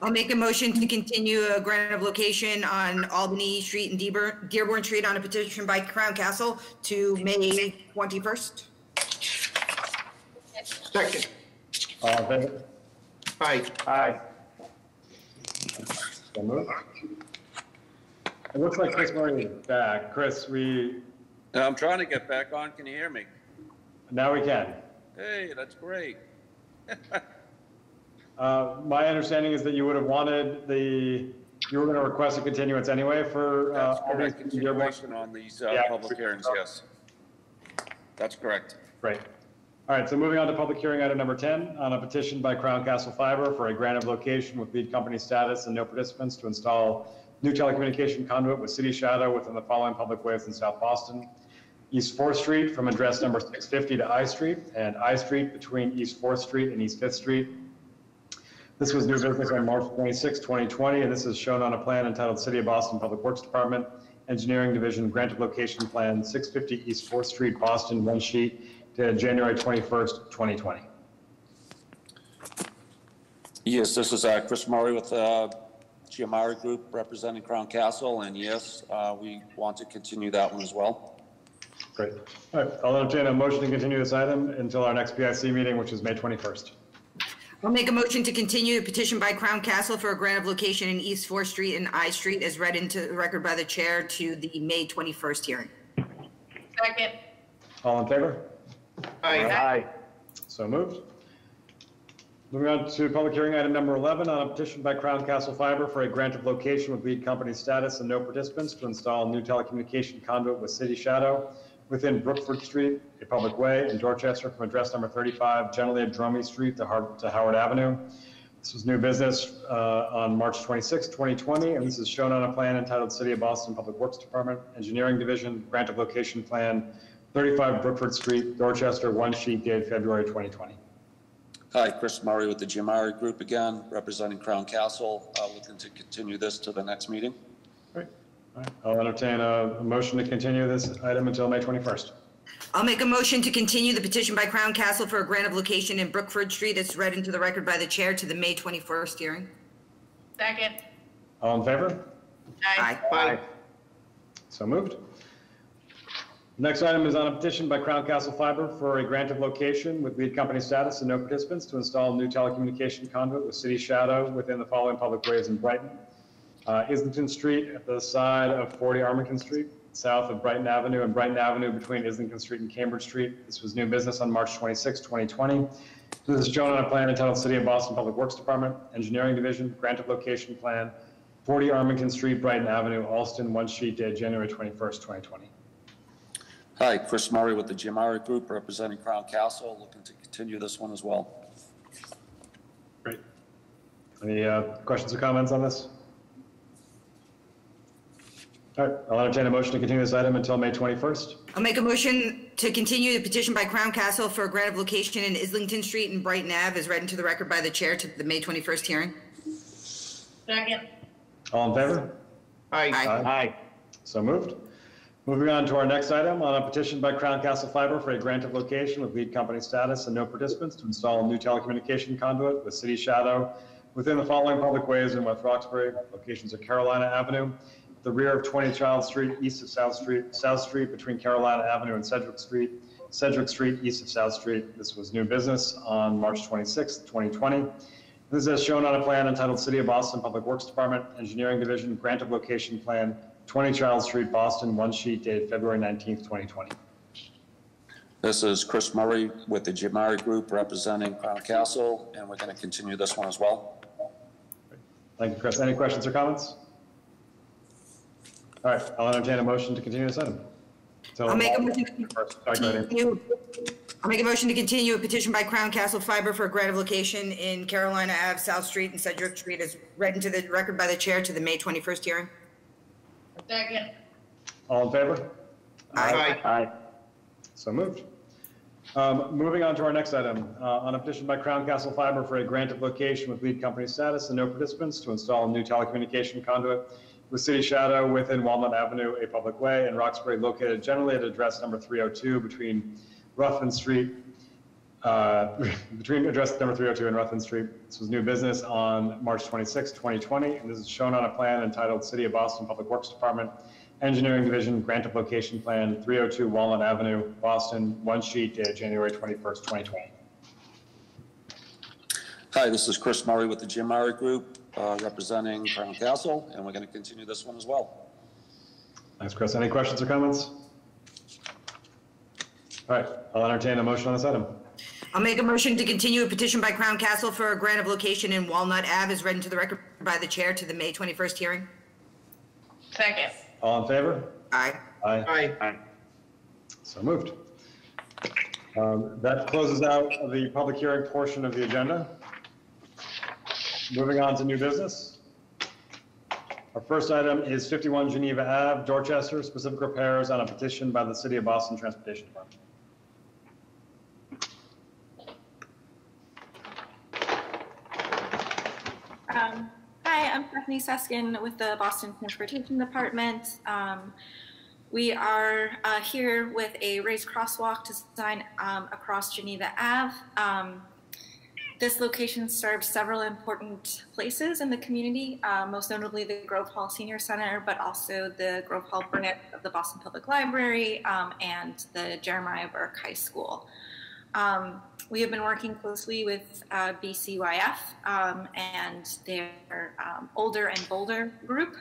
I'll make a motion to continue a grant of location on Albany Street and Dearborn Street on a petition by Crown Castle to May 21st. Second. All in favor? Aye. Aye. So moved. It looks like Chris Murray is back. Chris, I'm trying to get back on. Can you hear me? Now we can. Hey, that's great. My understanding is that you would have wanted you were going to request a continuance anyway for a continuation on these public hearings. Yes, that's correct. Great. All right. So moving on to public hearing item number 10 on a petition by Crown Castle Fiber for a grant of location with lead company status and no participants to install new telecommunication conduit with city shadow within the following public ways in South Boston: East 4th Street from address number 650 to I Street, and I Street between East 4th Street and East 5th Street. This was new business on March 26, 2020, and this is shown on a plan entitled City of Boston Public Works Department, Engineering Division, Granted Location Plan, 650 East 4th Street, Boston, one sheet, to January 21st, 2020. Yes, this is Chris Murray with GMR Group representing Crown Castle, and yes, we want to continue that one as well. Great. All right, I'll entertain a motion to continue this item until our next PIC meeting, which is May 21st. I'll make a motion to continue a petition by Crown Castle for a grant of location in East 4th Street and I Street as read into the record by the chair to the May 21st hearing. Second. All in favor? Aye. Aye. So moved. Moving on to public hearing item number 11 on a petition by Crown Castle Fiber for a grant of location with lead company status and no participants to install new telecommunication conduit with city shadow within Brookford Street, a public way, in Dorchester from address number 35, generally at Drummy Street to Howard Avenue. This was new business on March 26, 2020, and this is shown on a plan entitled City of Boston Public Works Department, Engineering Division, Grant of Location Plan, 35 Brookford Street, Dorchester, one sheet, dated February 2020. Hi, Chris Murray with the GMR Group again, representing Crown Castle. Looking to continue this to the next meeting. Great. All right. I'll entertain a motion to continue this item until May 21st. I'll make a motion to continue the petition by Crown Castle for a grant of location in Brookford Street as read into the record by the chair to the May 21st hearing. Second. All in favor? Aye. Aye. Aye. So moved. Next item is on a petition by Crown Castle Fiber for a grant of location with lead company status and no participants to install new telecommunication conduit with city shadow within the following public ways in Brighton: Islington Street at the side of 40 Armington Street, south of Brighton Avenue, and Brighton Avenue between Islington Street and Cambridge Street. This was new business on March 26, 2020. This is shown on a plan entitled City of Boston Public Works Department, Engineering Division, Grant of Location Plan, 40 Armington Street, Brighton Avenue, Allston, one sheet, dated January 21st, 2020. Hi, Chris Murray with the GMR Group representing Crown Castle, looking to continue this one as well. Great. Any questions or comments on this? All right, I'll entertain a motion to continue this item until May 21st. I'll make a motion to continue the petition by Crown Castle for a grant of location in Islington Street and Brighton Ave as read into the record by the chair to the May 21st hearing. Second. All in favor? Aye. Aye. Aye. Aye. So moved. Moving on to our next item on a petition by Crown Castle Fiber for a grant of location with lead company status and no participants to install a new telecommunication conduit with city shadow within the following public ways in West Roxbury. Locations are Carolina Avenue, the rear of 20 Child Street, east of South Street, between Carolina Avenue and Sedgwick Street, Sedgwick Street, east of South Street. This was new business on March 26, 2020. This is as shown on a plan entitled City of Boston Public Works Department, Engineering Division, Grant of Location Plan, 20 Charles Street, Boston, one sheet dated February 19, 2020. This is Chris Murray with the GMR Group representing Crown Castle, and we're going to continue this one as well. Great. Thank you, Chris. Any questions or comments? All right, I'll entertain a motion to continue this item. So I'll make a motion to continue a petition by Crown Castle Fiber for a grant of location in Carolina Ave, South Street, and Sedgwick Street as read into the record by the chair to the May 21st hearing. Second. All in favor? Aye. Aye. Aye. So moved. Moving on to our next item, on a petition by Crown Castle Fiber for a grant of location with lead company status and no participants to install a new telecommunication conduit with city shadow within Walnut Avenue, a public way, in Roxbury, located generally at address number 302 between Ruffin Street, between address number 302 and Ruffin Street. This was new business on March 26, 2020, and this is shown on a plan entitled City of Boston Public Works Department, Engineering Division, Grant of Location Plan, 302 Walnut Avenue, Boston, one sheet dated January 21st, 2020. Hi, this is Chris Murray with the GMR Group, representing Crown Castle, and we're going to continue this one as well. Thanks, Chris. Any questions or comments? All right, I'll entertain a motion on this item. I'll make a motion to continue a petition by Crown Castle for a grant of location in Walnut Ave as read into the record by the chair to the May 21st hearing. Second. All in favor? Aye. Aye. Aye. Aye. So moved. That closes out the public hearing portion of the agenda. Moving on to new business. Our first item is 51 Geneva Ave, Dorchester, specific repairs on a petition by the City of Boston Transportation Department. Hi, I'm Stephanie Suskin with the Boston Transportation Department. We are here with a raised crosswalk to design across Geneva Ave. This location serves several important places in the community, most notably the Grove Hall Senior Center, but also the Grove Hall Burnett of the Boston Public Library and the Jeremiah Burke High School. We have been working closely with BCYF and their Older and Bolder group,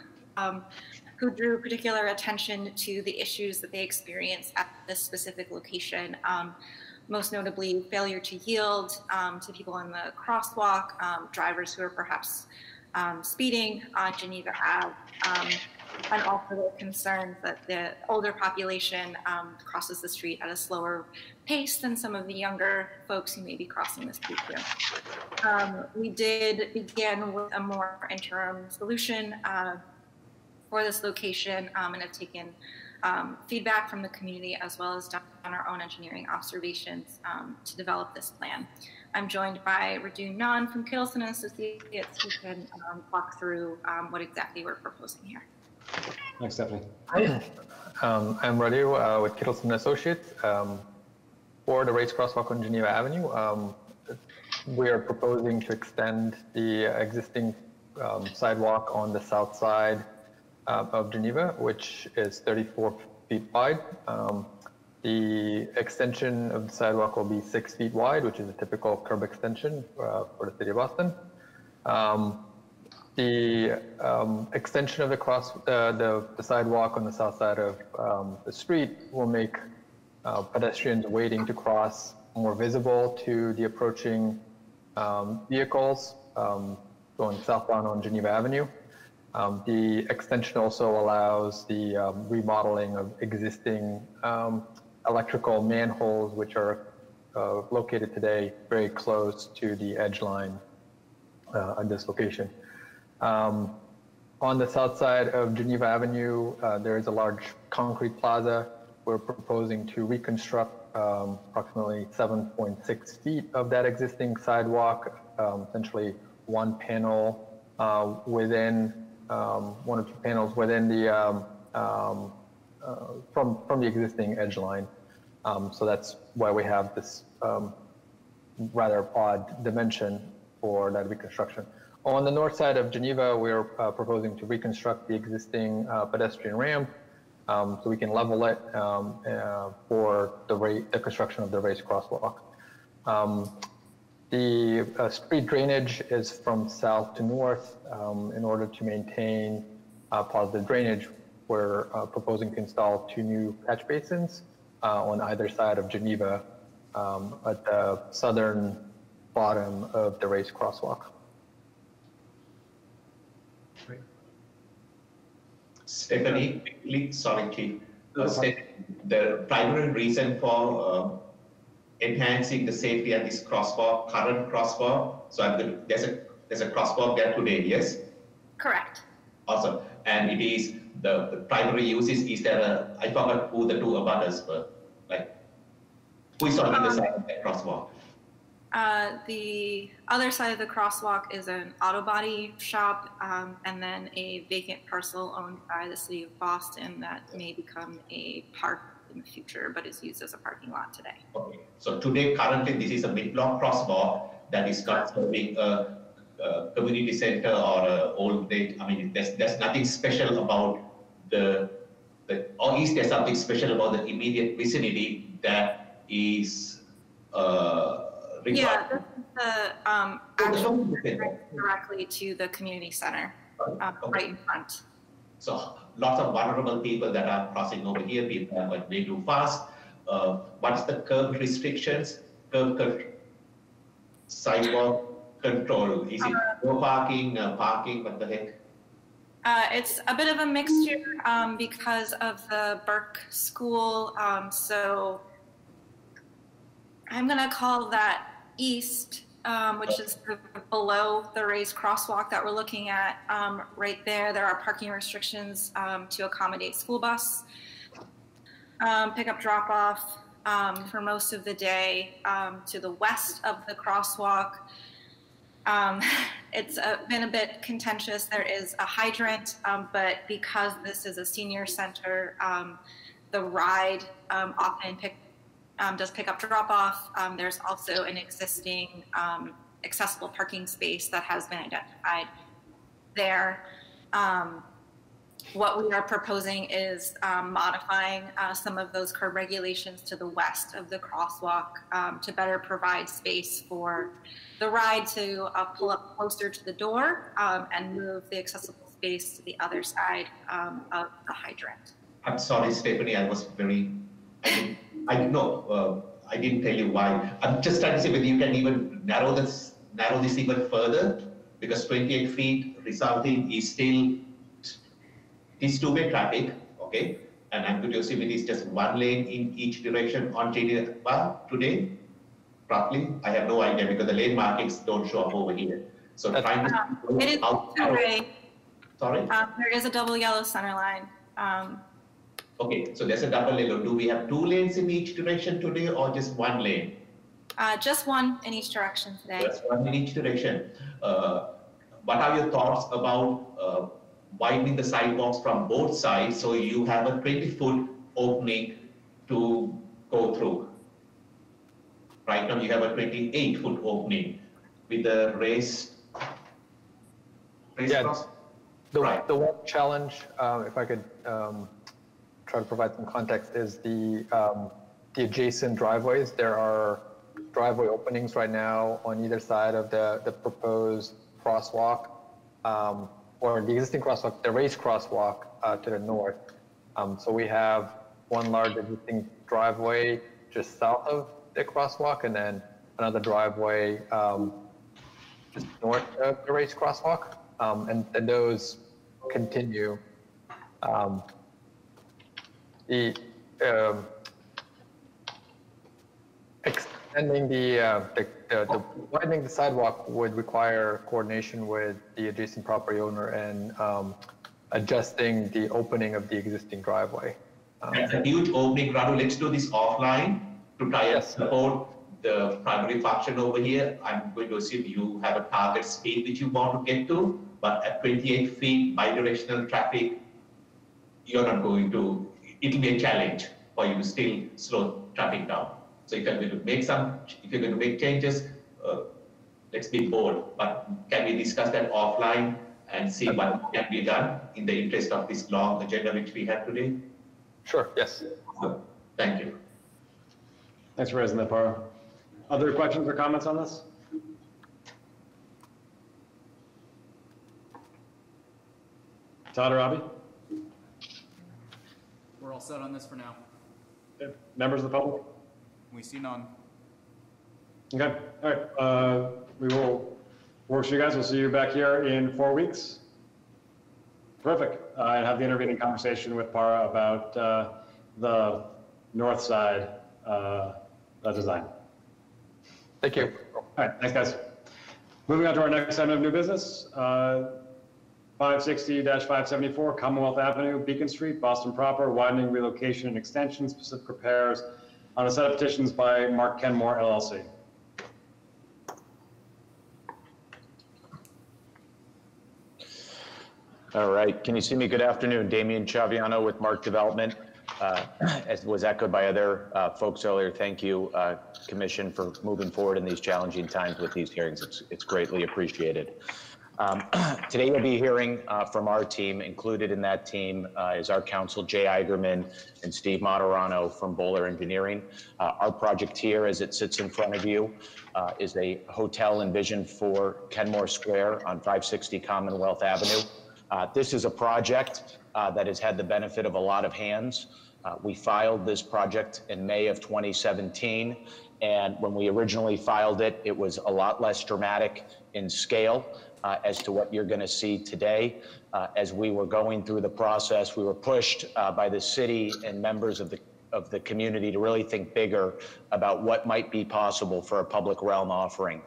who drew particular attention to the issues that they experienced at this specific location. Most notably failure to yield to people in the crosswalk, drivers who are perhaps speeding on Geneva Ave, and also the concern that the older population crosses the street at a slower pace than some of the younger folks who may be crossing the street here. We did begin with a more interim solution for this location and have taken feedback from the community as well as done our own engineering observations to develop this plan. I'm joined by Radu Nan from Kittelson Associates, who can walk through what exactly we're proposing here. Thanks, Stephanie. Hi. I'm Radu with Kittelson Associates for the raised crosswalk on Geneva Avenue. We are proposing to extend the existing sidewalk on the south side of Geneva, which is 34 feet wide. The extension of the sidewalk will be 6 feet wide, which is a typical curb extension for the city of Boston. The extension of the sidewalk on the south side of the street will make pedestrians waiting to cross more visible to the approaching vehicles going southbound on Geneva Avenue. The extension also allows the remodeling of existing electrical manholes, which are located today very close to the edge line on this location. On the south side of Geneva Avenue, there is a large concrete plaza. We're proposing to reconstruct approximately 7.6 feet of that existing sidewalk, essentially one panel within one or two panels within the from the existing edge line, so that's why we have this rather odd dimension for that reconstruction. On the north side of Geneva, we're proposing to reconstruct the existing pedestrian ramp so we can level it for the construction of the race crosswalk. The street drainage is from south to north. In order to maintain positive drainage, we're proposing to install 2 new catch basins on either side of Geneva at the southern bottom of the race crosswalk. Right. Stephanie, sorry, Keith. The primary reason for enhancing the safety at this crosswalk, current crosswalk. So there's a crosswalk there today, yes? Correct. Awesome. And it is, the primary use is there a, I forgot who the two abutters were, like, who is on the other side of that crosswalk? The other side of the crosswalk is an auto body shop and then a vacant parcel owned by the city of Boston that may become a park in the future, but is used as a parking lot today. Okay. So today, currently, this is a mid-block crosswalk that is not serving a community center or an old age. I mean, there's nothing special about or is there something special about the immediate vicinity that is required? Yeah, this is the actual directly to the community center, okay. Right in front. So lots of vulnerable people that are crossing over here, people are going way too fast. What's the curb restrictions? Sidewalk control? Is it no parking, parking, what the heck? It's a bit of a mixture because of the Burke School. So I'm gonna call that east, which is below the raised crosswalk that we're looking at right there. There are parking restrictions to accommodate school bus, pickup drop off for most of the day. To the west of the crosswalk, it's been a bit contentious. There is a hydrant, but because this is a senior center, the ride often does pick up drop off. There's also an existing accessible parking space that has been identified there. What we are proposing is modifying some of those curb regulations to the west of the crosswalk to better provide space for the ride to pull up closer to the door and move the accessible space to the other side of the hydrant. I'm sorry, Stephanie, I didn't tell you why. I'm just trying to see whether you can even narrow this even further, because 28 feet resulting is still this two-way traffic, okay? And I'm going to assume it is just 1 lane in each direction on JD today, roughly. I have no idea because the lane markings don't show up over here. So trying to it is two-way. Sorry? There is a double yellow center line. Okay, so there's a double lane. Do we have 2 lanes in each direction today or just 1 lane? Just 1 in each direction today. Just 1 in each direction. What are your thoughts about widening the sidewalks from both sides so you have a 20-foot opening to go through? Right now you have a 28-foot opening with the race yeah, cross. The one challenge, if I could try to provide some context, is the adjacent driveways. There are driveway openings right now on either side of the proposed crosswalk, or the existing crosswalk, the raised crosswalk to the north. So we have 1 large existing driveway just south of the crosswalk, and then another driveway just north of the raised crosswalk, and those continue. Extending the widening the sidewalk would require coordination with the adjacent property owner and adjusting the opening of the existing driveway. That's a huge opening, Radu. Let's do this offline to try and support the primary function over here. I'm going to assume you have a target speed which you want to get to, but at 28 feet bi-directional traffic, you're not going to. It'll be a challenge for you to still slow traffic down. So if you're going to make changes, let's be bold. But can we discuss that offline and see what can be done in the interest of this long agenda which we have today? Sure, yes. Thank you. Thanks for raising that, Paro. Other questions or comments on this? Todd or Abhi? We're all set on this for now. Okay. Members of the public? We see none. Okay, all right. We will work with you guys. We'll see you back here in 4 weeks. Terrific. And have the intervening conversation with Para about the north side design. Thank you. All right, thanks guys. Moving on to our next item of new business. 560-574 Commonwealth Avenue, Beacon Street, Boston proper, widening, relocation, and extension, specific repairs on a set of petitions by Mark Kenmore LLC. All right, can you see me? Good afternoon. Damian Chaviano with Mark Development. As was echoed by other folks earlier, thank you, Commission, for moving forward in these challenging times with these hearings. It's greatly appreciated. Today you'll be hearing from our team. Included in that team is our counsel, Jay Eigerman and Steve Moderano from Bowler Engineering. Our project here, as it sits in front of you, is a hotel envisioned for Kenmore Square on 560 Commonwealth Avenue. This is a project that has had the benefit of a lot of hands. We filed this project in May of 2017, and when we originally filed it, it was a lot less dramatic in scale as to what you're going to see today. As we were going through the process, we were pushed by the city and members of the community to really think bigger about what might be possible for a public realm offering.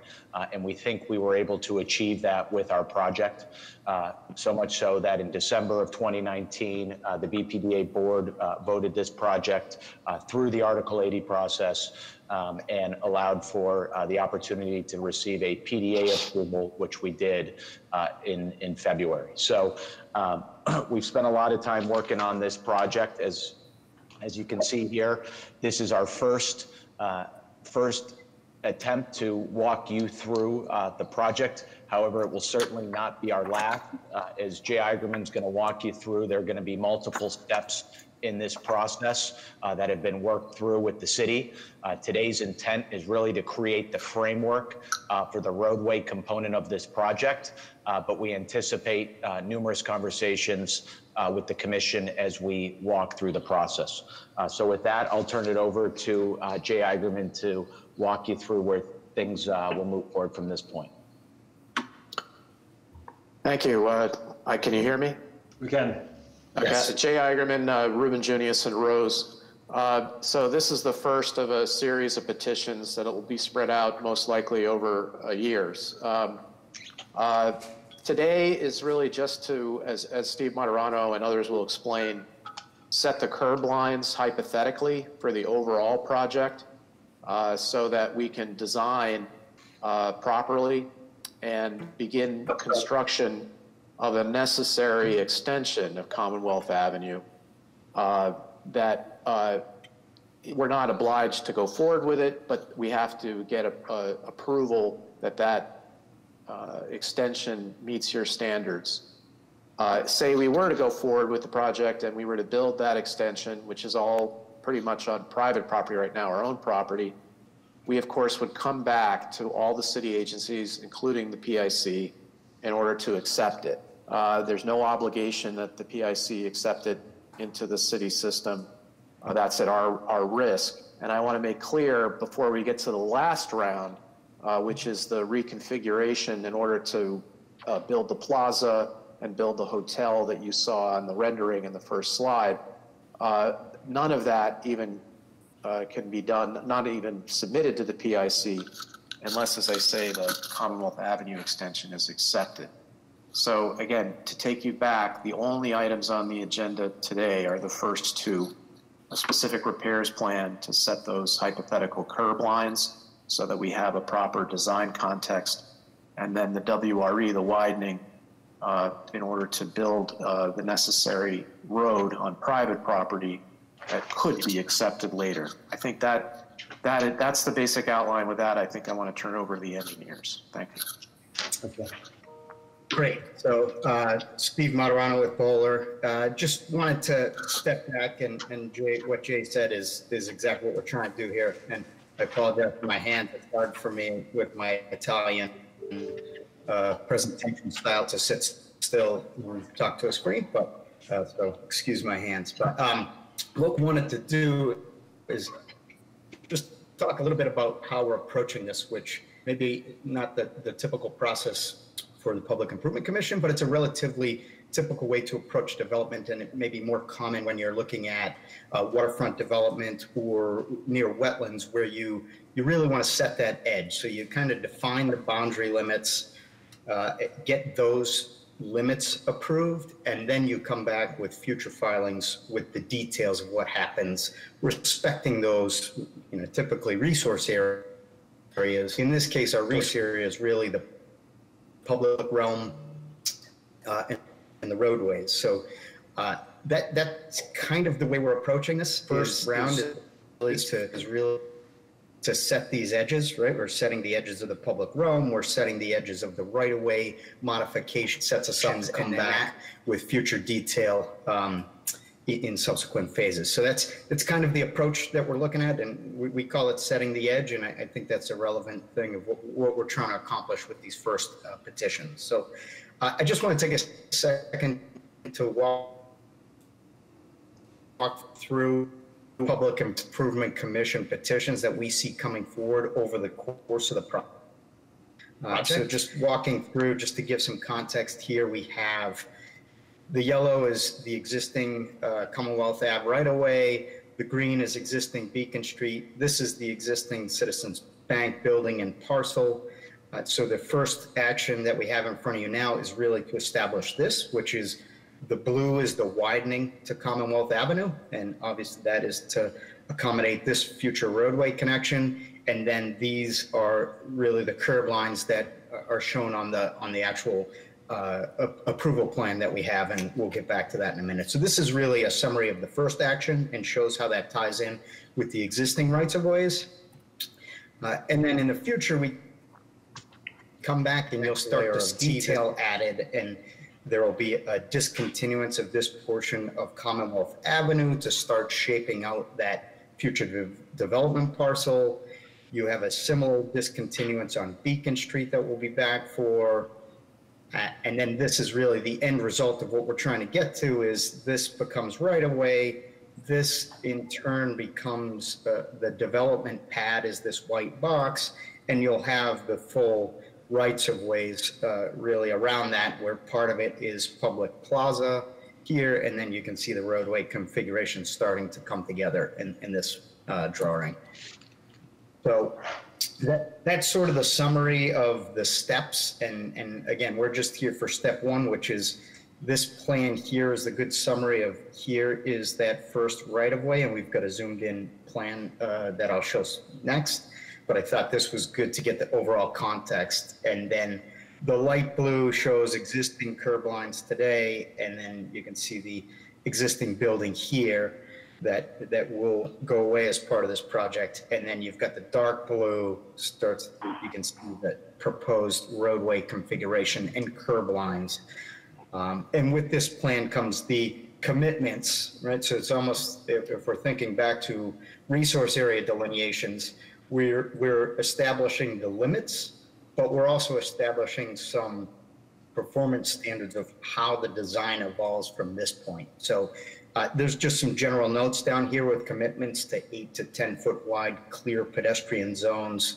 And we think we were able to achieve that with our project. So much so that in December of 2019, the BPDA board voted this project through the Article 80 process and allowed for the opportunity to receive a PDA approval, which we did in February. So we've spent a lot of time working on this project. As you can see here, this is our first attempt to walk you through the project. However, it will certainly not be our last. As Jay Eigerman's going to walk you through, there are going to be multiple steps in this process that have been worked through with the city. Today's intent is really to create the framework for the roadway component of this project, but we anticipate numerous conversations with the commission as we walk through the process. So with that, I'll turn it over to Jay Eigerman to walk you through where things will move forward from this point. Thank you. Can you hear me? We can. Okay, yes. So Jay Eigerman, Ruben Junius, and Rose. So this is the first of a series of petitions that will be spread out most likely over years. Today is really just to, as Steve Moderano and others will explain, set the curb lines hypothetically for the overall project so that we can design properly and begin construction of a necessary extension of Commonwealth Avenue that we're not obliged to go forward with it, but we have to get a approval that extension meets your standards. Say we were to go forward with the project and we were to build that extension, which is all pretty much on private property right now, our own property, we of course would come back to all the city agencies, including the PIC, in order to accept it. There's no obligation that the PIC accept it into the city system. That's at our risk. And I want to make clear before we get to the last round, which is the reconfiguration in order to build the plaza and build the hotel that you saw on the rendering in the first slide, none of that even can be done, not even submitted to the PIC, unless, as I say, the Commonwealth Avenue extension is accepted. So again, to take you back, the only items on the agenda today are the first two, a specific repairs plan to set those hypothetical curb lines so that we have a proper design context, and then the WRE, the widening, in order to build the necessary road on private property that could be accepted later. I think that's the basic outline. With that, I think I want to turn over to the engineers. Thank you. Okay. Great. So Steve Moderano with Bowler. Just wanted to step back and Jay, what Jay said is exactly what we're trying to do here. And I apologize for my hand. It's hard for me with my Italian presentation style to sit still and talk to a screen, but so excuse my hands. But what we wanted to do is just talk a little bit about how we're approaching this, which maybe not the typical process for the Public Improvement Commission, but it's a relatively typical way to approach development, and it may be more common when you're looking at waterfront development or near wetlands, where you really want to set that edge. So you kind of define the boundary limits, get those limits approved, and then you come back with future filings with the details of what happens, respecting those, you know, typically resource areas. In this case, our resource area is really the public realm and the roadways. So that's kind of the way we're approaching this. First round is really to set these edges, right? We're setting the edges of the public realm. We're setting the edges of the right-of-way. Modification sets us up to come back with future detail in subsequent phases. So that's kind of the approach that we're looking at, and we call it setting the edge, and I think that's a relevant thing of what we're trying to accomplish with these first petitions. So I just want to take a second to walk through Public Improvement Commission petitions that we see coming forward over the course of the project. So just walking through, just to give some context here, we have the yellow is the existing Commonwealth Ave right-of-way. The green is existing Beacon Street. This is the existing Citizens Bank building and parcel. So the first action that we have in front of you now is really to establish this, which is the blue is the widening to Commonwealth Avenue. And obviously that is to accommodate this future roadway connection. And then these are really the curb lines that are shown on the actual approval plan that we have, and we'll get back to that in a minute. So this is really a summary of the first action and shows how that ties in with the existing rights-of-ways. And then in the future, we come back and you'll start to see detail added, and there will be a discontinuance of this portion of Commonwealth Avenue to start shaping out that future development parcel. You have a similar discontinuance on Beacon Street that we'll be back for. And then this is really the end result of what we're trying to get to is this becomes right-of-way. This in turn becomes the development pad is this white box, and you'll have the full rights-of-ways really around that, where part of it is public plaza here, and then you can see the roadway configuration starting to come together in this drawing. So that's sort of the summary of the steps, and again, we're just here for step one, which is this plan here is a good summary of here is that first right-of-way, and we've got a zoomed-in plan that I'll show next, but I thought this was good to get the overall context. And then the light blue shows existing curb lines today, and then you can see the existing building here that will go away as part of this project. And then you've got the dark blue starts, you can see the proposed roadway configuration and curb lines. And with this plan comes the commitments, right? So it's almost, if we're thinking back to resource area delineations, we're establishing the limits, but we're also establishing some performance standards of how the design evolves from this point. So there's just some general notes down here with commitments to 8 to 10 foot wide clear pedestrian zones,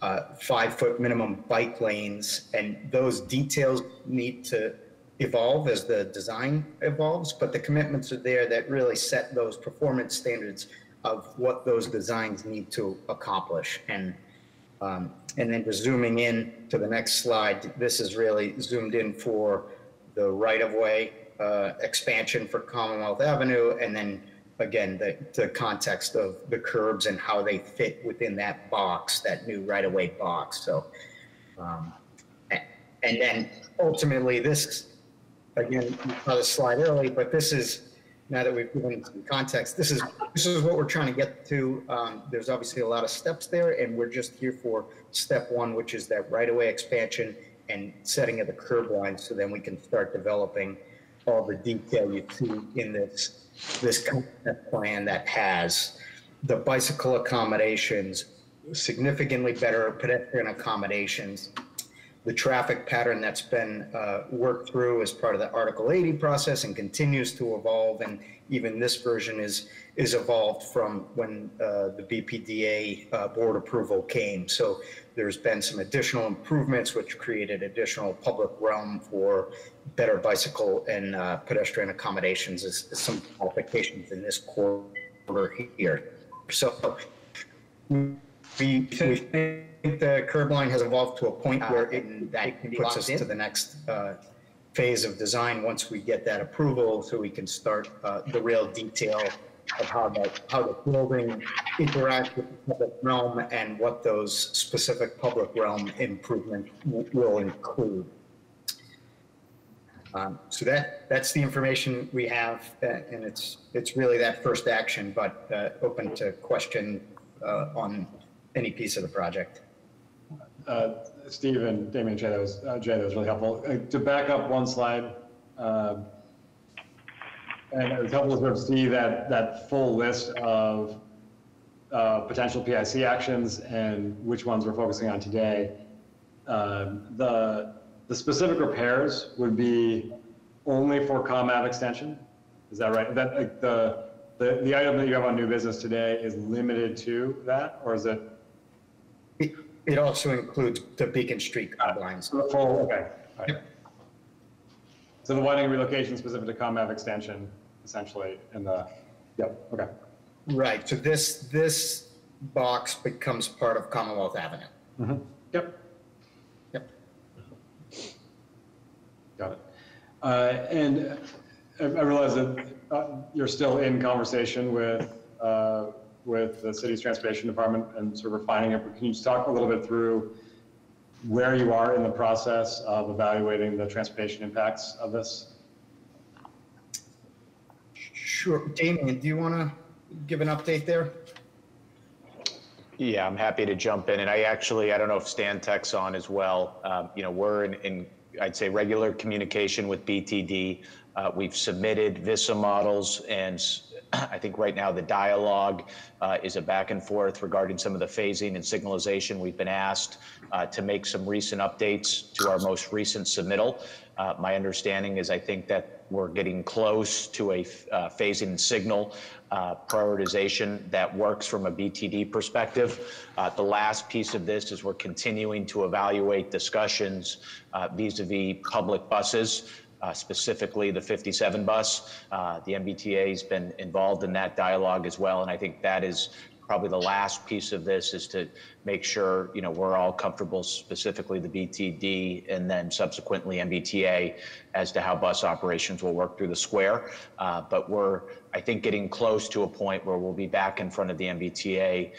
5 foot minimum bike lanes, and those details need to evolve as the design evolves, but the commitments are there that really set those performance standards of what those designs need to accomplish. And then just zooming in to the next slide, this is really zoomed in for the right-of-way expansion for Commonwealth Avenue, and then again the context of the curbs and how they fit within that box, that new right-of-way box. So, and then ultimately this, again, you saw this slide early, but this is, now that we've given some context, this is what we're trying to get to. There's obviously a lot of steps there, and we're just here for step one, which is that right-of-way expansion and setting of the curb lines, so then we can start developing all the detail you see in this concept plan that has the bicycle accommodations, significantly better pedestrian accommodations, the traffic pattern that's been worked through as part of the Article 80 process and continues to evolve. And even this version is evolved from when the BPDA board approval came. So there's been some additional improvements, which created additional public realm for better bicycle and pedestrian accommodations, as some qualifications in this quarter here. So we think the curb line has evolved to a point where it puts us to the next phase of design once we get that approval, so we can start the real detail of how the building interacts with the public realm and what those specific public realm improvements will include. So that's the information we have, and it's really that first action, but open to question on any piece of the project. Steve and Damien and Jay, that was really helpful. To back up one slide, and it was helpful to sort of see that full list of potential PIC actions and which ones we're focusing on today. The specific repairs would be only for ComAv extension. Is that right? That like the item that you have on new business today is limited to that, or is it? It also includes the Beacon Street guidelines. Oh, okay. Right. Yep. So the widening relocation specific to ComAv extension, essentially, and the, yep, okay. Right, so this box becomes part of Commonwealth Avenue. Mm-hmm. Yep. Got it. And I realize that you're still in conversation with the city's transportation department and sort of refining it, but can you just talk a little bit through where you are in the process of evaluating the transportation impacts of this? Sure. Damien, do you want to give an update there? Yeah, I'm happy to jump in. And I don't know if Stantec's on as well. We're in I'd say regular communication with BTD. We've submitted VISA models, and I think right now the dialogue is a back and forth regarding some of the phasing and signalization. We've been asked to make some recent updates to our most recent submittal. My understanding is I think that we're getting close to a phasing and signal prioritization that works from a BTD perspective. The last piece of this is we're continuing to evaluate discussions vis-a-vis public buses. Specifically the 57 bus. The MBTA has been involved in that dialogue as well, and I think that is probably the last piece of this, is to make sure we're all comfortable, specifically the BTD and then subsequently MBTA, as to how bus operations will work through the square. But we're, I think, getting close to a point where we'll be back in front of the MBTA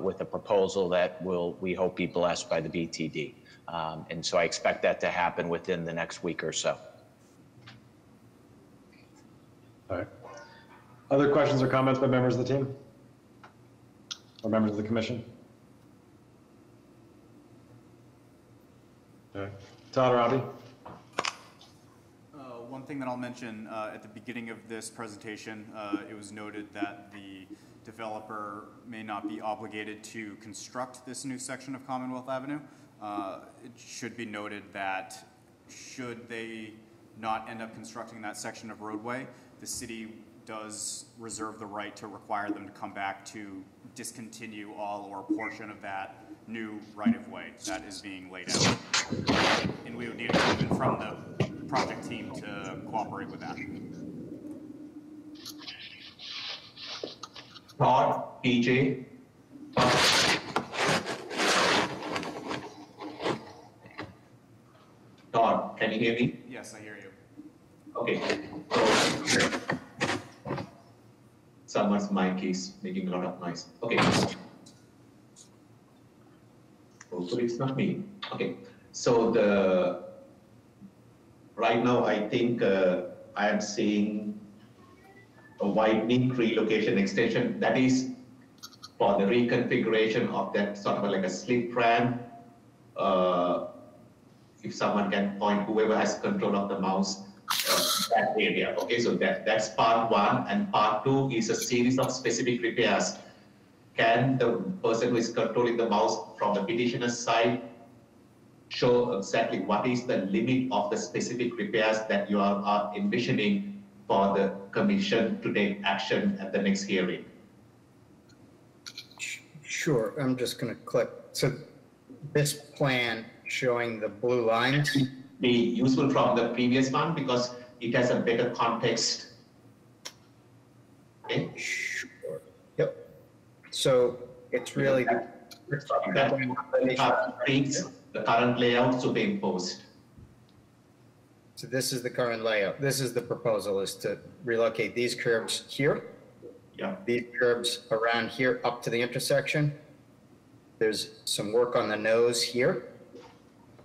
with a proposal that will, we hope, be blessed by the BTD. And so I expect that to happen within the next week or so. All right. Other questions or comments by members of the team or members of the commission? All right. Todd, Robbie. One thing that I'll mention at the beginning of this presentation, it was noted that the developer may not be obligated to construct this new section of Commonwealth Avenue. It should be noted that should they not end up constructing that section of roadway, the city does reserve the right to require them to come back to discontinue all or a portion of that new right-of-way that is being laid out. And we would need agreement from the project team to cooperate with that. Todd, AJ. Todd, can you hear me? Yes, I hear you. Okay. Someone's mic is making a lot of noise. Okay. Hopefully it's not me. Okay. So right now I think I am seeing a widening relocation extension. That is for the reconfiguration of that sort of like a slip ramp if someone can point, whoever has control of the mouse, that area. Okay, so that's part one, and part two is a series of specific repairs. Can the person who is controlling the mouse from the petitioner's side show exactly what is the limit of the specific repairs that you are envisioning for the commission to take action at the next hearing? Sure, I'm just going to click. So this plan showing the blue lines be useful from the previous one because it has a better context. Okay. Sure. Yep. So it's really the current layout superimposed. So this is the current layout. This is the proposal, is to relocate these curbs here. Yeah. These curbs around here up to the intersection. There's some work on the nose here.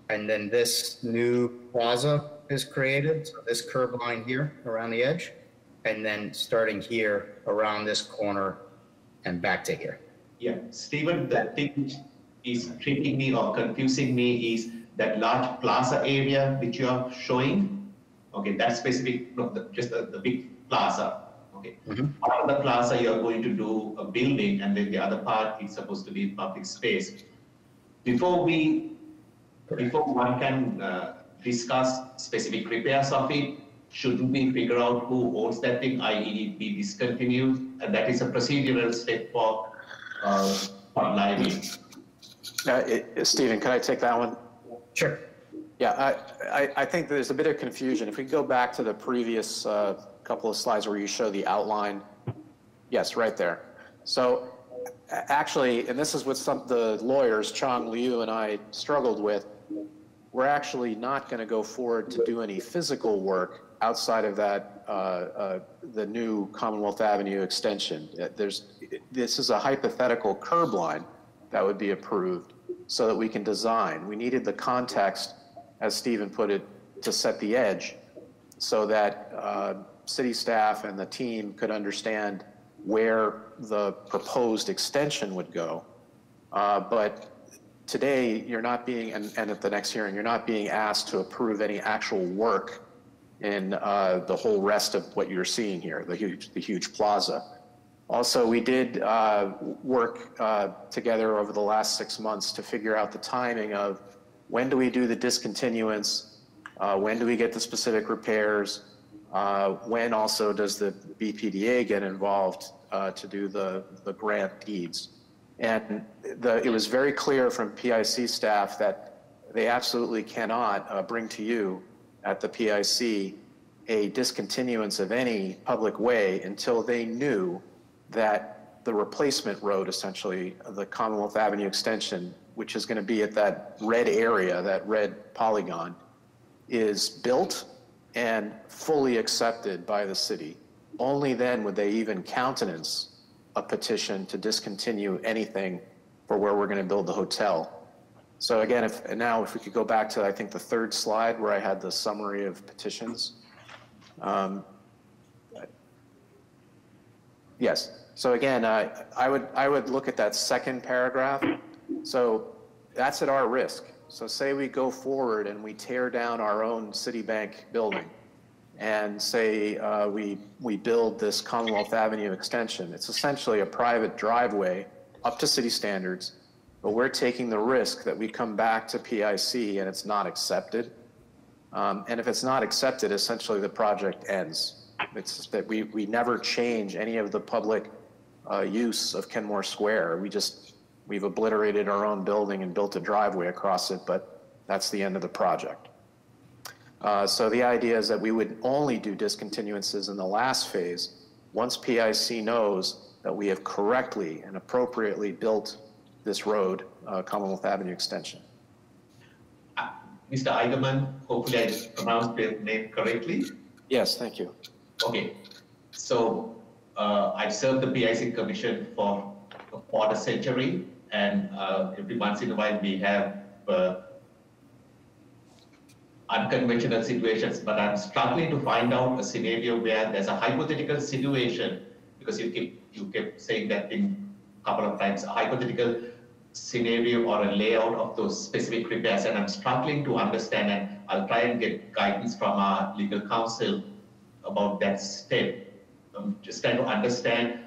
And then this new plaza is created. So this curb line here around the edge. And then starting here around this corner and back to here. Yeah, Stephen, the thing is tricking me or confusing me is that large plaza area which you are showing. Okay, that specific, just the big plaza. Okay, part of the plaza you are going to do a building, and then the other part is supposed to be public space. Before one can discuss specific repairs of it, shouldn't we figure out who owns that thing, i.e. be discontinued? And that is a procedural step for lining. Stephen, can I take that one? Sure. Yeah, I think there's a bit of confusion. If we go back to the previous couple of slides where you show the outline, yes, right there. So actually, and this is what some of the lawyers, Chong Liu and I, struggled with, we're actually not going to go forward to do any physical work outside of that, the new Commonwealth Avenue extension. This is a hypothetical curb line that would be approved so that we can design. We needed the context, as Stephen put it, to set the edge so that city staff and the team could understand where the proposed extension would go. But today you're not being, and at the next hearing, you're not being asked to approve any actual work in the whole rest of what you're seeing here, the huge plaza. Also, we did work together over the last 6 months to figure out the timing of when do we do the discontinuance, when do we get the specific repairs, when also does the BPDA get involved to do the grant deeds. And it was very clear from PIC staff that they absolutely cannot bring to you at the PIC a discontinuance of any public way until they knew that the replacement road, essentially, the Commonwealth Avenue extension, which is going to be at that red area, that red polygon, is built and fully accepted by the city. Only then would they even countenance a petition to discontinue anything for where we're going to build the hotel. So again, if we could go back to, I think, the third slide where I had the summary of petitions. Yes. So again, I would look at that second paragraph. So that's at our risk. So say we go forward and we tear down our own Citibank building and say we build this Commonwealth Avenue extension. It's essentially a private driveway up to city standards, but we're taking the risk that we come back to PIC and it's not accepted. And if it's not accepted, essentially the project ends. It's that we never change any of the public use of Kenmore Square. We've obliterated our own building and built a driveway across it, but that's the end of the project. So the idea is that we would only do discontinuances in the last phase once PIC knows that we have correctly and appropriately built this road, Commonwealth Avenue extension. Mr. Eigerman, hopefully I pronounced your name correctly. Yes, thank you. Okay, so I've served the PIC Commission for a quarter century, and every once in a while we have unconventional situations, but I'm struggling to find out a scenario where there's a hypothetical situation, because you kept saying that thing a couple of times, a hypothetical scenario or a layout of those specific repairs, and I'm struggling to understand, and I'll try and get guidance from our legal counsel about that step. I'm just trying to understand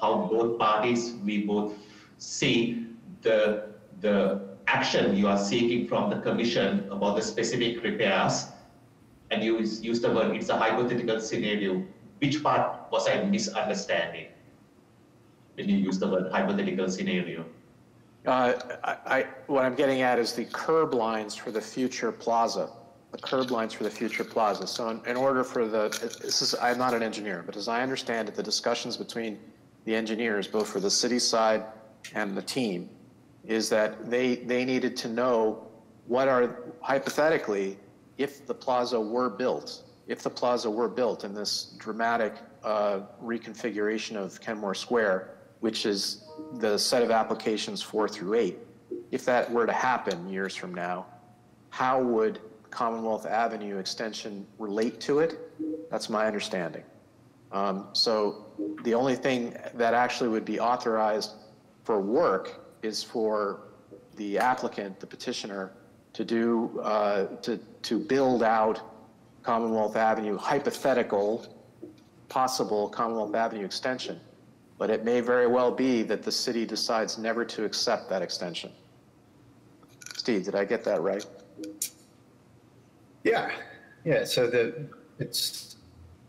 how both parties, we both see the action you are seeking from the commission about the specific repairs, and you used the word, it's a hypothetical scenario. Which part was I misunderstanding when you used the word hypothetical scenario? What I'm getting at is the curb lines for the future plaza. The curb lines for the future plaza. So in order for the, this is, I'm not an engineer, but as I understand it, the discussions between the engineers, both for the city side and the team, is that they needed to know what are, hypothetically, if the plaza were built, if the plaza were built in this dramatic reconfiguration of Kenmore Square, which is the set of applications 4 through 8, if that were to happen years from now, how would Commonwealth Avenue extension relate to it? That's my understanding. So the only thing that actually would be authorized for work is for the applicant, the petitioner, to do to build out Commonwealth Avenue, hypothetical possible Commonwealth Avenue extension. But it may very well be that the city decides never to accept that extension. Steve, did I get that right? Yeah. So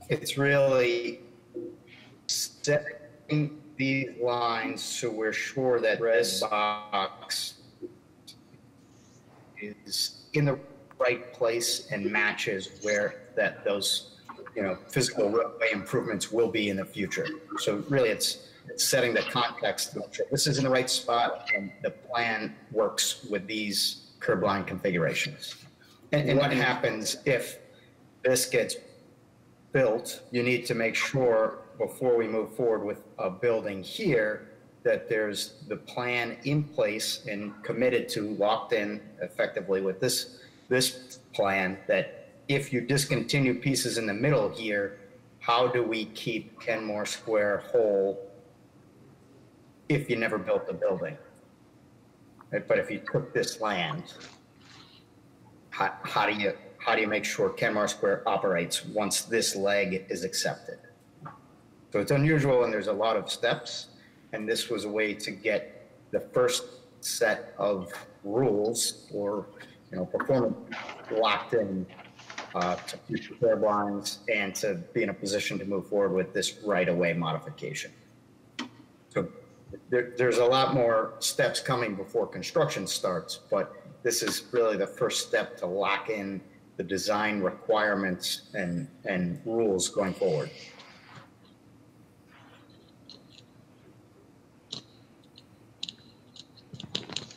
it's really setting these lines so we're sure that this box is in the right place and matches where that those, physical roadway improvements will be in the future. So really it's setting the context. This is in the right spot and the plan works with these curb line configurations. And what happens if this gets built, you need to make sure before we move forward with a building here that there's the plan in place and committed to, locked in effectively with this plan, that if you discontinue pieces in the middle here, how do we keep Kenmore Square whole if you never built the building? But if you took this land, how do you make sure Kenmore Square operates once this leg is accepted? So it's unusual and there's a lot of steps, and this was a way to get the first set of rules or performance locked in to future curb lines and to be in a position to move forward with this right-of-way modification. So there's a lot more steps coming before construction starts, but this is really the first step to lock in the design requirements and rules going forward.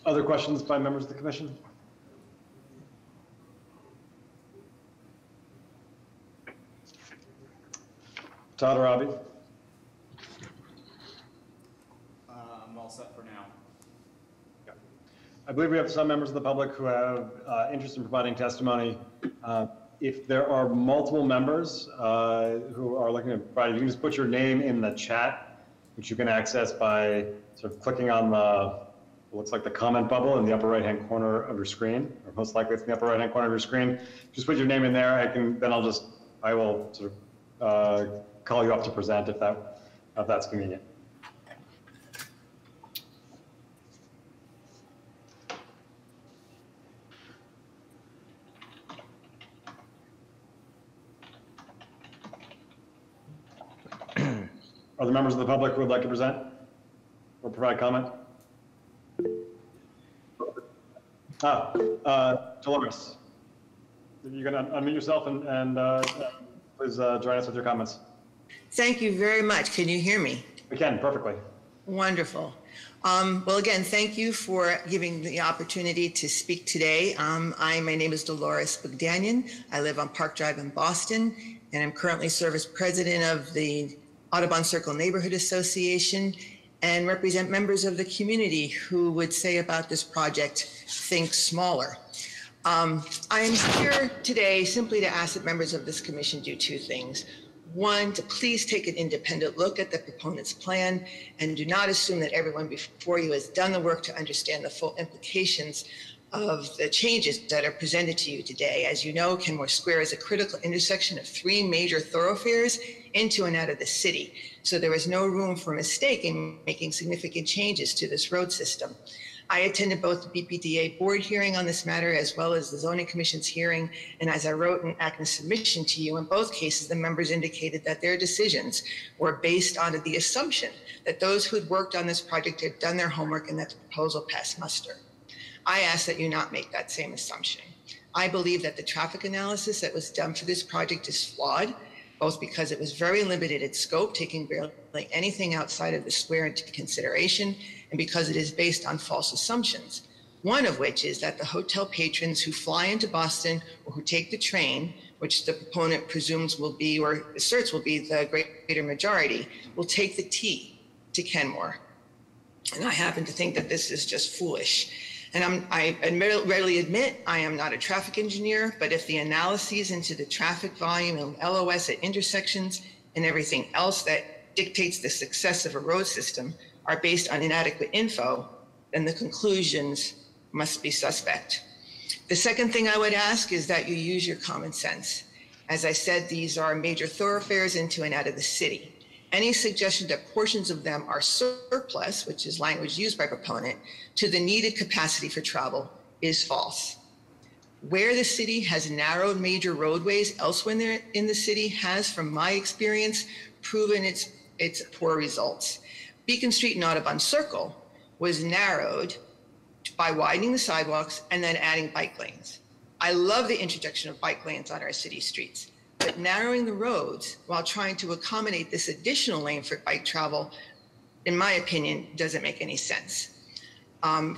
Other questions by members of the commission? Todd or Abhi? I'm all set for now. I believe we have some members of the public who have interest in providing testimony. If there are multiple members who are looking to provide, you can just put your name in the chat, which you can access by sort of clicking on what looks like the comment bubble in the upper right-hand corner of your screen, or most likely it's in the upper right-hand corner of your screen. Just put your name in there. I will sort of call you up to present if that's convenient. Are there members of the public who would like to present or provide comment? Dolores, you can unmute yourself and please join us with your comments. Thank you very much. Can you hear me? We can, perfectly. Wonderful. Well, again, thank you for giving me the opportunity to speak today. My name is Dolores Bogdanian. I live on Park Drive in Boston, and I'm currently serve as president of the Audubon Circle Neighborhood Association and represent members of the community who would say about this project, think smaller. I am here today simply to ask that members of this commission do two things. one, to please take an independent look at the proponent's plan and do not assume that everyone before you has done the work to understand the full implications of the changes that are presented to you today. As you know, Kenmore Square is a critical intersection of three major thoroughfares into and out of the city. So there is no room for mistake in making significant changes to this road system. I attended both the BPDA board hearing on this matter as well as the Zoning Commission's hearing, and as I wrote an ACNA submission to you, in both cases the members indicated that their decisions were based on the assumption that those who'd worked on this project had done their homework and that the proposal passed muster. I ask that you not make that same assumption. I believe that the traffic analysis that was done for this project is flawed, both because it was very limited in scope, taking barely anything outside of the square into consideration, and because it is based on false assumptions, one of which is that the hotel patrons who fly into Boston or who take the train, which the proponent presumes will be or asserts will be the greater majority, will take the T to Kenmore. And I happen to think that this is just foolish. And I readily admit I am not a traffic engineer, but if the analyses into the traffic volume and LOS at intersections and everything else that dictates the success of a road system are based on inadequate info, then the conclusions must be suspect. The second thing I would ask is that you use your common sense. As I said, these are major thoroughfares into and out of the city. Any suggestion that portions of them are surplus, which is language used by proponent, to the needed capacity for travel is false. Where the city has narrowed major roadways elsewhere in the city has, from my experience, proven its poor results. Beacon Street and Audubon Circle was narrowed by widening the sidewalks and then adding bike lanes. I love the introduction of bike lanes on our city streets. But narrowing the roads while trying to accommodate this additional lane for bike travel, in my opinion, doesn't make any sense.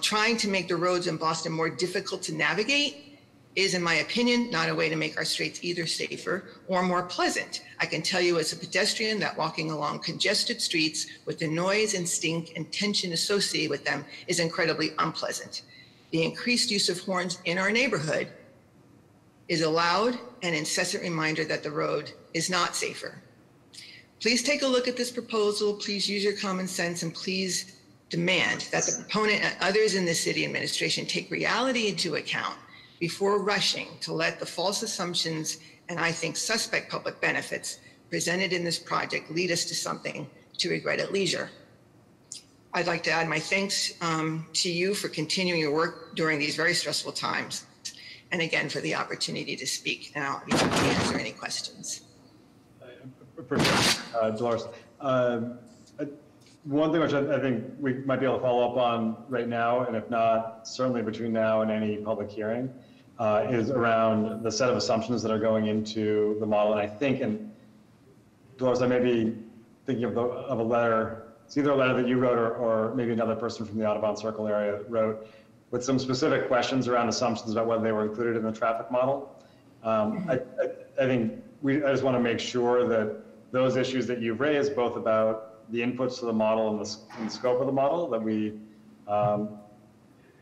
Trying to make the roads in Boston more difficult to navigate is, in my opinion, not a way to make our streets either safer or more pleasant. I can tell you as a pedestrian that walking along congested streets with the noise and stink and tension associated with them is incredibly unpleasant. The increased use of horns in our neighborhood is a loud and incessant reminder that the road is not safer. Please take a look at this proposal, please use your common sense, and please demand that the proponent and others in the city administration take reality into account before rushing to let the false assumptions and I think suspect public benefits presented in this project lead us to something to regret at leisure. I'd like to add my thanks to you for continuing your work during these very stressful times. And again, for the opportunity to speak, and I'll be happy to answer any questions. Dolores. One thing which I think we might be able to follow up on right now, and if not, certainly between now and any public hearing, is around the set of assumptions that are going into the model. And I think, and Dolores, I may be thinking of a letter. It's either a letter that you wrote or maybe another person from the Audubon Circle area wrote, with some specific questions around assumptions about whether they were included in the traffic model. I think I just want to make sure that those issues that you've raised, both about the inputs to the model and the scope of the model, that we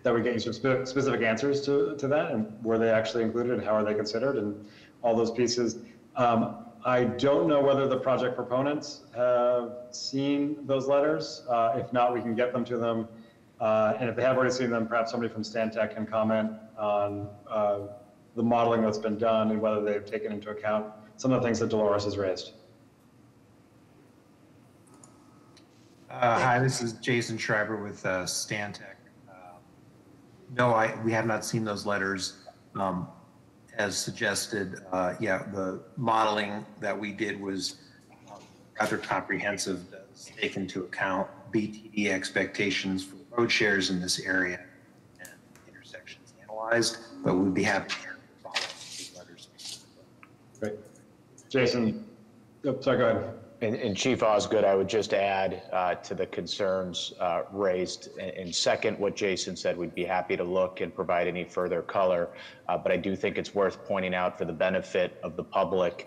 get you some specific answers to that, and were they actually included and how are they considered and all those pieces. I don't know whether the project proponents have seen those letters. If not, we can get them to them. And if they have already seen them, perhaps somebody from Stantec can comment on the modeling that's been done and whether they've taken into account some of the things that Dolores has raised. Hi, this is Jason Schreiber with Stantec. No, we have not seen those letters. As suggested, yeah, the modeling that we did was rather comprehensive, to take into account BTD expectations for road shares in this area and intersections analyzed, but we'd be happy to follow up these letters. Great. Jason, sorry, go ahead. And Chief Osgood, I would just add to the concerns raised, and second what Jason said, we'd be happy to look and provide any further color, but I do think it's worth pointing out for the benefit of the public,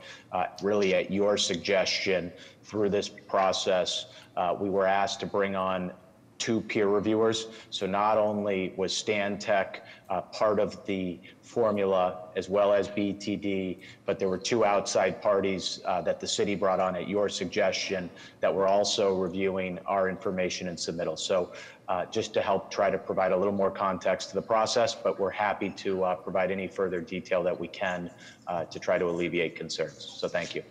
really at your suggestion through this process, we were asked to bring on two peer reviewers. So not only was Stantec part of the formula as well as BTD, but there were two outside parties that the city brought on at your suggestion that were also reviewing our information and submittal. So just to help try to provide a little more context to the process, but we're happy to provide any further detail that we can to try to alleviate concerns. So thank you.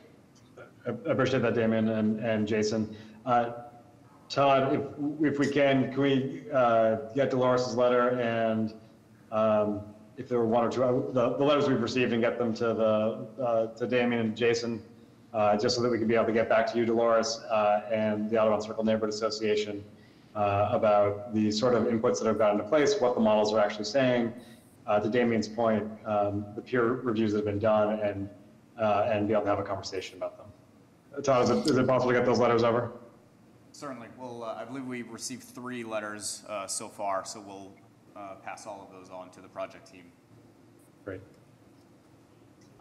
I appreciate that, Damon and Jason. Todd, if we can we get Dolores' letter and if there were one or two, the letters we've received, and get them to the to Damien and Jason, just so that we can be able to get back to you, Dolores, and the Audubon Circle Neighborhood Association about the sort of inputs that have gotten into place, what the models are actually saying. To Damien's point, the peer reviews that have been done, and be able to have a conversation about them. Todd, is it possible to get those letters over? Certainly. Well, I believe we've received 3 letters so far, so we'll pass all of those on to the project team. Great.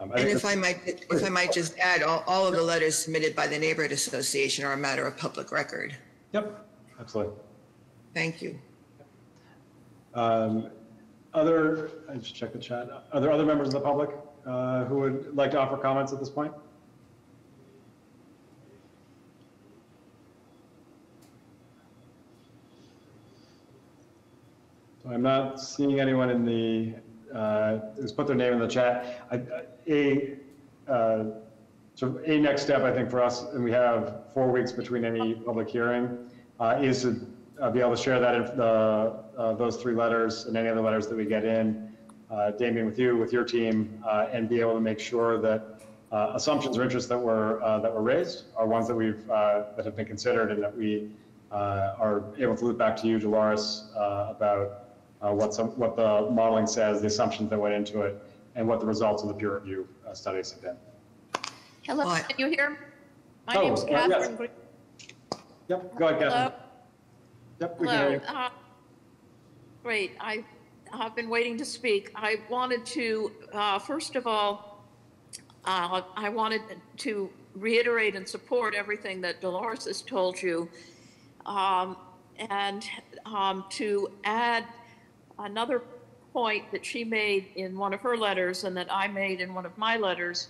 And if I might just add, all of the letters submitted by the Neighborhood Association are a matter of public record. Yep, absolutely. Thank you. I just checked the chat. Are there other members of the public who would like to offer comments at this point? I'm not seeing anyone in the, who's put their name in the chat. Sort of a next step, I think, for us, and we have 4 weeks between any public hearing, is to be able to share that those 3 letters and any other letters that we get in, Damien, with you, with your team, and be able to make sure that assumptions or interests that were raised are ones that we've that have been considered, and that we are able to loop back to you, Dolores, about what the modeling says, the assumptions that went into it, and what the results of the peer review studies have been. Hello, can you hear? My name is Catherine. Yes. Green. Yep, go ahead, Catherine. Hello? Yep, we can hear you. Great, I have been waiting to speak. I wanted to, first of all, I wanted to reiterate and support everything that Dolores has told you. To add another point that she made in one of her letters and that I made in one of my letters,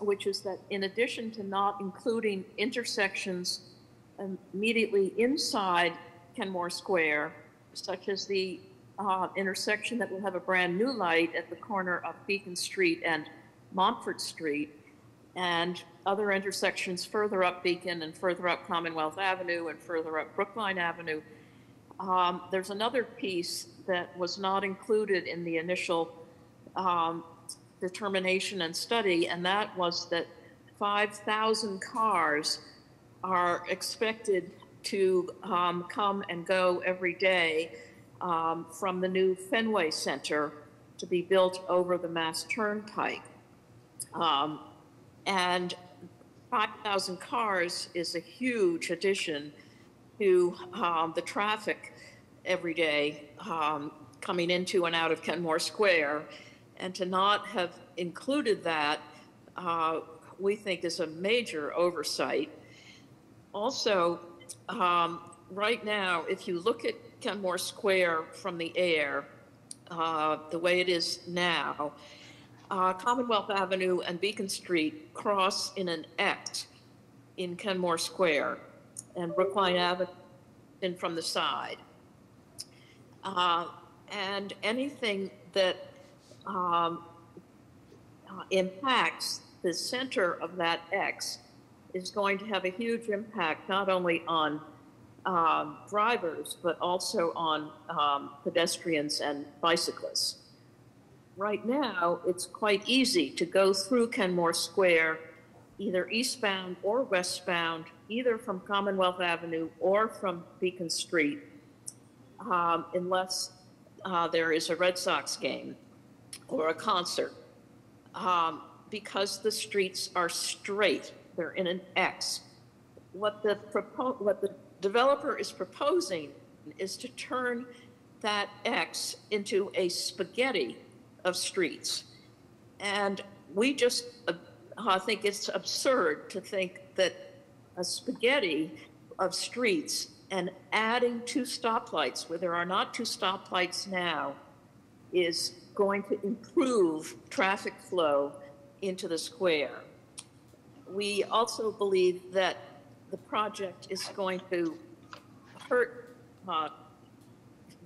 which is that in addition to not including intersections immediately inside Kenmore Square, such as the intersection that will have a brand new light at the corner of Beacon Street and Montfort Street, and other intersections further up Beacon and further up Commonwealth Avenue and further up Brookline Avenue. There's another piece that was not included in the initial determination and study, and that was that 5,000 cars are expected to come and go every day from the new Fenway Center to be built over the Mass Turnpike. And 5,000 cars is a huge addition to the traffic every day coming into and out of Kenmore Square. And to not have included that, we think is a major oversight. Also, right now, if you look at Kenmore Square from the air, the way it is now, Commonwealth Avenue and Beacon Street cross in an X in Kenmore Square, and Brookline Avenue in from the side. And anything that impacts the center of that X is going to have a huge impact not only on drivers, but also on pedestrians and bicyclists. Right now, it's quite easy to go through Kenmore Square, either eastbound or westbound, either from Commonwealth Avenue or from Beacon Street, unless there is a Red Sox game or a concert, because the streets are straight. They're in an X. What the developer is proposing is to turn that X into a spaghetti of streets, and we just think it's absurd to think that a spaghetti of streets and adding two stoplights where there are not two stoplights now is going to improve traffic flow into the square. We also believe that the project is going to hurt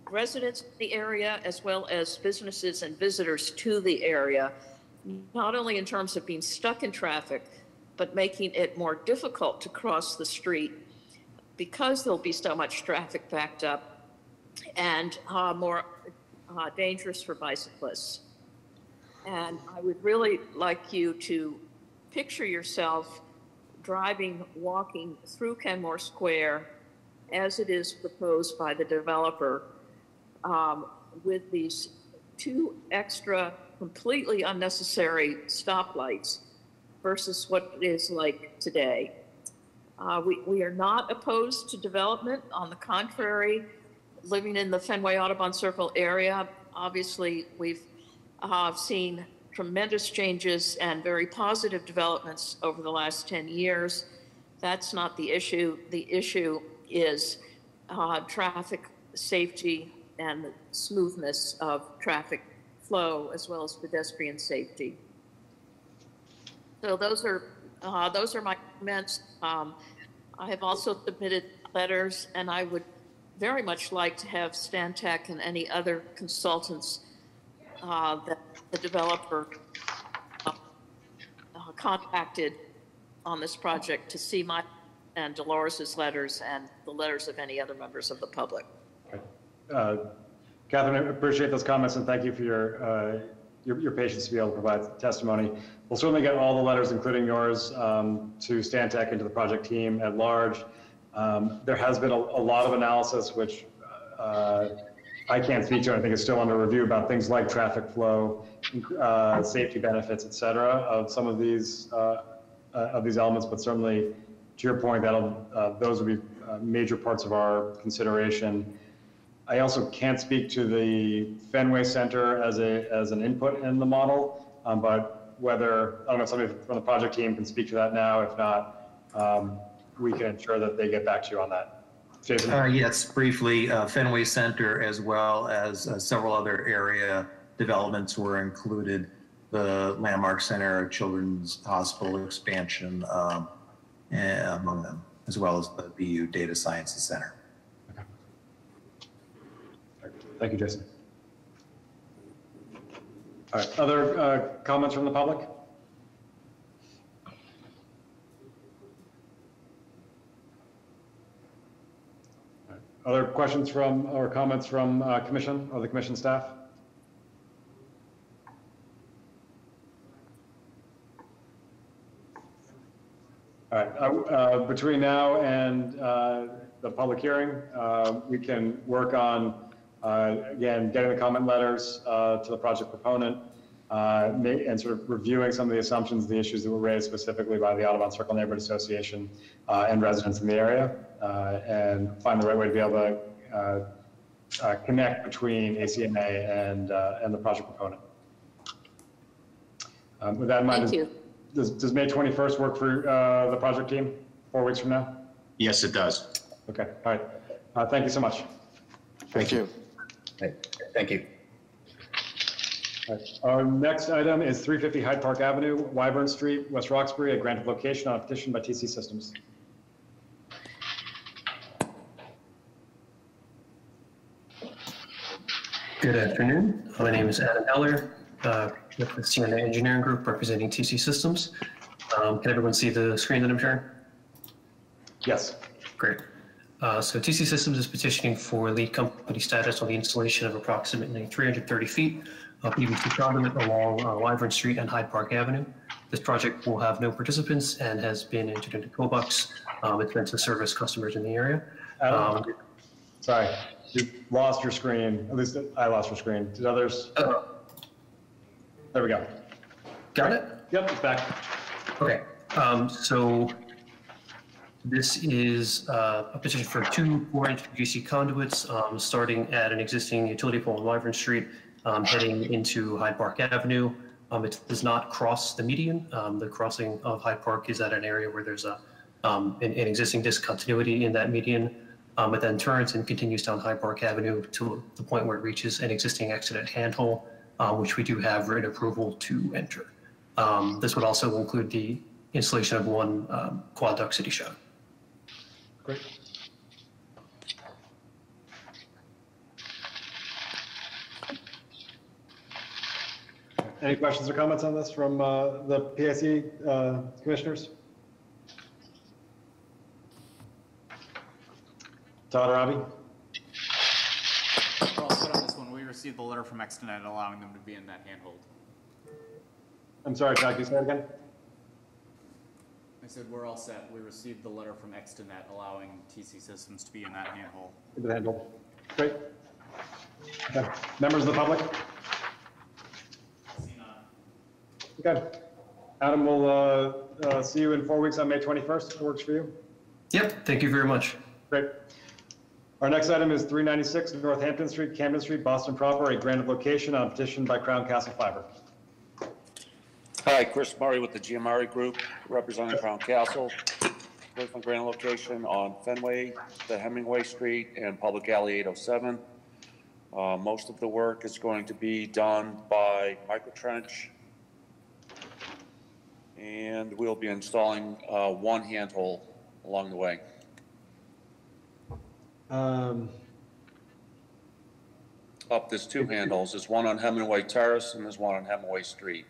residents in the area as well as businesses and visitors to the area, not only in terms of being stuck in traffic, but making it more difficult to cross the street because there'll be so much traffic backed up, and more dangerous for bicyclists. And I would really like you to picture yourself driving, walking through Kenmore Square as it is proposed by the developer, with these two extra completely unnecessary stoplights versus what it is like today. We are not opposed to development. On the contrary, living in the Fenway Audubon Circle area, obviously we've seen tremendous changes and very positive developments over the last 10 years. That's not the issue. The issue is traffic safety and the smoothness of traffic flow as well as pedestrian safety. So those are my comments. I have also submitted letters, and I would very much like to have Stantec and any other consultants that the developer contacted on this project to see my and Dolores's letters and the letters of any other members of the public. Catherine, I appreciate those comments, and thank you for your patience to be able to provide testimony. We'll certainly get all the letters, including yours, to Stantec and to the project team at large. There has been a lot of analysis, which I can't speak to, and I think it's still under review, about things like traffic flow, safety benefits, et cetera, of some of these elements. But certainly, to your point, that'll those would be major parts of our consideration. I also can't speak to the Fenway Center as an input in the model, but whether, I don't know if somebody from the project team can speak to that now. If not, we can ensure that they get back to you on that. Jason? Yes, briefly, Fenway Center as well as several other area developments were included, the Landmark Center, Children's Hospital expansion among them, as well as the BU Data Sciences Center. Thank you, Jason. All right, other comments from the public? Right. Other questions from or comments from Commission or the Commission staff? All right, between now and the public hearing, we can work on again, getting the comment letters to the project proponent and sort of reviewing some of the assumptions, the issues that were raised specifically by the Audubon Circle Neighborhood Association and residents in the area, and find the right way to be able to connect between ACNA and the project proponent. With that in mind, does May 21st work for the project team, 4 weeks from now? Yes, it does. Okay, all right. Thank you so much. Thank you. Thank you. Our next item is 350 Hyde Park Avenue, Wyburn Street, West Roxbury, a grant of location on a petition by TC Systems. Good afternoon. My name is Adam Eller with the Sienna Engineering Group, representing TC Systems. Can everyone see the screen that I'm sharing? Yes. Great. So TC Systems is petitioning for lead company status on the installation of approximately 330 feet of PVC conduit along Wyburn Street and Hyde Park Avenue. This project will have no participants and has been entered into CoBucks. It's meant to service customers in the area. Sorry, you lost your screen. At least I lost your screen. Did others? There we go. Got it? Yep, it's back. Okay, so this is a petition for two 4-inch PVC conduits starting at an existing utility pole on Wyburn Street, heading into Hyde Park Avenue. It does not cross the median. The crossing of Hyde Park is at an area where there's an existing discontinuity in that median. It then turns and continues down Hyde Park Avenue to the point where it reaches an existing accident handle, which we do have written approval to enter. This would also include the installation of one quad duct city shot. Great. Any questions or comments on this from the PIC commissioners? Todd or Abby? Well, on this one, we received the letter from Extenet allowing them to be in that handhold. I'm sorry, Todd, can you say that again? I said we're all set. We received the letter from Extenet allowing TC Systems to be in that handhold. In the handhold. Great. Okay. Members of the public? Okay. Adam, we'll see you in 4 weeks on May 21st, if it works for you. Yep, thank you very much. Great. Our next item is 396 Northampton Street, Camden Street, Boston proper, a grant of location on petition by Crown Castle Fiber. Hi, Chris Murray with the GMR Group, representing Crown Castle. We're from grant location on Fenway, the Hemingway Street, and Public Alley 807. Most of the work is going to be done by microtrench, and we'll be installing one handhole along the way. There's two handles. There's one on Hemingway Terrace and there's one on Hemingway Street.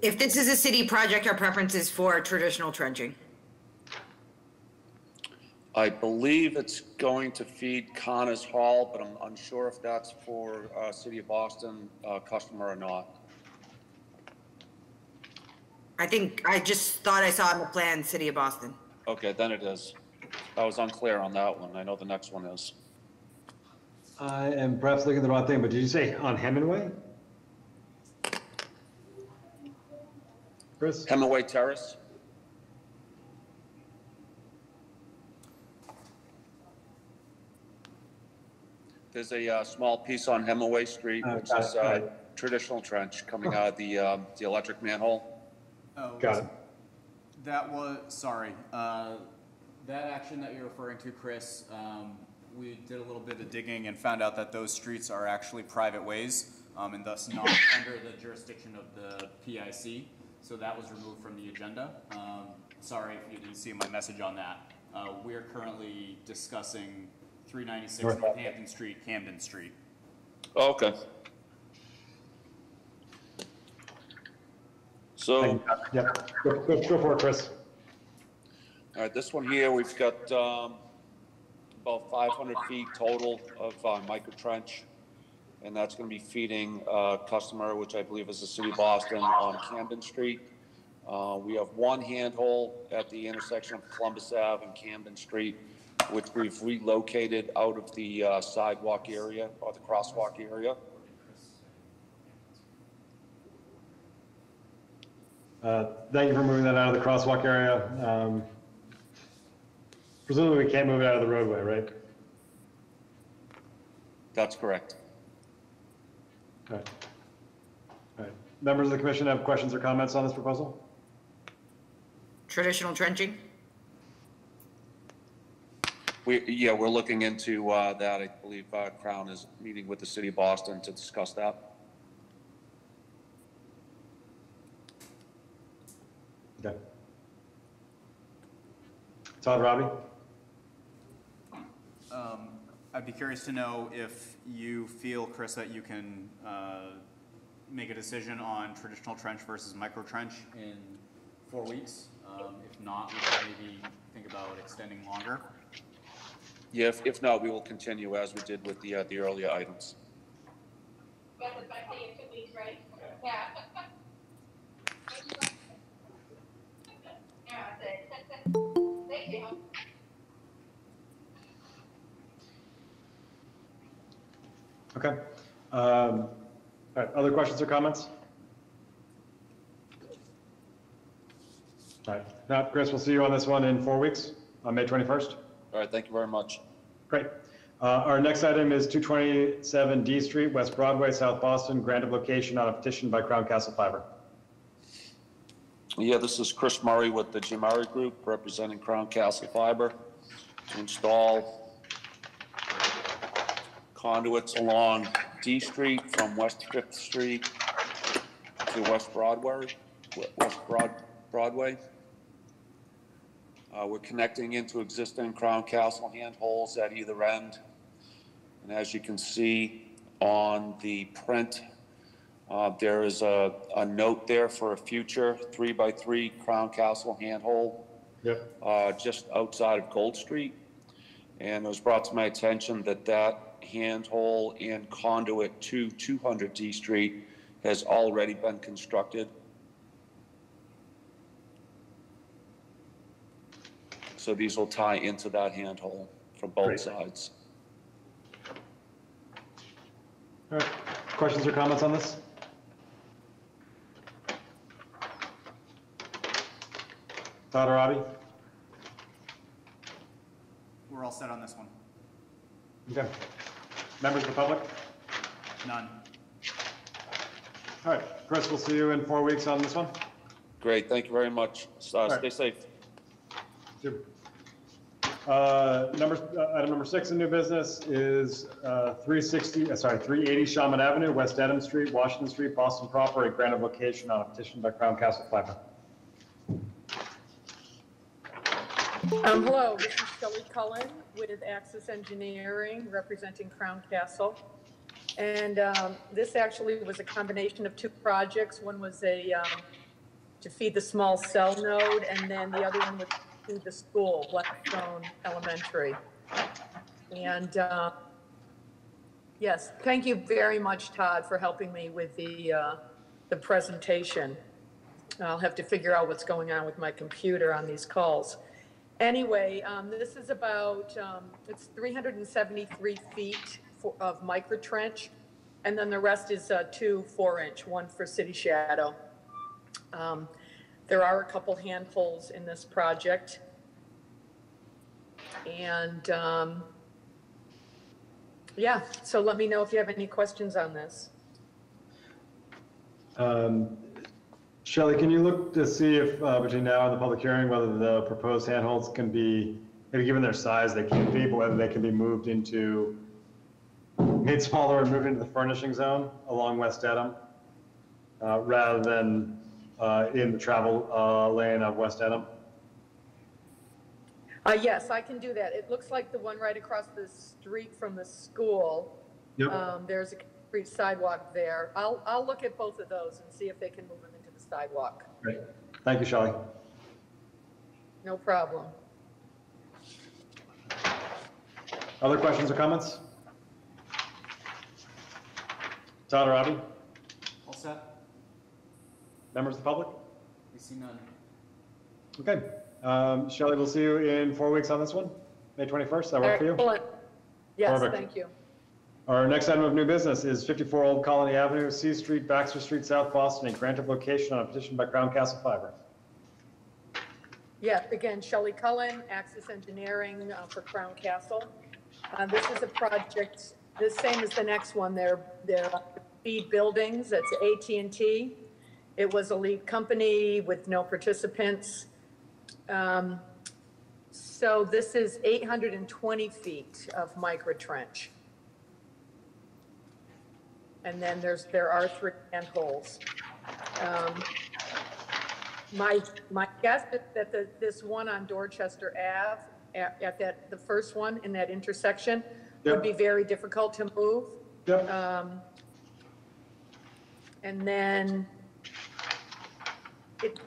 If this is a city project, our preference is for traditional trenching. I believe it's going to feed Connors Hall, but I'm unsure if that's for City of Boston customer or not. I think I just thought I saw on the plan City of Boston. Okay, then it is. I was unclear on that one. I know the next one is. I am perhaps looking at the wrong thing, but did you say on Hemingway? Chris? Hemingway Terrace. There's a small piece on Hemingway Street, which is traditional trench coming out of the electric manhole. Oh, got it. That was, sorry, that action that you're referring to, Chris, we did a little bit of digging and found out that those streets are actually private ways and thus not under the jurisdiction of the PIC. So that was removed from the agenda. Sorry if you didn't see my message on that. We're currently discussing 396 Northampton Street, Camden Street. Oh, okay. So, yeah, go for it, Chris. All right, this one here, we've got about 500 feet total of micro trench, and that's going to be feeding customer, which I believe is the City of Boston on Camden Street. We have one handhole at the intersection of Columbus Ave and Camden Street, which we've relocated out of the sidewalk area or the crosswalk area. Thank you for moving that out of the crosswalk area. Presumably we can't move it out of the roadway, right? That's correct. Okay. All right. Members of the commission have questions or comments on this proposal? Traditional trenching? We're looking into that. I believe Crown is meeting with the City of Boston to discuss that. Okay. Todd, Robbie? I'd be curious to know if you feel, Chris, that you can make a decision on traditional trench versus micro trench in 4 weeks. If not, we can maybe think about extending longer. Yeah, if not, we will continue as we did with the earlier items. That was my thing, 2 weeks, right? Yeah. Okay. All right. Other questions or comments? All right. Now, Chris, we'll see you on this one in 4 weeks on May 21st. All right. Thank you very much. Great. Our next item is 227 D Street, West Broadway, South Boston, grant of location on a petition by Crown Castle Fiber. Yeah, this is Chris Murray with the GMR Group, representing Crown Castle Fiber, to install conduits along D Street from West 5th Street to West Broadway. We're connecting into existing Crown Castle handholds at either end. And as you can see on the print, there is a note there for a future 3x3 Crown Castle handhold, yep, just outside of Gold Street. And it was brought to my attention that that handhold and conduit to 200 D Street has already been constructed. So these will tie into that handhold from both sides. All right, questions or comments on this? Todd or Abby? We're all set on this one. Okay. Members of the public? None. All right, Chris, we'll see you in 4 weeks on this one. Great, thank you very much. Stay safe. Sure. Item number 6 in new business is 380 Shaman Avenue, West Adams Street, Washington Street, Boston proper, a grant of location on a petition by Crown Castle Fiber. Hello, this is Shelley Cullen with Access Engineering, representing Crown Castle. And this actually was a combination of two projects. One was to feed the small cell node, and then the other one was to the school, Blackstone Elementary. And yes, thank you very much, Todd, for helping me with the presentation. I'll have to figure out what's going on with my computer on these calls. Anyway, this is about, it's 373 feet of micro trench, and then the rest is 2 4-inch, one for city shadow. There are a couple handholds in this project, and yeah, so let me know if you have any questions on this. Shelley, can you look to see if between now and the public hearing whether the proposed handholds can be, maybe given their size they can't be, but whether they can be moved into, made smaller and moved into the furnishing zone along West Dedham, rather than in the travel lane of West Dedham? Yes, I can do that. It looks like the one right across the street from the school. Yep. There's a concrete sidewalk there. I'll look at both of those and see if they can move them into the sidewalk. Great. Thank you, Shelley. No problem. Other questions or comments? Todd or Robbie? All set. Members of the public? We see none. Okay. Shelley, we'll see you in 4 weeks on this one, May 21st. That work for you? Yes, perfect. Thank you. Our next item of new business is 54 Old Colony Avenue, C Street, Baxter Street, South Boston, a grant of location on a petition by Crown Castle Fiber. Yes, again, Shelley Cullen, Axis Engineering for Crown Castle. This is a project, the same as the next one. They're feed buildings. That's AT&T. It was a lead company with no participants. So this is 820 feet of micro trench. And then there are 3 handholds. My guess is that this one on Dorchester Ave, the first one in that intersection, yep, would be very difficult to move. Yep. And then it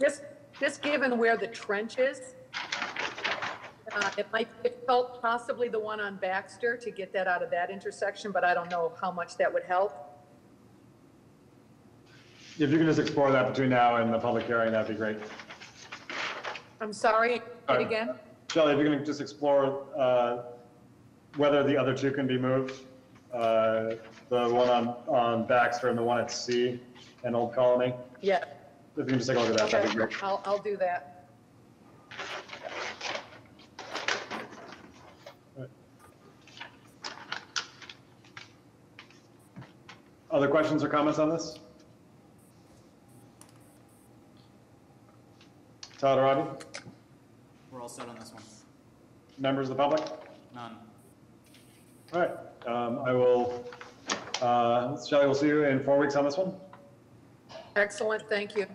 just given where the trench is, it might be difficult, possibly the one on Baxter, to get that out of that intersection, but I don't know how much that would help. If you can just explore that between now and the public hearing, that'd be great. I'm sorry, again? Shelley, if you can just explore whether the other two can be moved, the one on Baxter and the one at C and Old Colony. Yeah. If you can just take a look at that, okay, that'd be great. I'll do that. Right. Other questions or comments on this? Todd or Rodney? We're all set on this one. Members of the public? None. All right. I will, Shelley, we'll see you in 4 weeks on this one. Excellent. Thank you.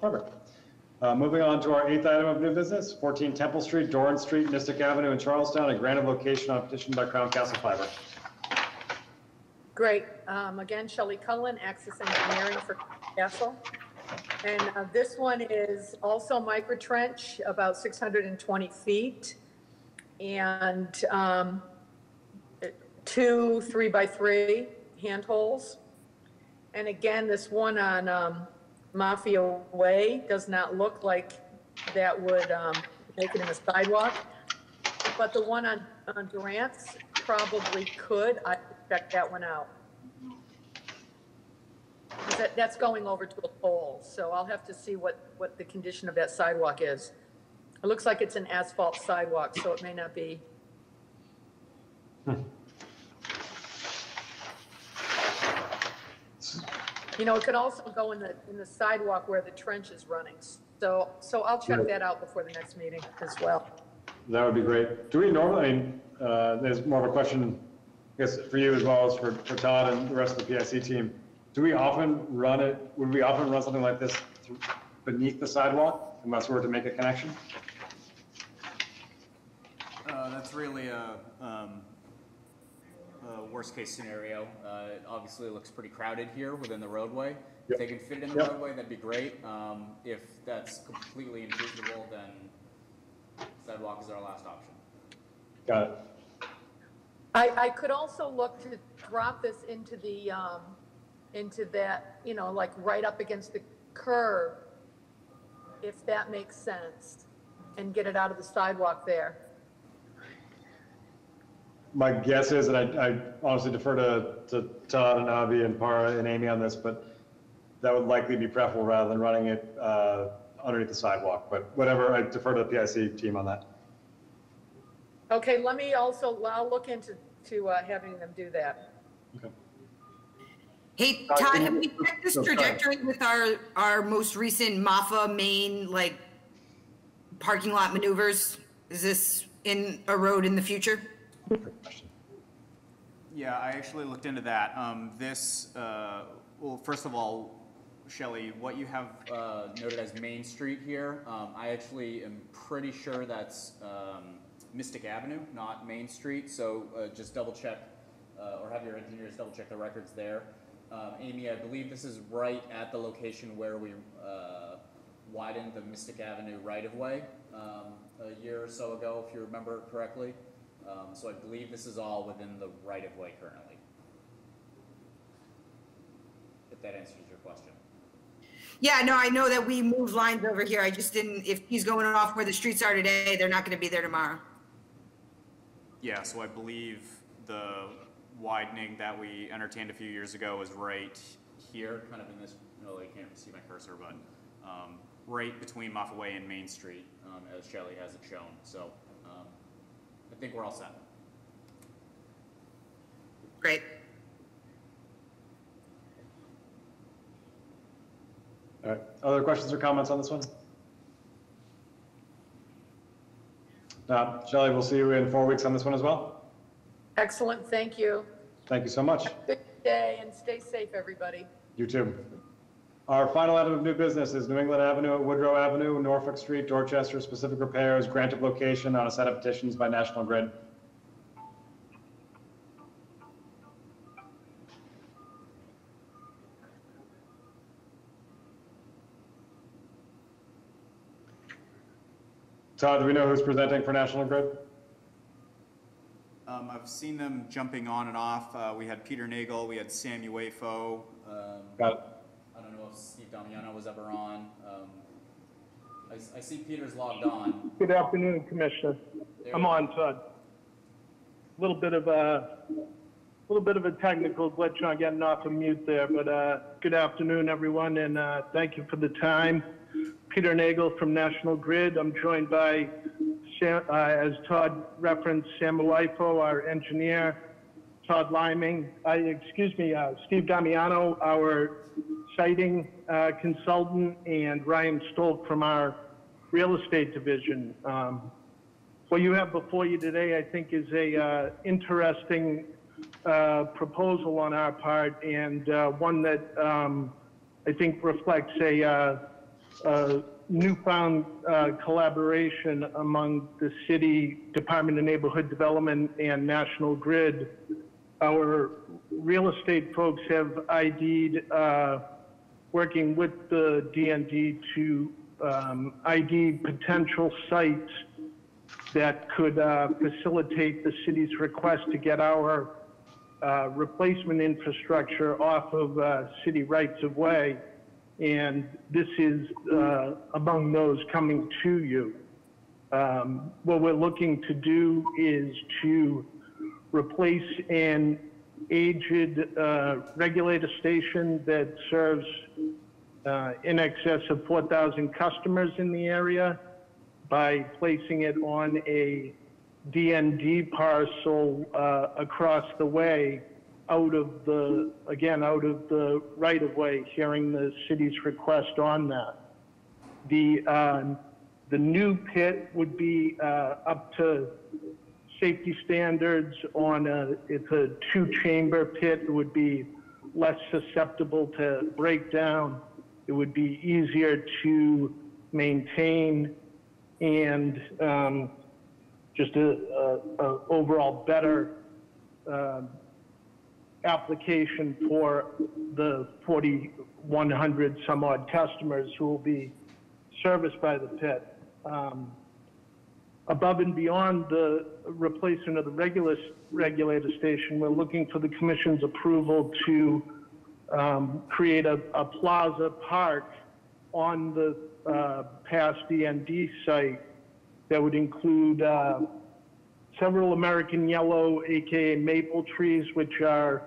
Perfect. Moving on to our eighth item of new business, 14 Temple Street, Doran Street, Mystic Avenue in Charlestown, a grant of location on petition by Crown Castle Fiber. Great. Again, Shelley Cullen, Axis Engineering for Castle. And this one is also microtrench, about 620 feet. And 2 3x3 handholes. And again, this one on Mafia Way does not look like that would make it in a sidewalk. But the one on Durant's probably could. I check that one out. That's going over to a pole, so I'll have to see what the condition of that sidewalk is. It looks like it's an asphalt sidewalk, so it may not be. You know, it could also go in the sidewalk where the trench is running. So I'll check that out before the next meeting as well. That would be great. Do we normally? I mean, there's more of a question, I guess, for you as well as for Todd and the rest of the PIC team. Do we often run it? Would we often run something like this beneath the sidewalk, unless we were to make a connection? That's really a worst-case scenario. It obviously looks pretty crowded here within the roadway. Yep. If they can fit it in the roadway, that'd be great. If that's completely infeasible, then sidewalk is our last option. Got it. I could also look to drop this into the. Into that, you know, like right up against the curb, if that makes sense, and get it out of the sidewalk there. My guess is, and I honestly defer to Todd and Avi and Para and Amy on this, but that would likely be preferable rather than running it underneath the sidewalk. But whatever, I defer to the PIC team on that. Okay, let me also, I'll look into having them do that. Okay. Hey, Todd, have we checked this trajectory with our most recent MAFA main, like, parking lot maneuvers? Is this in a road in the future? Yeah, I actually looked into that. Well, first of all, Shelley, what you have noted as Main Street here, I actually am pretty sure that's Mystic Avenue, not Main Street. So just double check or have your engineers double check the records there. Amy, I believe this is right at the location where we widened the Mystic Avenue right-of-way a year or so ago, if you remember correctly. So I believe this is all within the right-of-way currently. If that answers your question. Yeah, no, I know that we moved lines over here. I just didn't, if he's going off where the streets are today, they're not going to be there tomorrow. Yeah, so I believe the widening that we entertained a few years ago was right here, kind of in this, I can't see my cursor, but right between Maffa Way and Main Street, as Shelley has it shown. So I think we're all set. Great. All right. Other questions or comments on this one? Shelley, we'll see you in 4 weeks on this one as well. Excellent. Thank you. Thank you so much. Have a good day and stay safe, everybody. You too. Our final item of new business is New England Avenue at Woodrow Avenue, Norfolk Street, Dorchester, specific repairs, grant of location on a set of petitions by National Grid. Todd, do we know who's presenting for National Grid? I've seen them jumping on and off. We had Peter Nagel, we had Sam Uefo. Got it. I don't know if Steve Damiano was ever on. I see Peter's logged on. Good afternoon, Commissioner. I'm on, Todd. A little bit of a technical glitch on getting off of mute there, but good afternoon, everyone, and thank you for the time. Peter Nagel from National Grid. I'm joined by, as Todd referenced, Sam Uefo, our engineer, Todd Liming, Steve Damiano, our siting consultant, and Ryan Stolk from our real estate division. What you have before you today, I think, is a interesting proposal on our part, and one that I think reflects a newfound collaboration among the city, Department of Neighborhood Development, and National Grid. Our real estate folks have ID'd working with the DND to ID potential sites that could facilitate the city's request to get our replacement infrastructure off of city rights of way. And this is among those coming to you. What we're looking to do is to replace an aged regulator station that serves in excess of 4,000 customers in the area by placing it on a DND parcel across the way, out of the right of way, hearing the city's request on that. The new pit would be up to safety standards. It's a two-chamber pit. It would be less susceptible to breakdown. It would be easier to maintain, and just a overall better application for the 4,100 some odd customers who will be serviced by the pit. Above and beyond the replacement of the regulator station, we're looking for the commission's approval to create a plaza park on the past DND site that would include several American yellow, aka maple trees, which are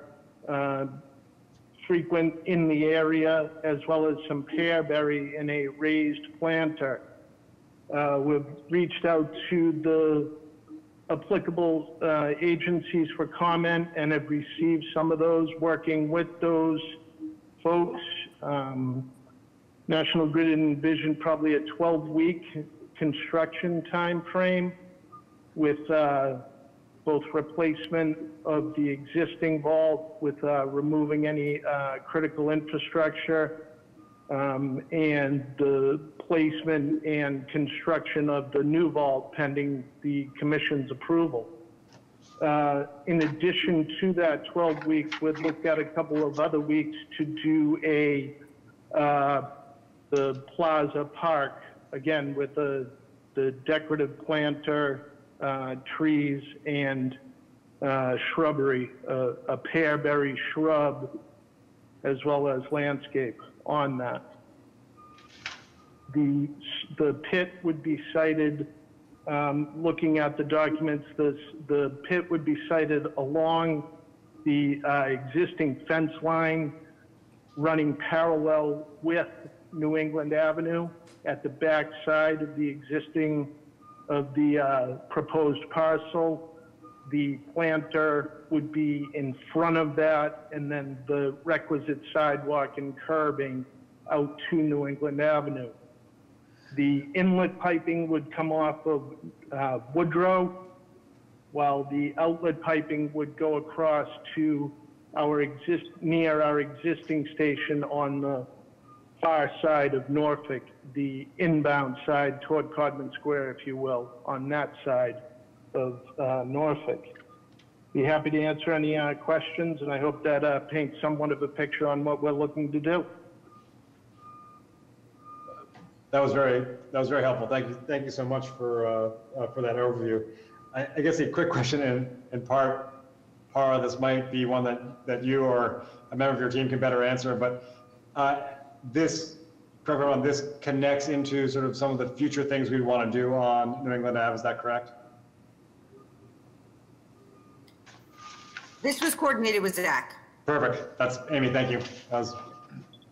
frequent in the area, as well as some pearberry in a raised planter. We've reached out to the applicable agencies for comment and have received some of those, working with those folks. National Grid envisioned probably a 12-week construction time frame with both replacement of the existing vault, with removing any critical infrastructure, and the placement and construction of the new vault pending the commission's approval. In addition to that 12 weeks, we've looked at a couple of other weeks to do the plaza park, again with the decorative planter, trees, and shrubbery, a pearberry shrub, as well as landscape on that. The pit would be sited, looking at the documents, the pit would be sited along the existing fence line running parallel with New England Avenue at the back side of the proposed parcel. The planter would be in front of that, and then the requisite sidewalk and curbing out to New England Avenue. The inlet piping would come off of Woodrow, while the outlet piping would go across to near our existing station on the far side of Norfolk, the inbound side toward Codman Square, if you will, on that side of Norfolk. Be happy to answer any questions, and I hope that paints somewhat of a picture on what we're looking to do. That was very helpful. Thank you so much for that overview. I guess a quick question, in part, Para, this might be one that you or a member of your team can better answer, but this connects into sort of some of the future things we want to do on New England Ave. Is that correct? This was coordinated with Zach. Perfect. That's Amy. Thank you.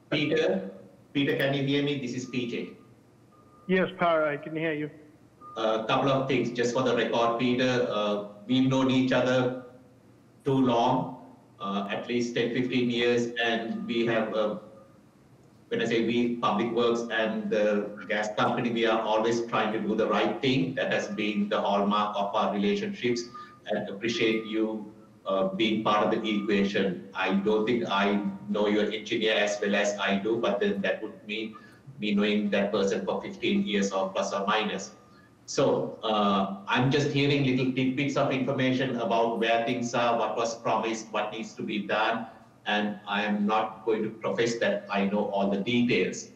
Peter, can you hear me? This is PJ. Yes, Para, I can hear you. A couple of things, just for the record, Peter. We've known each other too long, at least 10-15 years, and we have when I say we, Public Works and the gas company, we are always trying to do the right thing. That has been the hallmark of our relationships, and appreciate you being part of the equation. I don't think I know your engineer as well as I do, but then that would mean me knowing that person for 15 years or plus or minus. So I'm just hearing little tidbits of information about where things are, what was promised, what needs to be done, and I am not going to profess that I know all the details.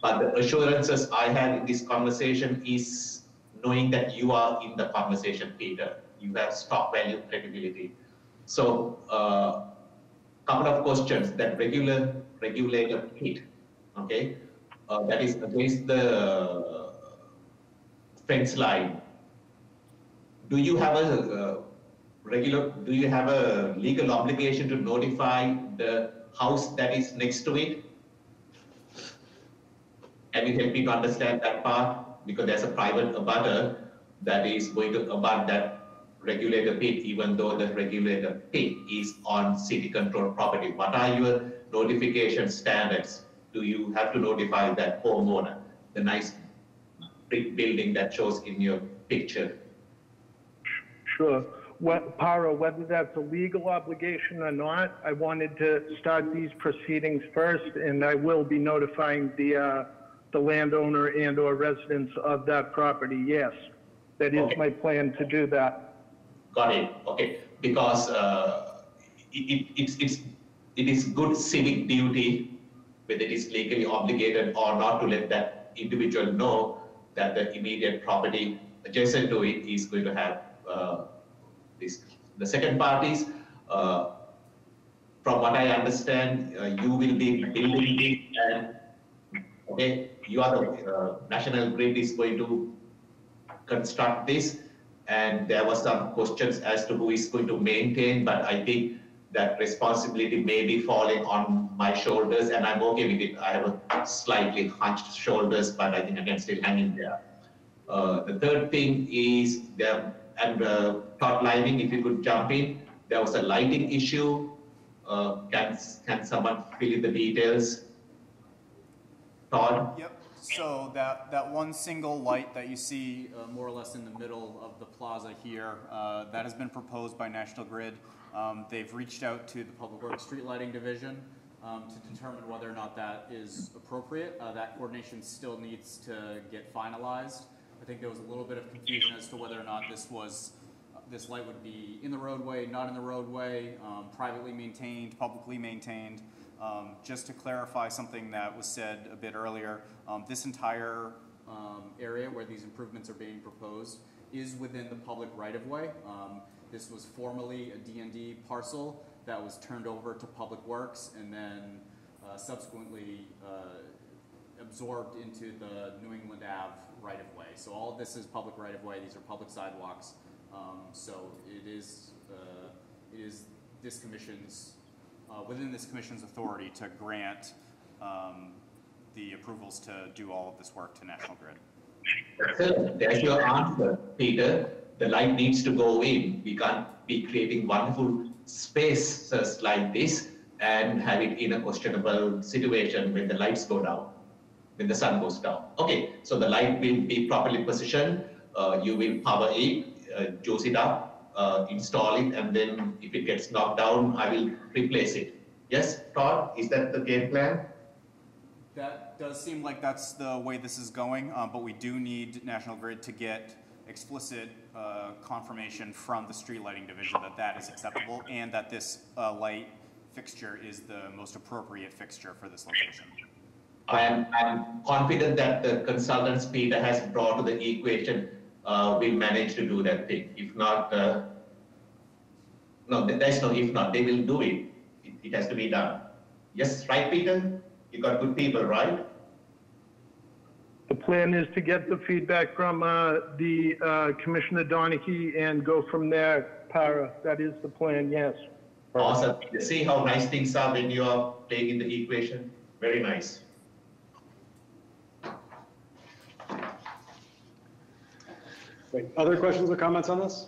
But the assurances I had in this conversation is knowing that you are in the conversation, Peter. You have stock value credibility. So couple of questions that regulator hit, okay? That is against the fence line. Do you have a do you have a legal obligation to notify the house that is next to it? Can you help me to understand that part? Because there's a private abutter that is going to abut that regulator pit, even though the regulator pit is on city control property. What are your notification standards? Do you have to notify that homeowner, the nice big building that shows in your picture? Sure. What, Para, whether that's a legal obligation or not, I wanted to start these proceedings first, and I will be notifying the landowner and or residents of that property, yes. That is okay. My plan to do that. Got it, okay. Because it is good civic duty, whether it is legally obligated or not, to let that individual know that the immediate property adjacent to it is going to have this. The second part is, from what I understand, you will be building and, okay, you are the National Grid is going to construct this, and there were some questions as to who is going to maintain, but I think that responsibility may be falling on my shoulders, and I'm okay with it. I have a slightly hunched shoulders, but I think I can still hang in there. The third thing is, plot lighting, if you could jump in, there was a lighting issue. Can someone fill in the details? Todd? Yep. So that one single light that you see more or less in the middle of the plaza here, that has been proposed by National Grid. They've reached out to the Public Works Street Lighting Division to determine whether or not that is appropriate. That coordination still needs to get finalized. I think there was a little bit of confusion as to whether or not this light would be in the roadway, not in the roadway, privately maintained, publicly maintained. Just to clarify something that was said a bit earlier, this entire area where these improvements are being proposed is within the public right-of-way. This was formerly a D&D parcel that was turned over to Public Works and then subsequently absorbed into the New England Ave right-of-way. So all of this is public right-of-way. These are public sidewalks. So it is this commission's within this commission's authority to grant the approvals to do all of this work to National Grid. Sir, there's your answer, Peter. The light needs to go in. We can't be creating wonderful spaces like this and have it in a questionable situation when the lights go down, when the sun goes down. Okay, so the light will be properly positioned. You will power it, juice it up, install it, and then if it gets knocked down, I will replace it. Yes, Todd, is that the game plan? That does seem like that's the way this is going, but we do need National Grid to get explicit confirmation from the Street Lighting Division that that is acceptable and that this light fixture is the most appropriate fixture for this location. I'm confident that the consultants Peter has brought to the equation will manage to do that thing. If not, no, there's no if not. They will do it. It has to be done. Yes, right, Peter? You got good people, right? The plan is to get the feedback from Commissioner Donaghy and go from there, Para. That is the plan, yes. Awesome. See how nice things are when you are playing in the equation? Very nice. Great. Other questions or comments on this?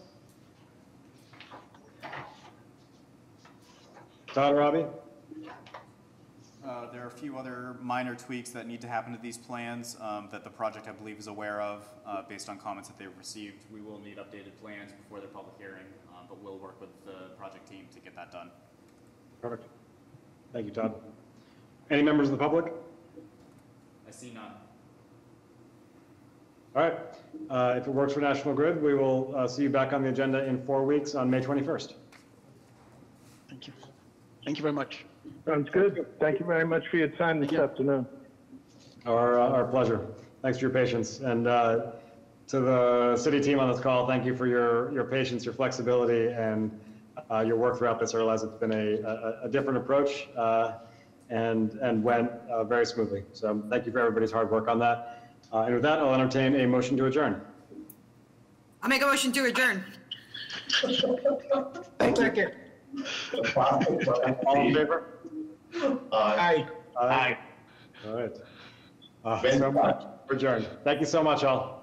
Todd, Robbie? There are a few other minor tweaks that need to happen to these plans that the project, I believe, is aware of based on comments that they've received. We will need updated plans before their public hearing, but we'll work with the project team to get that done. Perfect. Thank you, Todd. Any members of the public? I see none. All right. If it works for National Grid, we will see you back on the agenda in 4 weeks on May 21st. Thank you. Thank you very much. Sounds good. Thank you very much for your time this afternoon. Our pleasure. Thanks for your patience. And to the city team on this call, thank you for your patience, your flexibility, and your work throughout this. I realize it's been a different approach and went very smoothly. So thank you for everybody's hard work on that. And with that, I'll entertain a motion to adjourn. I'll make a motion to adjourn. Thank you. All in favor? Aye. Aye. Aye. All right. So much. We're adjourned. Thank you so much, all.